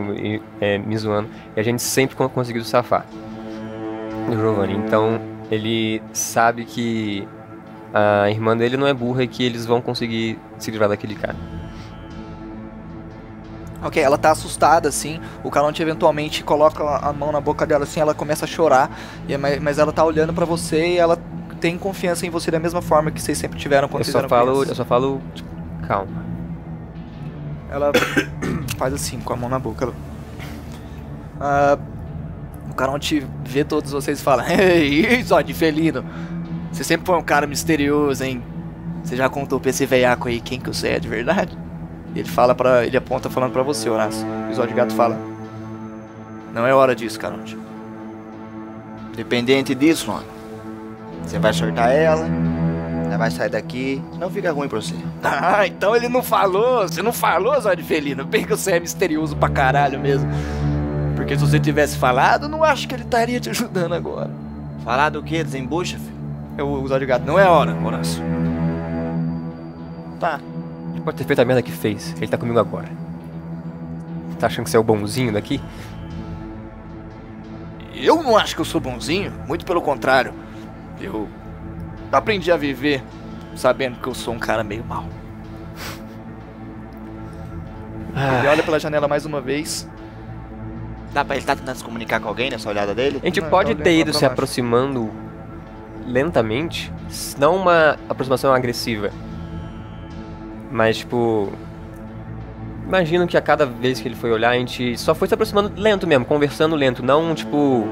é, me zoando. E a gente sempre conseguiu safar do Giovanni. Então, ele sabe que a irmã dele não é burra e que eles vão conseguir se livrar daquele cara. Ok, ela tá assustada, assim. O Caronte eventualmente coloca a mão na boca dela, assim. Ela começa a chorar, mas ela tá olhando pra você e ela tem confiança em você da mesma forma que vocês sempre tiveram quando vocês eram crianças. Eu só falo, tipo, calma. Ela faz assim, com a mão na boca. Ela... Uh, o Caronte vê todos vocês e fala... Ei, Zó de Felino, você sempre foi um cara misterioso, hein? Você já contou pra esse veiaco aí quem que você é de verdade? Ele fala pra... Ele aponta falando pra você, Horácio. E o Zó de Gato fala... Não é hora disso, Caronte. Dependente disso, mano. Você vai soltar ela... Ainda vai sair daqui, não fica ruim pra você. Ah, então ele não falou. Você não falou, Zó de Felino. Bem que você é misterioso pra caralho mesmo. Porque se você tivesse falado, não acho que ele estaria te ajudando agora. Falar do quê? Desembucha, filho? Eu, Zó de Gato, não é hora, Horácio. tá. Ele pode ter feito a merda que fez. Ele tá comigo agora. Tá achando que você é o bonzinho daqui? Eu não acho que eu sou bonzinho. Muito pelo contrário. Eu aprendi a viver sabendo que eu sou um cara meio mau. Ah. Ele olha pela janela mais uma vez. Dá pra ele estar tentando se comunicar com alguém nessa olhada dele? A gente não, pode ter ido se baixo. aproximando lentamente, não uma aproximação agressiva. Mas, tipo... imagino que a cada vez que ele foi olhar, a gente só foi se aproximando lento mesmo, conversando lento, não, tipo...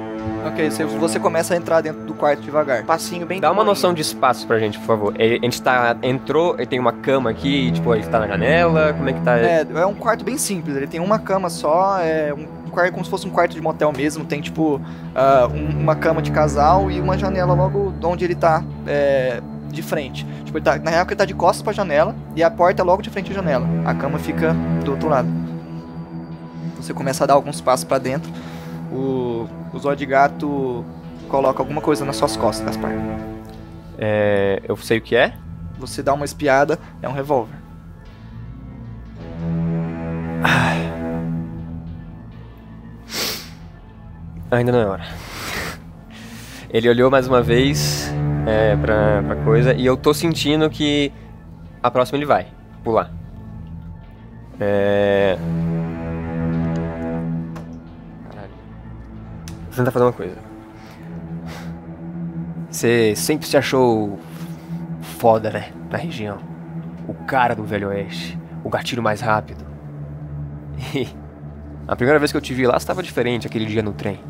Ok, você começa a entrar dentro do quarto devagar. Passinho bem... Dá uma noção de espaço pra gente, por favor. A gente tá... entrou, ele tem uma cama aqui, tipo, ele tá na janela, como é que tá? É, é um quarto bem simples, ele tem uma cama só, é um quarto como se fosse um quarto de motel mesmo, tem, tipo, uh, um, uma cama de casal e uma janela logo onde ele tá, é... de frente. Tipo, ele tá, na real que ele tá de costas pra janela e a porta é logo de frente à janela. A cama fica do outro lado. Você começa a dar alguns passos pra dentro. O, o Zó de Gato coloca alguma coisa nas suas costas, Gaspar. É... eu sei o que é? Você dá uma espiada, é um revólver. Ah. Ainda não é hora. Ele olhou mais uma vez... É, pra, pra coisa, e eu tô sentindo que a próxima ele vai pular. É... Caralho. Vou tentar fazer uma coisa. Você sempre se achou foda, né? Na região. O cara do Velho Oeste. O gatilho mais rápido. E a primeira vez que eu te vi lá, você tava diferente aquele dia no trem.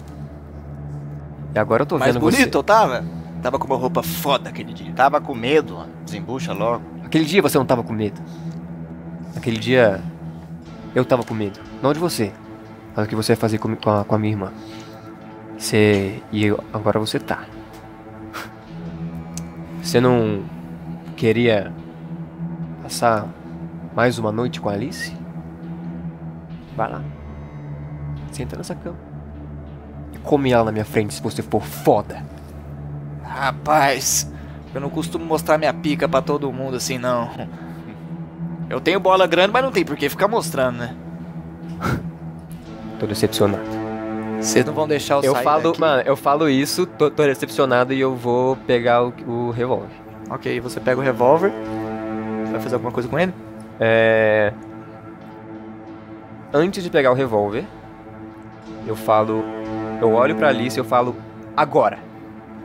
E agora eu tô vendo você. Mais bonito eu tava? Tava com uma roupa foda aquele dia. Tava com medo, desembucha logo. Aquele dia você não tava com medo. Aquele dia eu tava com medo. Não de você, mas o que você ia fazer com a, com a minha irmã. Você... e eu, agora você tá. Você não queria passar mais uma noite com a Alice? Vai lá. Senta nessa cama. E come ela na minha frente se você for foda. Rapaz, eu não costumo mostrar minha pica pra todo mundo assim, não. Eu tenho bola grande, mas não tem por que ficar mostrando, né? Tô decepcionado. Vocês não vão deixar eu, eu sair falo, daqui. Mano, eu falo isso, tô, tô decepcionado e eu vou pegar o, o revólver. Ok, você pega o revólver. Você vai fazer alguma coisa com ele? É... Antes de pegar o revólver, eu falo... eu olho pra Alice e eu falo... agora!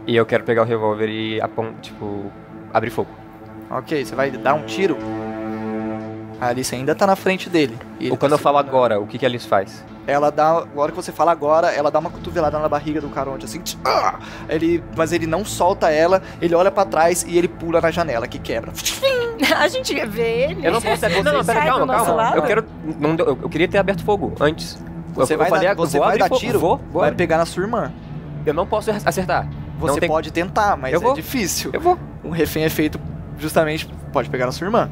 E eu quero pegar o revólver e aponto, tipo, abrir fogo. Ok, você vai dar um tiro? A Alice ainda tá na frente dele. Ou quando tá eu falo agora, o que, que a Alice faz? Ela dá, na hora que você fala agora, ela dá uma cotovelada na barriga do Caronte, assim. Ah! Ele, mas ele não solta ela, ele olha pra trás e ele pula na janela, que quebra. A gente ia ver ele. Eu não posso... Não, não, pera, calma, calma. Eu, quero, não, eu, eu queria ter aberto fogo antes. Você eu, vai, eu falei, na, você vai dar tiro, vou, vou, vai pegar na sua irmã. Eu não posso acertar. Você tem... pode tentar, mas eu é vou. difícil. Eu vou. Um refém é feito justamente... pode pegar na sua irmã.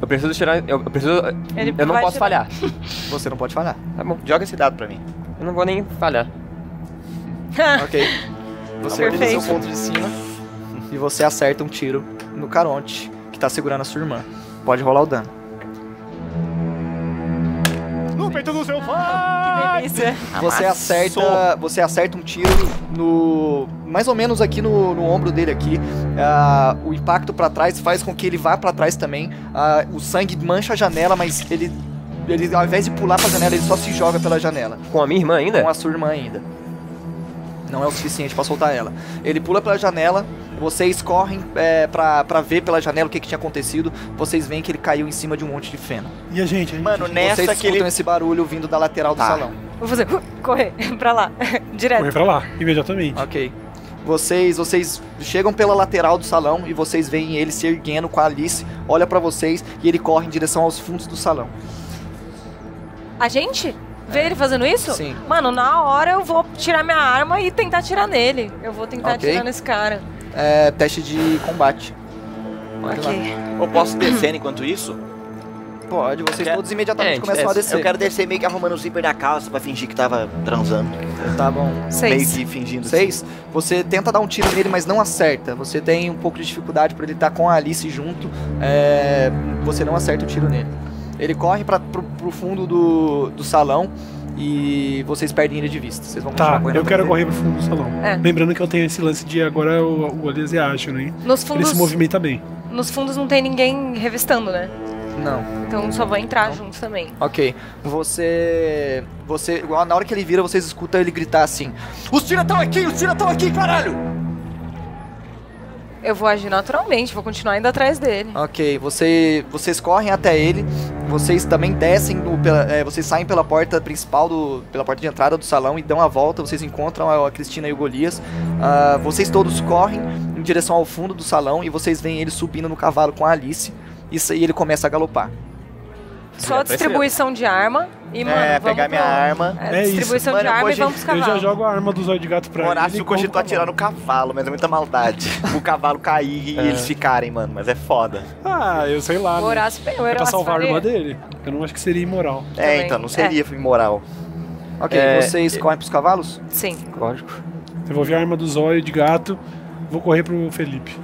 Eu preciso tirar... Eu, eu preciso... Ele eu não posso tirar. falhar. Você não pode falhar. Tá bom. Joga esse dado pra mim. Eu não vou nem falhar. Ok. Você utiliza seu ponto de cima e você acerta um tiro no Caronte, que tá segurando a sua irmã. Pode rolar o dano. No peito do seu pai! Você acerta, você acerta um tiro no... mais ou menos aqui no, no ombro dele aqui. Uh, o impacto pra trás faz com que ele vá pra trás também. Uh, o sangue mancha a janela, mas ele, ele ao invés de pular pra janela, ele só se joga pela janela. Com a minha irmã ainda? Com a sua irmã ainda. Não é o suficiente pra soltar ela. Ele pula pela janela, vocês correm é, pra, pra ver pela janela o que, que tinha acontecido. Vocês veem que ele caiu em cima de um monte de feno. E a gente? A gente... Mano, nessa vocês escutam que ele... esse barulho vindo da lateral do tá. salão. Vou fazer... correr pra lá. Direto. Correr pra lá, imediatamente. Ok. Vocês, vocês chegam pela lateral do salão e vocês veem ele se erguendo com a Alice, olha pra vocês e ele corre em direção aos fundos do salão. A gente? Vê é. ele fazendo isso? Sim. Mano, na hora eu vou tirar minha arma e tentar atirar nele. Eu vou tentar okay. atirar nesse cara. É, teste de combate. Pode ok. Lá. Eu posso descer enquanto isso? Pode, vocês Quer? todos imediatamente é, começam é, a descer. Eu quero descer meio que arrumando o zíper da calça pra fingir que tava transando. Tá bom. Seis. Meio que fingindo. Seis. Assim. Você tenta dar um tiro nele, mas não acerta. Você tem um pouco de dificuldade por ele estar tá com a Alice junto. É... Você não acerta o tiro nele. Ele corre pra, pro, pro fundo do, do salão. E vocês perdem ele de vista. Vocês vão Tá, eu quero correr pro fundo do salão. É. Lembrando que eu tenho esse lance de agora o, o Alias é ágil, né? Nos fundos, ele se movimenta bem. Nos fundos não tem ninguém revistando, né? Não. Então só vou entrar não. junto também. Ok. Você... Você... Na hora que ele vira, vocês escutam ele gritar assim: os tiras estão aqui! Os tiras estão aqui, caralho! Eu vou agir naturalmente. Vou continuar indo atrás dele. Ok. Você, vocês correm até ele. Vocês também descem, do, pela, é, vocês saem pela porta principal, do, pela porta de entrada do salão e dão a volta, vocês encontram a, a Cristina e o Golias. Uh, vocês todos correm em direção ao fundo do salão e vocês veem ele subindo no cavalo com a Alice e, e ele começa a galopar. Só distribuição de arma e, mano, é, pegar minha arma. É, distribuição de arma e vamos pros cavalos. Eu já jogo a arma do Zó de Gato pra ele. O Horácio cogitou atirar no cavalo, mas é muita maldade. O cavalo cair e eles ficarem, mano, mas é foda. Ah, eu sei lá. O Horácio pegou ele pra salvar a irmã dele. Eu não acho que seria imoral. É, então, não seria imoral. Ok, vocês correm pros cavalos? Sim. Lógico. Eu vou ver a arma do Zó de Gato, vou correr pro Felipe.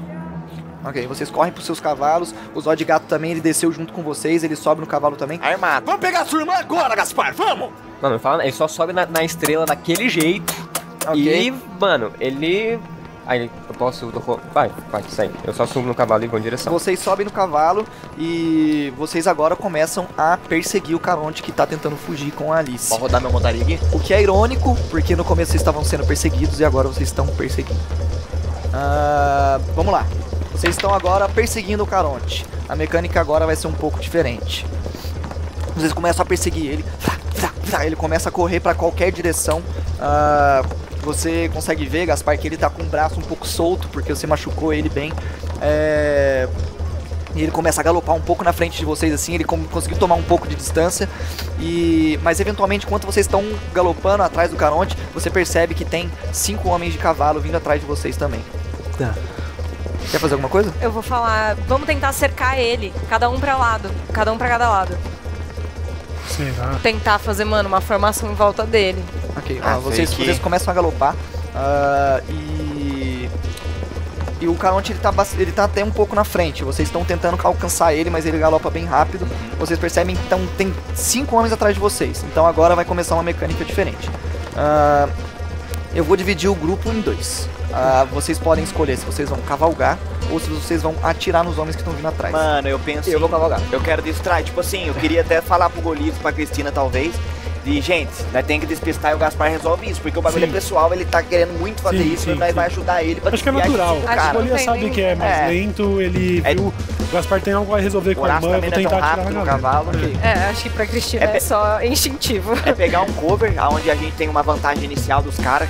Ok, vocês correm pros seus cavalos. O Zó de Gato também, ele desceu junto com vocês. Ele sobe no cavalo também. Armado. Vamos pegar a sua irmã agora, Gaspar, vamos! Mano, eu falo, ele só sobe na, na estrela daquele jeito. Okay. E, mano, ele... Aí, eu posso... Vai, vai, sai. Eu só subo no cavalo e vou em direção. Vocês sobem no cavalo e vocês agora começam a perseguir o Caronte, que tá tentando fugir com a Alice. Vou rodar meu montaria aqui. O que é irônico, porque no começo vocês estavam sendo perseguidos e agora vocês estão perseguindo. Uh, vamos lá. Vocês estão agora perseguindo o Caronte. A mecânica agora vai ser um pouco diferente. Vocês começam a perseguir ele. Ele começa a correr para qualquer direção. Uh, você consegue ver, Gaspar, que ele tá com o braço um pouco solto, porque você machucou ele bem. É... E ele começa a galopar um pouco na frente de vocês, assim. Ele conseguiu tomar um pouco de distância. E... Mas, eventualmente, enquanto vocês estão galopando atrás do Caronte, você percebe que tem cinco homens de cavalo vindo atrás de vocês também. Tá. Quer fazer alguma coisa? Eu vou falar... Vamos tentar cercar ele. Cada um pra lado. Cada um pra cada lado. Será? Tentar fazer, mano, uma formação em volta dele. Ok. Ah, ó, vocês, que... vocês começam a galopar. Uh, e... E o Caronte, ele tá, ele tá até um pouco na frente. Vocês estão tentando alcançar ele, mas ele galopa bem rápido. Vocês percebem que então, tem cinco homens atrás de vocês. Então agora vai começar uma mecânica diferente. Uh, eu vou dividir o grupo em dois. Uh, vocês podem escolher se vocês vão cavalgar ou se vocês vão atirar nos homens que estão vindo atrás. Mano, eu penso... Eu vou cavalgar. Eu quero distrair. Tipo assim, eu queria até falar pro Golias, pra Cristina, talvez. E, gente, nós tem que despistar e o Gaspar resolve isso. Porque o bagulho sim. é pessoal, ele tá querendo muito fazer sim, isso. Sim, e nós sim. vai ajudar ele pra... Acho que é natural. O Golias sabe que é mais é. lento, ele é. viu... O Gaspar tem algo a resolver com a irmã, eu vou tentar é rápido no cavalo. Okay. É, acho que pra Cristina é, é só instintivo. É pegar um cover, onde a gente tem uma vantagem inicial dos caras,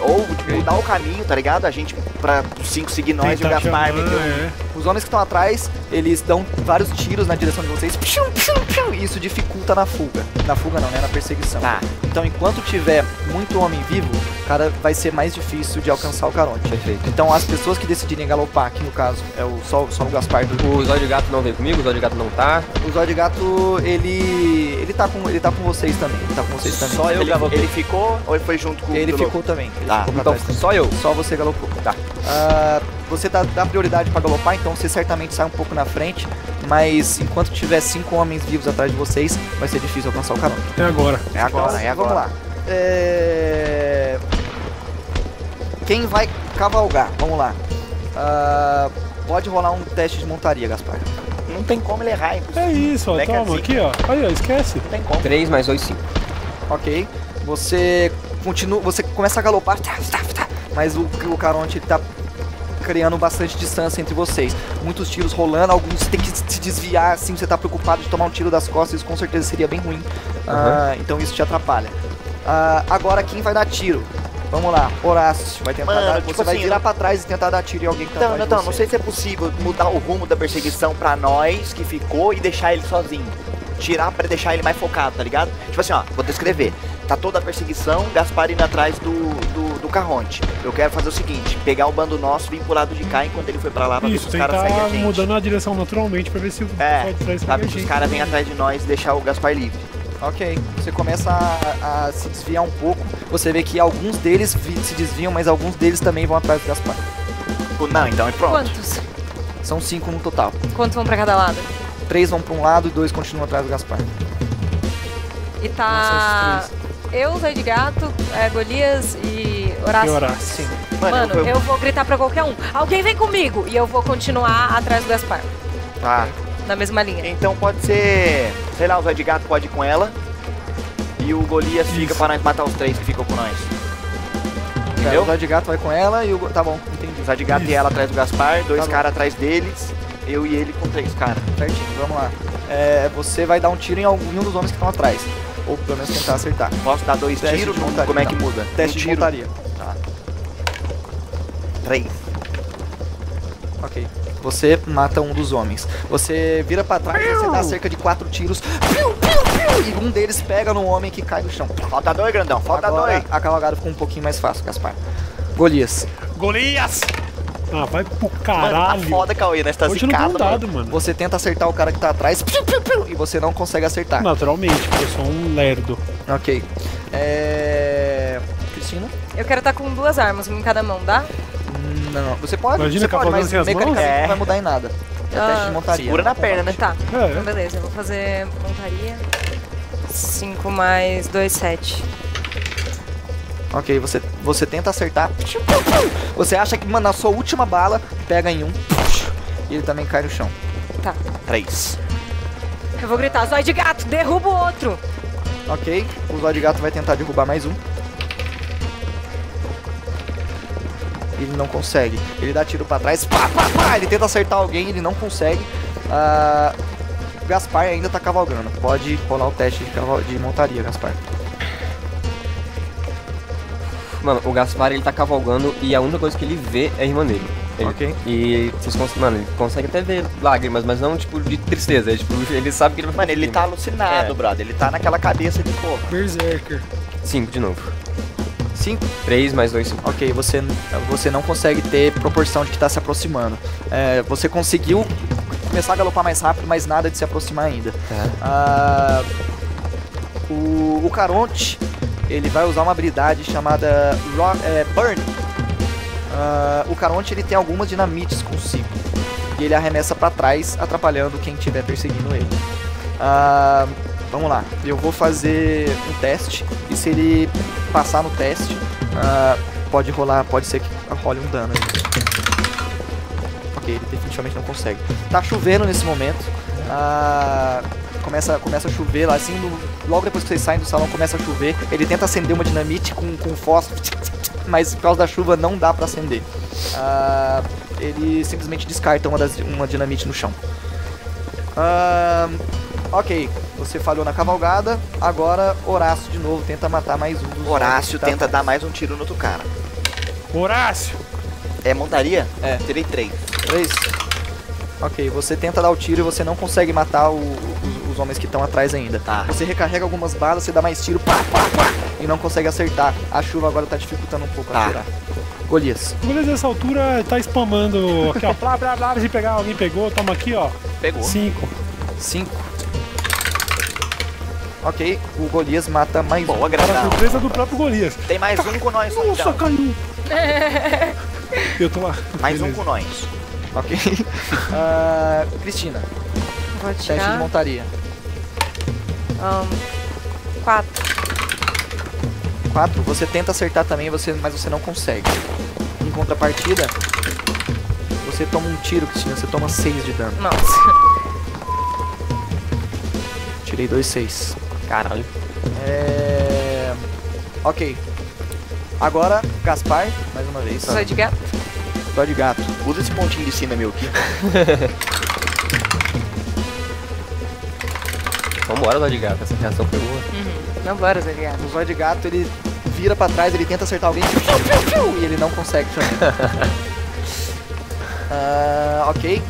ou tipo, mudar o caminho, tá ligado? A gente, pra os cinco seguir nós e o Gaspar. Chamando, é. Os homens que estão atrás, eles dão vários tiros na direção de vocês, e isso dificulta na fuga. Na fuga não, né? Na perseguição. Tá. Então, enquanto tiver muito homem vivo, cara, vai ser mais difícil de alcançar o Caronte. Perfeito. Então, as pessoas que decidirem galopar, que no caso é o, só, só o Gaspar do... O Zó de Gato não veio comigo, o Zó de Gato não tá. O Zó de Gato, ele. ele tá com. Ele tá com vocês também. Ele tá com vocês também. Só eu ele, galopei. Ele ficou ou ele foi junto com o Ele ficou também. Ele tá. Ficou então, trás. Só eu. Só você galopou. Tá. Uh, você dá, dá prioridade pra galopar, então você certamente sai um pouco na frente. Mas enquanto tiver cinco homens vivos atrás de vocês, vai ser difícil alcançar o Caronte. É agora. É agora, então, é agora. Vamos lá. É... Quem vai cavalgar? Vamos lá. Uh... Pode rolar um teste de montaria, Gaspar. Não tem como ele errar, hein? É isso, ó. Toma, assim. aqui, ó. Olha, esquece. Não tem como. três mais oito, cinco. Ok. Você continua. Você começa a galopar. Mas o, o Caronte ele tá criando bastante distância entre vocês. Muitos tiros rolando, alguns tem que se desviar, assim, você tá preocupado de tomar um tiro das costas, isso com certeza seria bem ruim. Uhum. Uh, então isso te atrapalha. Uh, agora quem vai dar tiro? Vamos lá, Horácio vai tentar Mano, dar, tipo você assim, vai virar pra trás e tentar dar tiro em alguém que tá Não, não, não, não sei se é possível mudar o rumo da perseguição pra nós que ficou e deixar ele sozinho. Tirar pra deixar ele mais focado, tá ligado? Tipo assim, ó, vou descrever. Tá toda a perseguição, Gaspar indo atrás do, do, do Caronte. Eu quero fazer o seguinte, pegar o bando nosso, vir pro lado de cá enquanto ele foi pra lá pra Isso, ver se os caras seguem a gente. Mudando a direção naturalmente pra ver se o é, sabe que os caras vêm atrás de nós e deixar o Gaspar livre. Ok, você começa a, a se desviar um pouco, você vê que alguns deles se desviam, mas alguns deles também vão atrás do Gaspar. Não, então é pronto. Quantos? São cinco no total. Quantos vão pra cada lado? Três vão pra um lado e dois continuam atrás do Gaspar. E tá... eu, Zó de Gato, é, Golias e Horácio. E Horácio. Mano, Mano eu... eu vou gritar pra qualquer um. Alguém vem comigo! E eu vou continuar atrás do Gaspar. Tá. Na mesma linha. Então pode ser... sei lá, o Zó de Gato pode ir com ela. E o Golias Isso. fica pra nós matar os três que ficam com nós. Entendeu? O Zó de Gato vai com ela e o... tá bom, entendi. O Zó de Gato Isso. e ela atrás do Gaspar, dois tá caras atrás deles. Eu e ele com três caras. Certinho, vamos lá. É, você vai dar um tiro em algum em um dos homens que estão atrás. Ou pelo menos tentar acertar. Posso dar dois Teste tiros? Montaria, como é que muda? Teste um de montaria. Tá. Três. Ok. Você mata um dos homens. Você vira pra trás e você dá cerca de quatro tiros. Piu, piu, piu, e um deles pega no homem que cai no chão. Falta dois, grandão. Falta Agora, dois. A cavalgada ficou um pouquinho mais fácil, Gaspar. Golias. Golias! Ah, vai pro caralho. Mano, tá foda, Cauê, né? Você tá zicado, dado, mano. Você tenta acertar o cara que tá atrás piu, piu, piu, e você não consegue acertar. Naturalmente, porque eu sou um lerdo. Ok. É... Cristina? Eu quero estar com duas armas, uma em cada mão, dá? Não, você pode, Imagina você pode, mas mecanicamente é. não vai mudar em nada. É ah, teste de montaria. Segura na perna, né? Tá, é. então beleza. Eu vou fazer montaria. cinco mais dois, sete. Ok, você, você tenta acertar. Você acha que, mano, a sua última bala pega em um. E ele também cai no chão. Tá. Três. Eu vou gritar, Zó de Gato, derruba o outro. Ok, o Zó de Gato vai tentar derrubar mais um. Ele não consegue. Ele dá tiro pra trás. Pá, pá, pá. Ele tenta acertar alguém, ele não consegue. Ah, o Gaspar ainda tá cavalgando. Pode rolar o teste de, caval... de montaria, Gaspar. Mano, o Gaspar, ele tá cavalgando e a única coisa que ele vê é a irmã dele. Ele, ok. E vocês conseguem, mano, ele consegue até ver lágrimas, mas não, tipo, de tristeza. É, tipo, ele sabe que ele vai... Mano, ele tá alucinado, é. brother. Ele tá naquela cabeça de porra. Berserker. Cinco de novo. Cinco? Três mais dois, cinco. Ok, você, você não consegue ter proporção de que tá se aproximando. É, você conseguiu começar a galopar mais rápido, mas nada de se aproximar ainda. Tá. Ah, o, o Caronte... ele vai usar uma habilidade chamada rock, é, Burn. Uh, o Caronte, ele tem algumas dinamites consigo. E ele arremessa pra trás, atrapalhando quem estiver perseguindo ele. Uh, vamos lá. Eu vou fazer um teste. E se ele passar no teste, uh, pode rolar, pode ser que role um dano. Ok, ele definitivamente não consegue. Tá chovendo nesse momento. Uh, Começa, começa a chover lá, assim, no, logo depois que vocês saem do salão, começa a chover. Ele tenta acender uma dinamite com, com fósforo, mas por causa da chuva não dá pra acender. Uh, ele simplesmente descarta uma, das, uma dinamite no chão. Uh, ok, você falhou na cavalgada, agora Horácio de novo tenta matar mais um dos Horácio tá tenta atrás. Dar mais um tiro no outro cara. Horácio! É montaria? É. Tirei três. Três? Ok, você tenta dar o tiro e você não consegue matar o, os, os homens que estão atrás ainda. Tá. Você recarrega algumas balas, você dá mais tiro, pá, pá, pá, e não consegue acertar. A chuva agora tá dificultando um pouco tá. atirar. Golias. Golias, nessa altura, tá spamando aqui, ó, blá, blá, blá, se pegar, alguém pegou, toma aqui, ó. Pegou. Cinco. Cinco. Ok, o Golias mata mais Boa, um. Para surpresa do próprio Golias. Tem mais Car... um com nós. Nossa, caiu. Eu tô lá. Mais Beleza. um com nós. Ok. uh, Cristina. Vou atirar. Teste de montaria. Um, quatro. Quatro. Você tenta acertar também, você, mas você não consegue. Em contrapartida, você toma um tiro, Cristina. Você toma seis de dano. Nossa. Tirei dois seis. Caralho. É... Ok. Agora, Gaspar, mais uma vez. Zó de Gato. Zó de Gato. Usa esse pontinho de cima, meu, aqui. Vambora, Zó de Gato. Essa reação foi boa. Uhum. Vambora, Zó de Gato. O Zó de Gato, ele vira pra trás, ele tenta acertar alguém. E ele não consegue também. uh, ok.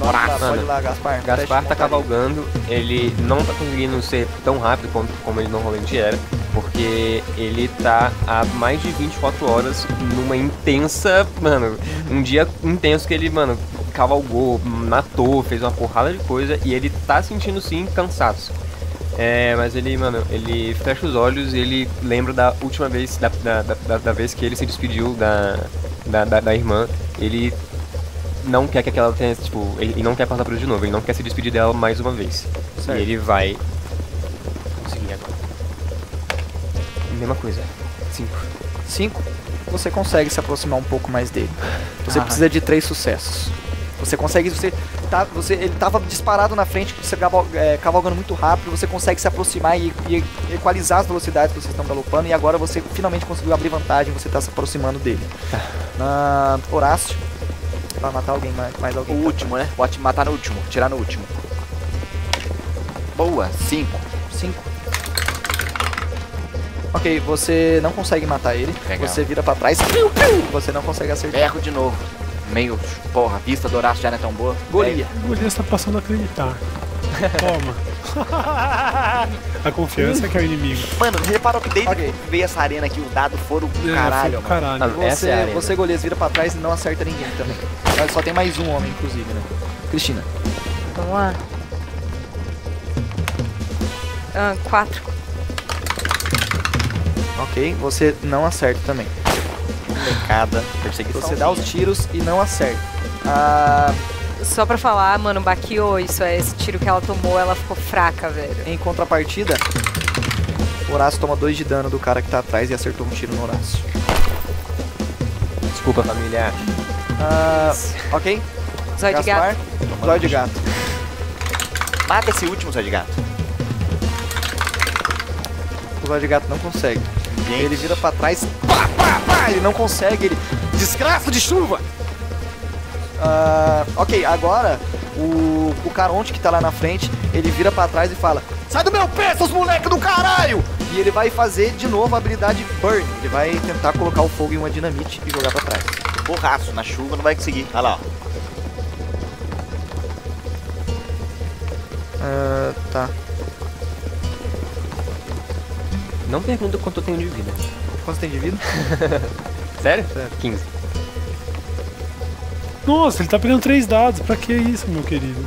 Horácio. Olha lá, Gaspar. Gaspar tá cavalgando, ele não tá conseguindo ser tão rápido como, como ele normalmente era, porque ele tá há mais de vinte e quatro horas numa intensa, mano, um dia intenso que ele, mano, cavalgou, matou, fez uma porrada de coisa e ele tá sentindo sim cansaço. É, mas ele, mano, ele fecha os olhos e ele lembra da última vez, da, da, da, da vez que ele se despediu da, da, da, da irmã. Ele não quer que aquela tenha, tipo, ele não quer passar por isso de novo, ele não quer se despedir dela mais uma vez. Certo. E ele vai conseguir agora. Mesma coisa. Cinco. Cinco? Você consegue se aproximar um pouco mais dele. Você ah. precisa de três sucessos. Você consegue, você, tá, você, ele tava disparado na frente, você é, cavalgando muito rápido, você consegue se aproximar e, e equalizar as velocidades que vocês estão galopando, e agora você finalmente conseguiu abrir vantagem, você está se aproximando dele. Ah. Uh, Horácio, vai matar alguém, mais, mais alguém. O último, né? Pode matar no último, tirar no último. Boa, cinco. Cinco. Ok, você não consegue matar ele, legal. Você vira pra trás, você não consegue acertar. Erro de novo. Meio, porra, a vista do Horácio já não é tão boa. Golias. Golias tá passando a acreditar. Toma. A confiança que é o inimigo. Mano, reparou que desde okay. que veio essa arena aqui, o dado foram o é, caralho, mano. Caralho. Ah, você, essa é você, Golias, vira pra trás e não acerta ninguém também. Mas só tem mais um homem, inclusive, né? Cristina. Vamos lá. Ah, quatro. Ok, você não acerta também. Pecada, perseguição. Você dá os tiros e não acerta. Ah... Só pra falar, mano, baqueou isso, é esse tiro que ela tomou, ela ficou fraca, velho. Em contrapartida, o Horácio toma dois de dano do cara que tá atrás e acertou um tiro no Horácio. Desculpa, família. Ah, ok. Zó de Gato. Zó de Gato. Mata esse último, Zó de Gato. O Zó de Gato não consegue. Gente. Ele vira pra trás, pá, pá, pá, ele não consegue, ele... Desgraça de chuva! Uh, ok, agora o, o Caronte que tá lá na frente, ele vira pra trás e fala: sai do meu pé, seus moleques do caralho! E ele vai fazer de novo a habilidade Burn, ele vai tentar colocar o fogo em uma dinamite e jogar pra trás. Borraço, na chuva não vai conseguir, olha lá, ó. Uh, tá. Não pergunta quanto eu tenho de vida. Quanto tem de vida? Sério? Sério? quinze. Nossa, ele tá pegando três dados. Pra que isso, meu querido?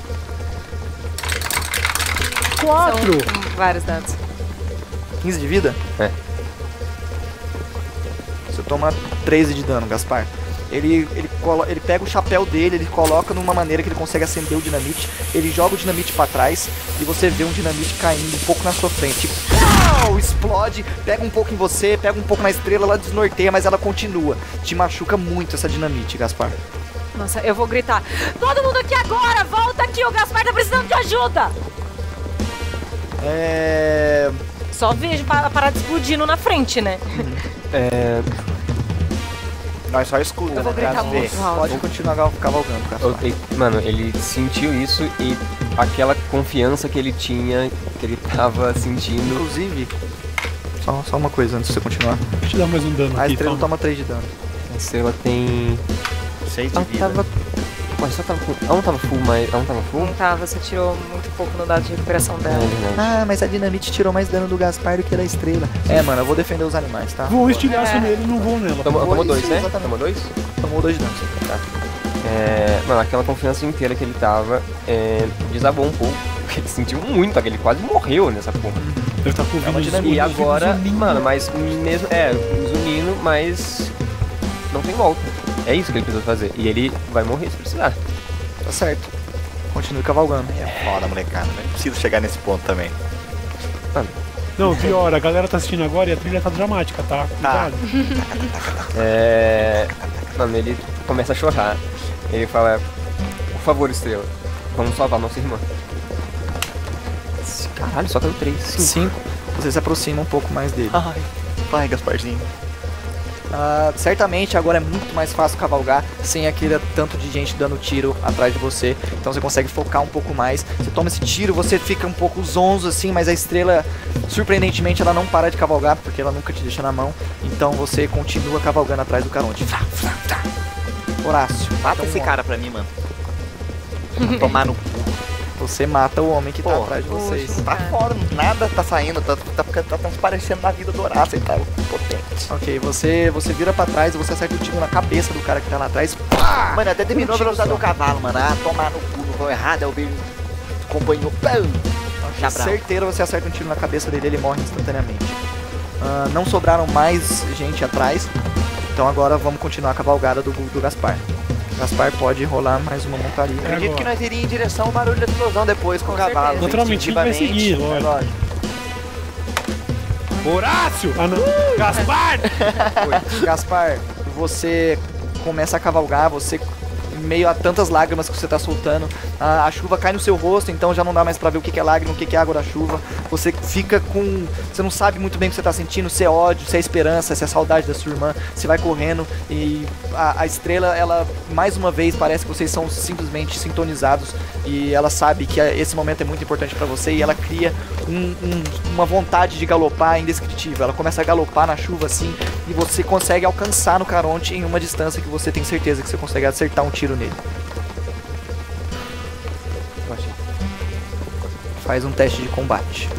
quatro! São vários dados. quinze de vida? É. Você toma treze de dano, Gaspar. Ele, ele, ele pega o chapéu dele, ele coloca numa maneira que ele consegue acender o dinamite, ele joga o dinamite pra trás e você vê um dinamite caindo um pouco na sua frente. Pau! Explode, pega um pouco em você, pega um pouco na estrela, ela desnorteia, mas ela continua. Te machuca muito essa dinamite, Gaspar. Nossa, eu vou gritar. Todo mundo aqui agora, volta aqui, o Gaspar tá precisando de ajuda. É... Só vejo a parada explodindo na frente, né? É... Nós só escuta, eu vou gritar muito alto. Pode continuar cavalgando, cara. Mano, ele sentiu isso e aquela confiança que ele tinha, que ele tava sentindo. Inclusive, só, só uma coisa antes de você continuar. Deixa eu dar mais um dano aqui. A estrela toma três de dano. A estrela tem... seis de vida. Tava... Mas só tava full. Ela não tava full, mas... Ela não tava full? Não tava, você tirou muito pouco no dado de recuperação dela. É, ah, mas a dinamite tirou mais dano do Gaspar do que da estrela. É, mano, eu vou defender os animais, tá? Vou estilhaço é. nele, não vou nela. Tomou, tomou dois, isso, né? Exatamente. Tomou dois? Tomou dois de dano, tá. É, mano, aquela confiança inteira que ele tava, é, desabou um pouco. Porque ele sentiu muito, ele quase morreu nessa porra. Eu tava com dinamite. E agora, zunindo, mano, mas mesmo... É, zunindo, mas... Não tem volta. É isso que ele precisa fazer. E ele vai morrer se precisar. Tá certo. Continue cavalgando. É foda, molecada. Não preciso chegar nesse ponto também. Mano. Não, pior. A galera tá assistindo agora e a trilha tá dramática, tá? Tá. É... Mano, ele começa a chorar. Ele fala... Por favor, estrela. Vamos salvar nossa irmã. Caralho, só caiu três. Cinco. Você se aproxima um pouco mais dele. Ai. Vai, Gasparzinho. Uh, certamente agora é muito mais fácil cavalgar sem aquele tanto de gente dando tiro atrás de você, então você consegue focar um pouco mais, você toma esse tiro, você fica um pouco zonzo assim, mas a estrela surpreendentemente ela não para de cavalgar porque ela nunca te deixa na mão, então você continua cavalgando atrás do Caronte. Horácio, mata esse cara pra mim, mano. Tomar no cu. Você mata o homem que Porra, tá atrás de vocês. Tá fora, nada tá saindo, tá, tá, tá transparecendo na vida do Horácio e tá potente. Ok, você, você vira pra trás, você acerta o tiro na cabeça do cara que tá lá atrás. Pá! Mano, até terminou um a velocidade só. do cavalo, mano. Ah, tomar no cu, não vou errado, aí o bicho acompanhou. Com certeza você acerta um tiro na cabeça dele, ele morre instantaneamente. Uh, não sobraram mais gente atrás, então agora vamos continuar a cavalgada do, do Gaspar. Gaspar pode rolar mais uma montaria. Eu acredito que nós iríamos em direção ao barulho da explosão depois com o cavalo. Naturalmente, vai seguir, lógico. Horácio! Ah, não. Uh! Gaspar! Foi. Gaspar, você começa a cavalgar, você, meio a tantas lágrimas que você está soltando, a, a chuva cai no seu rosto, então já não dá mais para ver o que, que é lágrima, o que, que é água da chuva. Você fica com... Você não sabe muito bem o que você está sentindo, se é ódio, se é esperança, se é saudade da sua irmã. Você vai correndo e a, a estrela, ela, mais uma vez, parece que vocês são simplesmente sintonizados e ela sabe que esse momento é muito importante para você e ela cria um, um, uma vontade de galopar indescritível. Ela começa a galopar na chuva assim e você consegue alcançar no Caronte em uma distância que você tem certeza que você consegue acertar um tiro nele. Faz um teste de combate.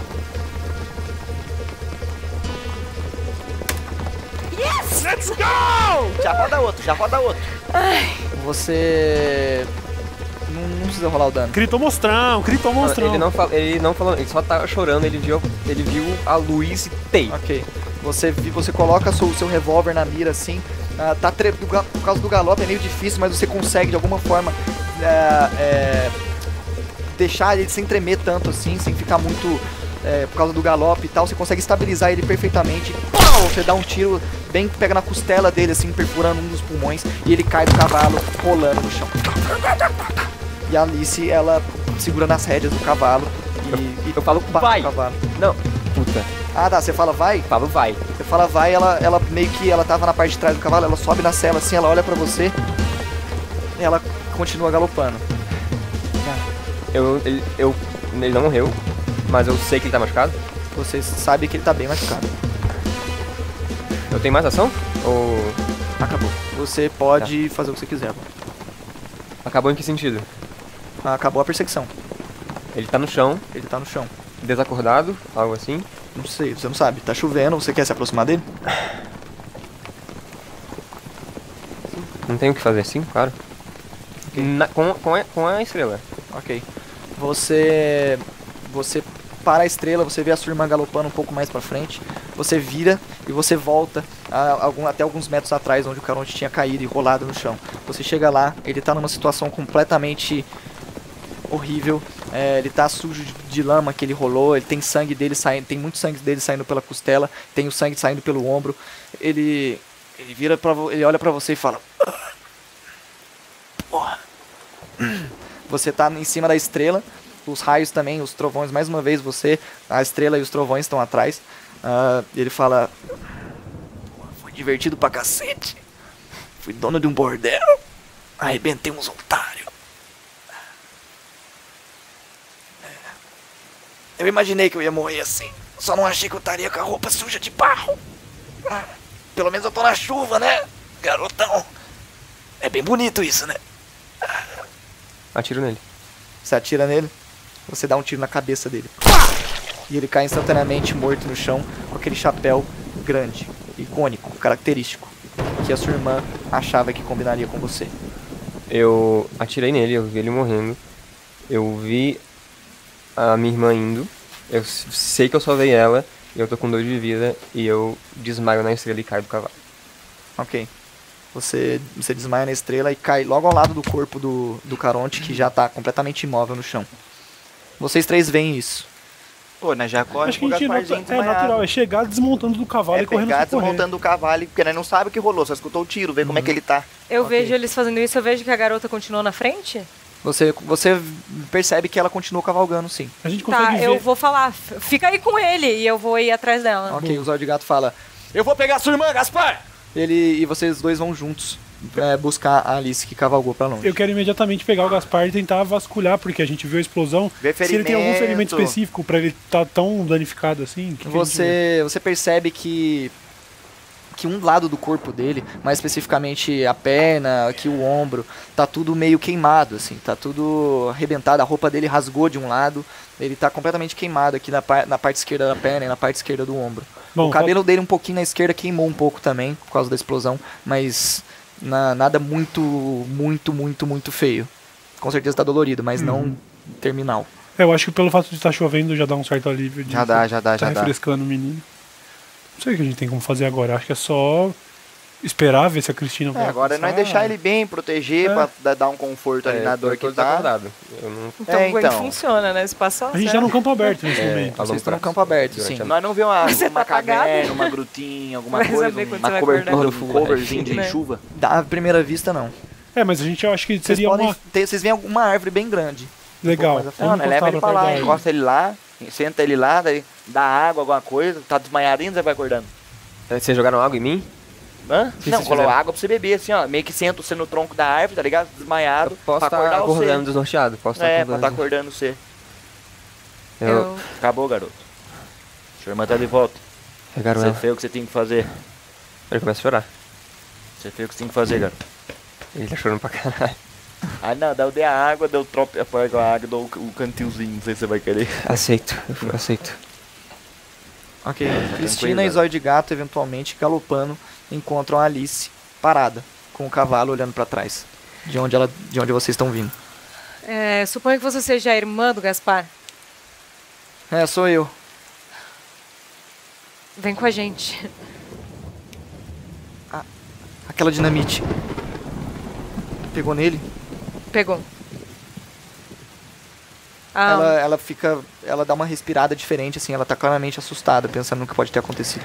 Yes! Let's go! Já roda outro, já roda outro. Ai. Você não, não precisa rolar o dano. Gritou monstrão, gritou monstrão. Ele não falou, ele não falou, ele só tá chorando, ele viu, ele viu a luz e tem. OK. Você você coloca o seu, seu revólver na mira assim. Uh, tá tre... Por causa do galope é meio difícil, mas você consegue de alguma forma é, é, deixar ele sem tremer tanto assim, sem ficar muito é, por causa do galope e tal, você consegue estabilizar ele perfeitamente. Pau! Você dá um tiro bem que pega na costela dele assim, perfurando um dos pulmões e ele cai do cavalo rolando no chão. E a Alice, ela segura nas rédeas do cavalo e, e eu falo vai. Cavalo. Não, puta. Ah, tá, você fala vai? Fala vai. Você fala vai, ela, ela meio que ela tava na parte de trás do cavalo, ela sobe na sela assim, ela olha pra você e ela continua galopando. Eu, ele, eu, ele não morreu, mas eu sei que ele tá machucado. Você sabe que ele tá bem machucado. Eu tenho mais ação? Ou... Acabou. Você pode tá. fazer o que você quiser. Mano. Acabou em que sentido? Acabou a perseguição. Ele tá no chão. Ele tá no chão. Desacordado, algo assim. Não sei, você não sabe. Tá chovendo, você quer se aproximar dele? Não tem o que fazer, sim, claro. Okay. Na, com, com, a, com a estrela. Ok. Você... Você para a estrela, você vê a sua irmã galopando um pouco mais pra frente. Você vira e você volta a, algum, até alguns metros atrás, onde o Caronte tinha caído e rolado no chão. Você chega lá, ele tá numa situação completamente... horrível, é, ele tá sujo de, de lama que ele rolou, ele tem sangue dele saindo, tem muito sangue dele saindo pela costela, tem o sangue saindo pelo ombro, ele ele vira pra, ele olha pra você e fala porra. Você tá em cima da estrela, os raios também, os trovões, mais uma vez você, a estrela e os trovões estão atrás, uh, ele fala foi divertido pra cacete, fui dono de um bordel, arrebentei uns otários. Eu imaginei que eu ia morrer assim, só não achei que eu estaria com a roupa suja de barro. Pelo menos eu tô na chuva, né, garotão? É bem bonito isso, né? Atiro nele. Você atira nele, você dá um tiro na cabeça dele. E ele cai instantaneamente morto no chão com aquele chapéu grande, icônico, característico, que a sua irmã achava que combinaria com você. Eu atirei nele, eu vi ele morrendo, eu vi... a minha irmã indo, eu sei que eu salvei ela, eu tô com dor de vida e eu desmaio na estrela e caio do cavalo. Ok. Você, você desmaia na estrela e cai logo ao lado do corpo do, do Caronte, que já tá completamente imóvel no chão. Vocês três veem isso. Pô, né, já corre com o Gasparzinho desmaiado. É natural, é chegar desmontando do cavalo é e correndo sem correr. É pegar desmontando do cavalo, porque né, não sabe o que rolou, só escutou o tiro, vê uhum. como é que ele tá. Eu okay. vejo eles fazendo isso, eu vejo que a garota continuou na frente? Você, você percebe que ela continua cavalgando, sim. A gente consegue tá, ver. Eu vou falar, fica aí com ele e eu vou ir atrás dela. Ok, o Zó de Gato fala, eu vou pegar a sua irmã, Gaspar! Ele, e vocês dois vão juntos é, buscar a Alice que cavalgou pra longe. Eu quero imediatamente pegar o Gaspar e tentar vasculhar, porque a gente viu a explosão. Vê se ele tem algum ferimento específico pra ele estar tá tão danificado assim. Que você, que você percebe que... que um lado do corpo dele, mais especificamente a perna, aqui o ombro, tá tudo meio queimado, assim, tá tudo arrebentado, a roupa dele rasgou de um lado, ele tá completamente queimado aqui na, par na parte esquerda da perna e na parte esquerda do ombro. Bom, o cabelo dele um pouquinho na esquerda queimou um pouco também, por causa da explosão, mas na, nada muito, muito, muito, muito feio. Com certeza tá dolorido, mas hum. não terminal. É, eu acho que pelo fato de estar chovendo já dá um certo alívio. De já dá, já dá, tá já refrescando dá. refrescando o menino. Não sei o que a gente tem como fazer agora, acho que é só esperar ver se a Cristina vai é, agora não é deixar ele bem, proteger, é. pra dar um conforto é, ali na dor que tá. Eu não... Então é, o então. funciona, né? Se passar, a gente certo. tá no campo aberto nesse é, momento. Vocês estão no campo aberto, sim. A... Nós não vemos uma, uma tá caverna, uma grutinha, alguma vai coisa, um, uma cobertura, um coverzinho de chuva? Da primeira vista, não. É, mas a gente acho que seria vocês uma... Ter, vocês veem alguma árvore bem grande. Legal. Pô, não, né? Leva ele pra lá, encosta ele lá, senta ele lá, dá água, alguma coisa, tá desmaiado ainda, você vai acordando. Vocês jogaram água em mim? Hã? Sim, não, coloca água pra você beber, assim, ó. Meio que senta você no tronco da árvore, tá ligado? Desmaiado. Eu posso estar tá acordando desnorteado. Posso é, tá acordando, tá acordando você. Eu... Eu... Acabou, garoto. Sua irmã tá de volta. É, você fez o que você tem que fazer. Ele começa a chorar. Você fez o que você tem que fazer, garoto. Ele tá chorando pra caralho. Ah, não, eu dei a água, deu trope... a água, deu o cantilzinho, não sei se você vai querer. Aceito, eu aceito. Ok, é, Cristina e Zó de Gato, eventualmente, galopando, encontram a Alice parada, com o cavalo olhando pra trás, de onde, ela, de onde vocês estão vindo. É, suponho que você seja a irmã do Gaspar. É, sou eu. Vem com a gente. Ah, aquela dinamite. Pegou nele? Pegou. Ah. Ela, ela fica... Ela dá uma respirada diferente, assim. Ela tá claramente assustada, pensando no que pode ter acontecido.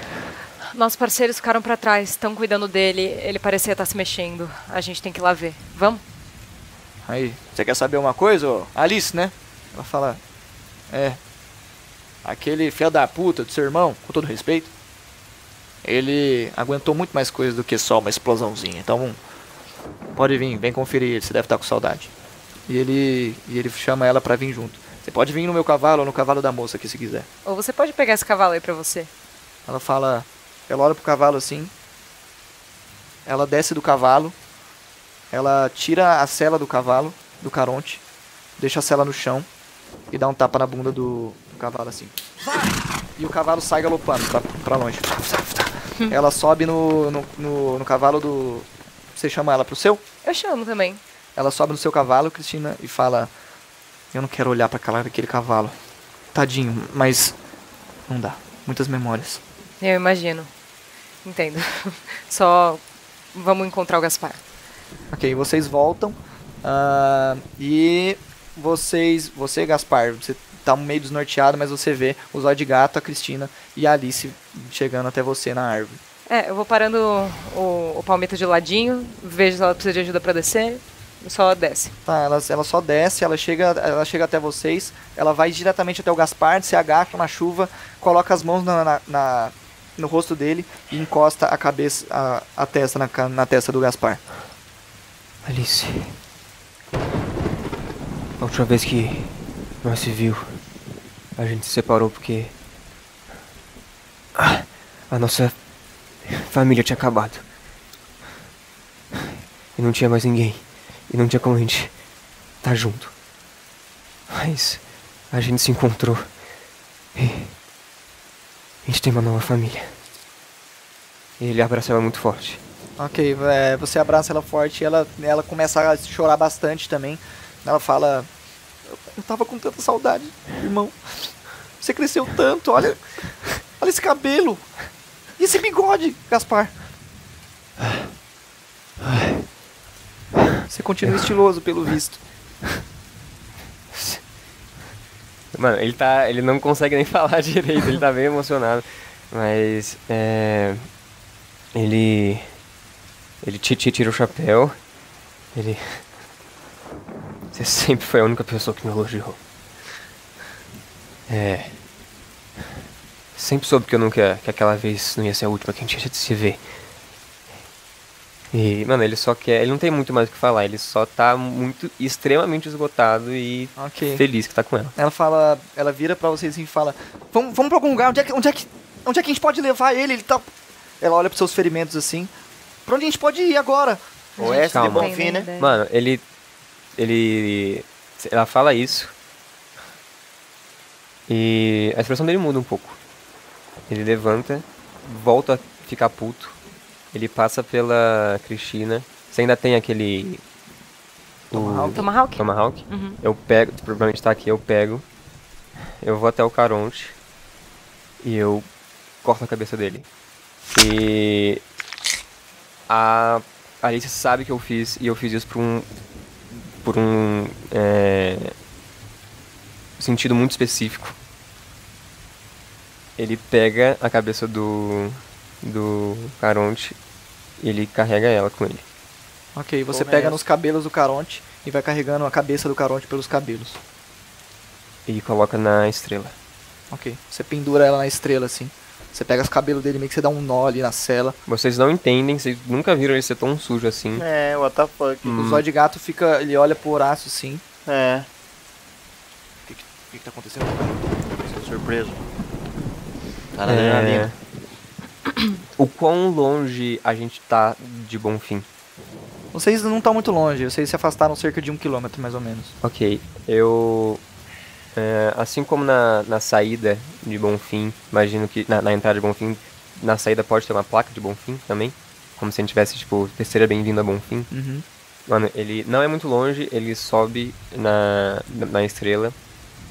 Nossos parceiros ficaram pra trás. Estão cuidando dele. Ele parecia estar se mexendo. A gente tem que ir lá ver. Vamos? Aí. Você quer saber uma coisa, ô? Alice, né? Ela fala... É. Aquele filho da puta do seu irmão, com todo respeito, ele aguentou muito mais coisa do que só uma explosãozinha. Então, vamos... Pode vir, vem conferir, você deve estar com saudade. E ele, e ele chama ela pra vir junto. Você pode vir no meu cavalo ou no cavalo da moça aqui se quiser. Ou você pode pegar esse cavalo aí pra você. Ela fala... Ela olha pro cavalo assim. Ela desce do cavalo. Ela tira a sela do cavalo, do Caronte. Deixa a sela no chão. E dá um tapa na bunda do, do cavalo assim. E o cavalo sai galopando pra, pra longe. Ela sobe no, no, no, no cavalo do... Você chama ela pro seu? Eu chamo também. Ela sobe no seu cavalo, Cristina, e fala... Eu não quero olhar pra aquele cavalo. Tadinho, mas... Não dá. Muitas memórias. Eu imagino. Entendo. Só... Vamos encontrar o Gaspar. Ok, vocês voltam. Uh, e... Vocês... Você, Gaspar, você tá meio desnorteado, mas você vê o Zó de Gato, a Cristina e a Alice chegando até você na árvore. É, eu vou parando o, o palmito de ladinho, vejo se ela precisa de ajuda pra descer, só desce. Tá, ela, ela só desce, ela chega, ela chega até vocês, ela vai diretamente até o Gaspar, se agacha na chuva, coloca as mãos na, na, na, no rosto dele e encosta a cabeça, a, a testa na, na testa do Gaspar. Alice, a última vez que nós se viu, a gente se separou porque a, a nossa... família tinha acabado. E não tinha mais ninguém. E não tinha como a gente estar tá junto. Mas a gente se encontrou. E a gente tem uma nova família. E ele abraça ela muito forte. Ok, é, você abraça ela forte e ela, ela começa a chorar bastante também. Ela fala... Eu, eu tava com tanta saudade, irmão. Você cresceu tanto, olha... Olha esse cabelo! E esse bigode, Gaspar? Você continua estiloso, pelo visto. Mano, ele tá... Ele não consegue nem falar direito. Ele tá bem emocionado. Mas... É, ele... Ele te, te tira o chapéu. Ele... Você sempre foi a única pessoa que me elogiou. É... Sempre soube que eu nunca, que aquela vez não ia ser a última que a gente ia se ver. E, mano, ele só quer... Ele não tem muito mais o que falar. Ele só tá muito, extremamente esgotado e okay. feliz que tá com ela. Ela fala... Ela vira pra vocês e fala... Vamos, vamos pra algum lugar. Onde é, que, onde, é que, onde é que a gente pode levar ele? Ele tá... Ela olha pros seus ferimentos assim. Pra onde a gente pode ir agora? Oeste de Bom Fim, né? Mano, ele... Ele... Ela fala isso. E a expressão dele muda um pouco. Ele levanta, volta a ficar puto. Ele passa pela Cristina. Você ainda tem aquele... O... Tomahawk? Tomahawk. Uhum. Eu pego, provavelmente tá aqui, eu pego. Eu vou até o Caronte. E eu corto a cabeça dele. E... A Alice sabe que eu fiz, e eu fiz isso por um... Por um... É... sentido muito específico. Ele pega a cabeça do... Do Caronte. E ele carrega ela com ele. Ok, você Como pega é nos cabelos do Caronte e vai carregando a cabeça do Caronte pelos cabelos. E coloca na estrela. Ok, você pendura ela na estrela, assim. Você pega os cabelos dele, meio que você dá um nó ali na cela. Vocês não entendem, vocês nunca viram ele ser tão sujo assim. É, what the fuck. Hum. O Zó de Gato fica, ele olha pro Horácio, assim. É. O que que, que que tá acontecendo? Surpreso. Cara, é... O quão longe a gente tá de Bom Fim? Vocês não estão muito longe, vocês se afastaram cerca de um quilômetro, mais ou menos. Ok, eu... É, assim como na, na saída de Bom Fim, imagino que... Na, na entrada de Bom Fim, na saída pode ter uma placa de Bom Fim também. Como se a gente tivesse, tipo, terceira bem-vinda a Bom Fim. Uhum. Mano, ele não é muito longe, ele sobe na, na estrela,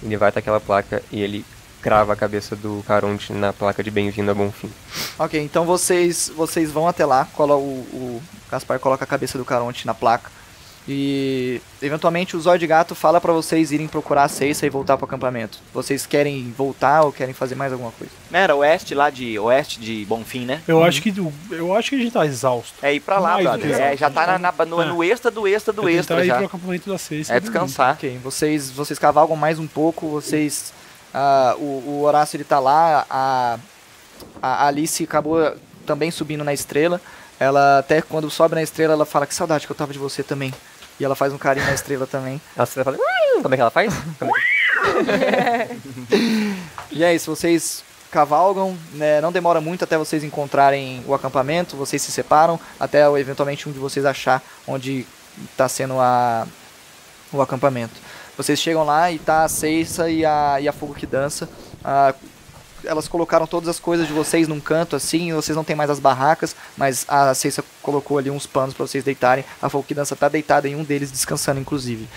ele vai até aquela placa e ele crava a cabeça do Caronte na placa de bem-vindo a Bom Fim. Ok, então vocês, vocês vão até lá, cola o... o... Gaspar coloca a cabeça do Caronte na placa e, eventualmente, o Zó de Gato fala pra vocês irem procurar a Ceissa e voltar pro acampamento. Vocês querem voltar ou querem fazer mais alguma coisa? Era oeste lá de... Oeste de Bom Fim, né? Eu, hum. acho, que, eu acho que a gente tá exausto. É ir pra lá, mais brother. É, já tá na, na, no, é. no extra do extra do eu extra já. Ir pro acampamento da Ceissa. É descansar. Ok, vocês, vocês cavalgam mais um pouco, vocês... Uh, o, o Horácio, ele tá lá, a, a Alice acabou também subindo na estrela. Ela até quando sobe na estrela, ela fala que saudade que eu tava de você também. E ela faz um carinho na estrela também. Nossa, ela fala... Como é que ela faz? E é isso, vocês cavalgam, né? Não demora muito até vocês encontrarem o acampamento, vocês se separam, até eventualmente um de vocês achar onde tá sendo a, o acampamento. Vocês chegam lá e tá a Ceissa e a, e a Fogo que Dança. Ah, elas colocaram todas as coisas de vocês num canto assim, vocês não tem mais as barracas, mas a Ceissa colocou ali uns panos pra vocês deitarem, a Fogo que Dança tá deitada em um deles, descansando inclusive.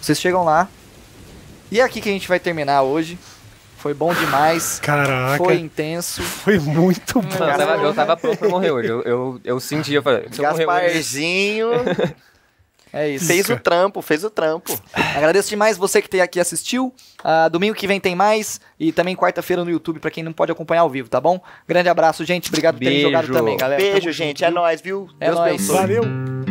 Vocês chegam lá, e é aqui que a gente vai terminar hoje. Foi bom demais. Caraca. Foi intenso. Foi muito bom. Eu tava, eu tava pronto pra morrer hoje, eu, eu, eu senti, eu falei, se eu morrer Gasparzinho... É isso. Fez o trampo, fez o trampo. Agradeço demais você que aqui assistiu. Uh, domingo que vem tem mais. E também quarta-feira no YouTube, pra quem não pode acompanhar ao vivo, tá bom? Grande abraço, gente. Obrigado por terem jogado também, galera. Beijo, gente. É nóis, viu? É nóis. Valeu.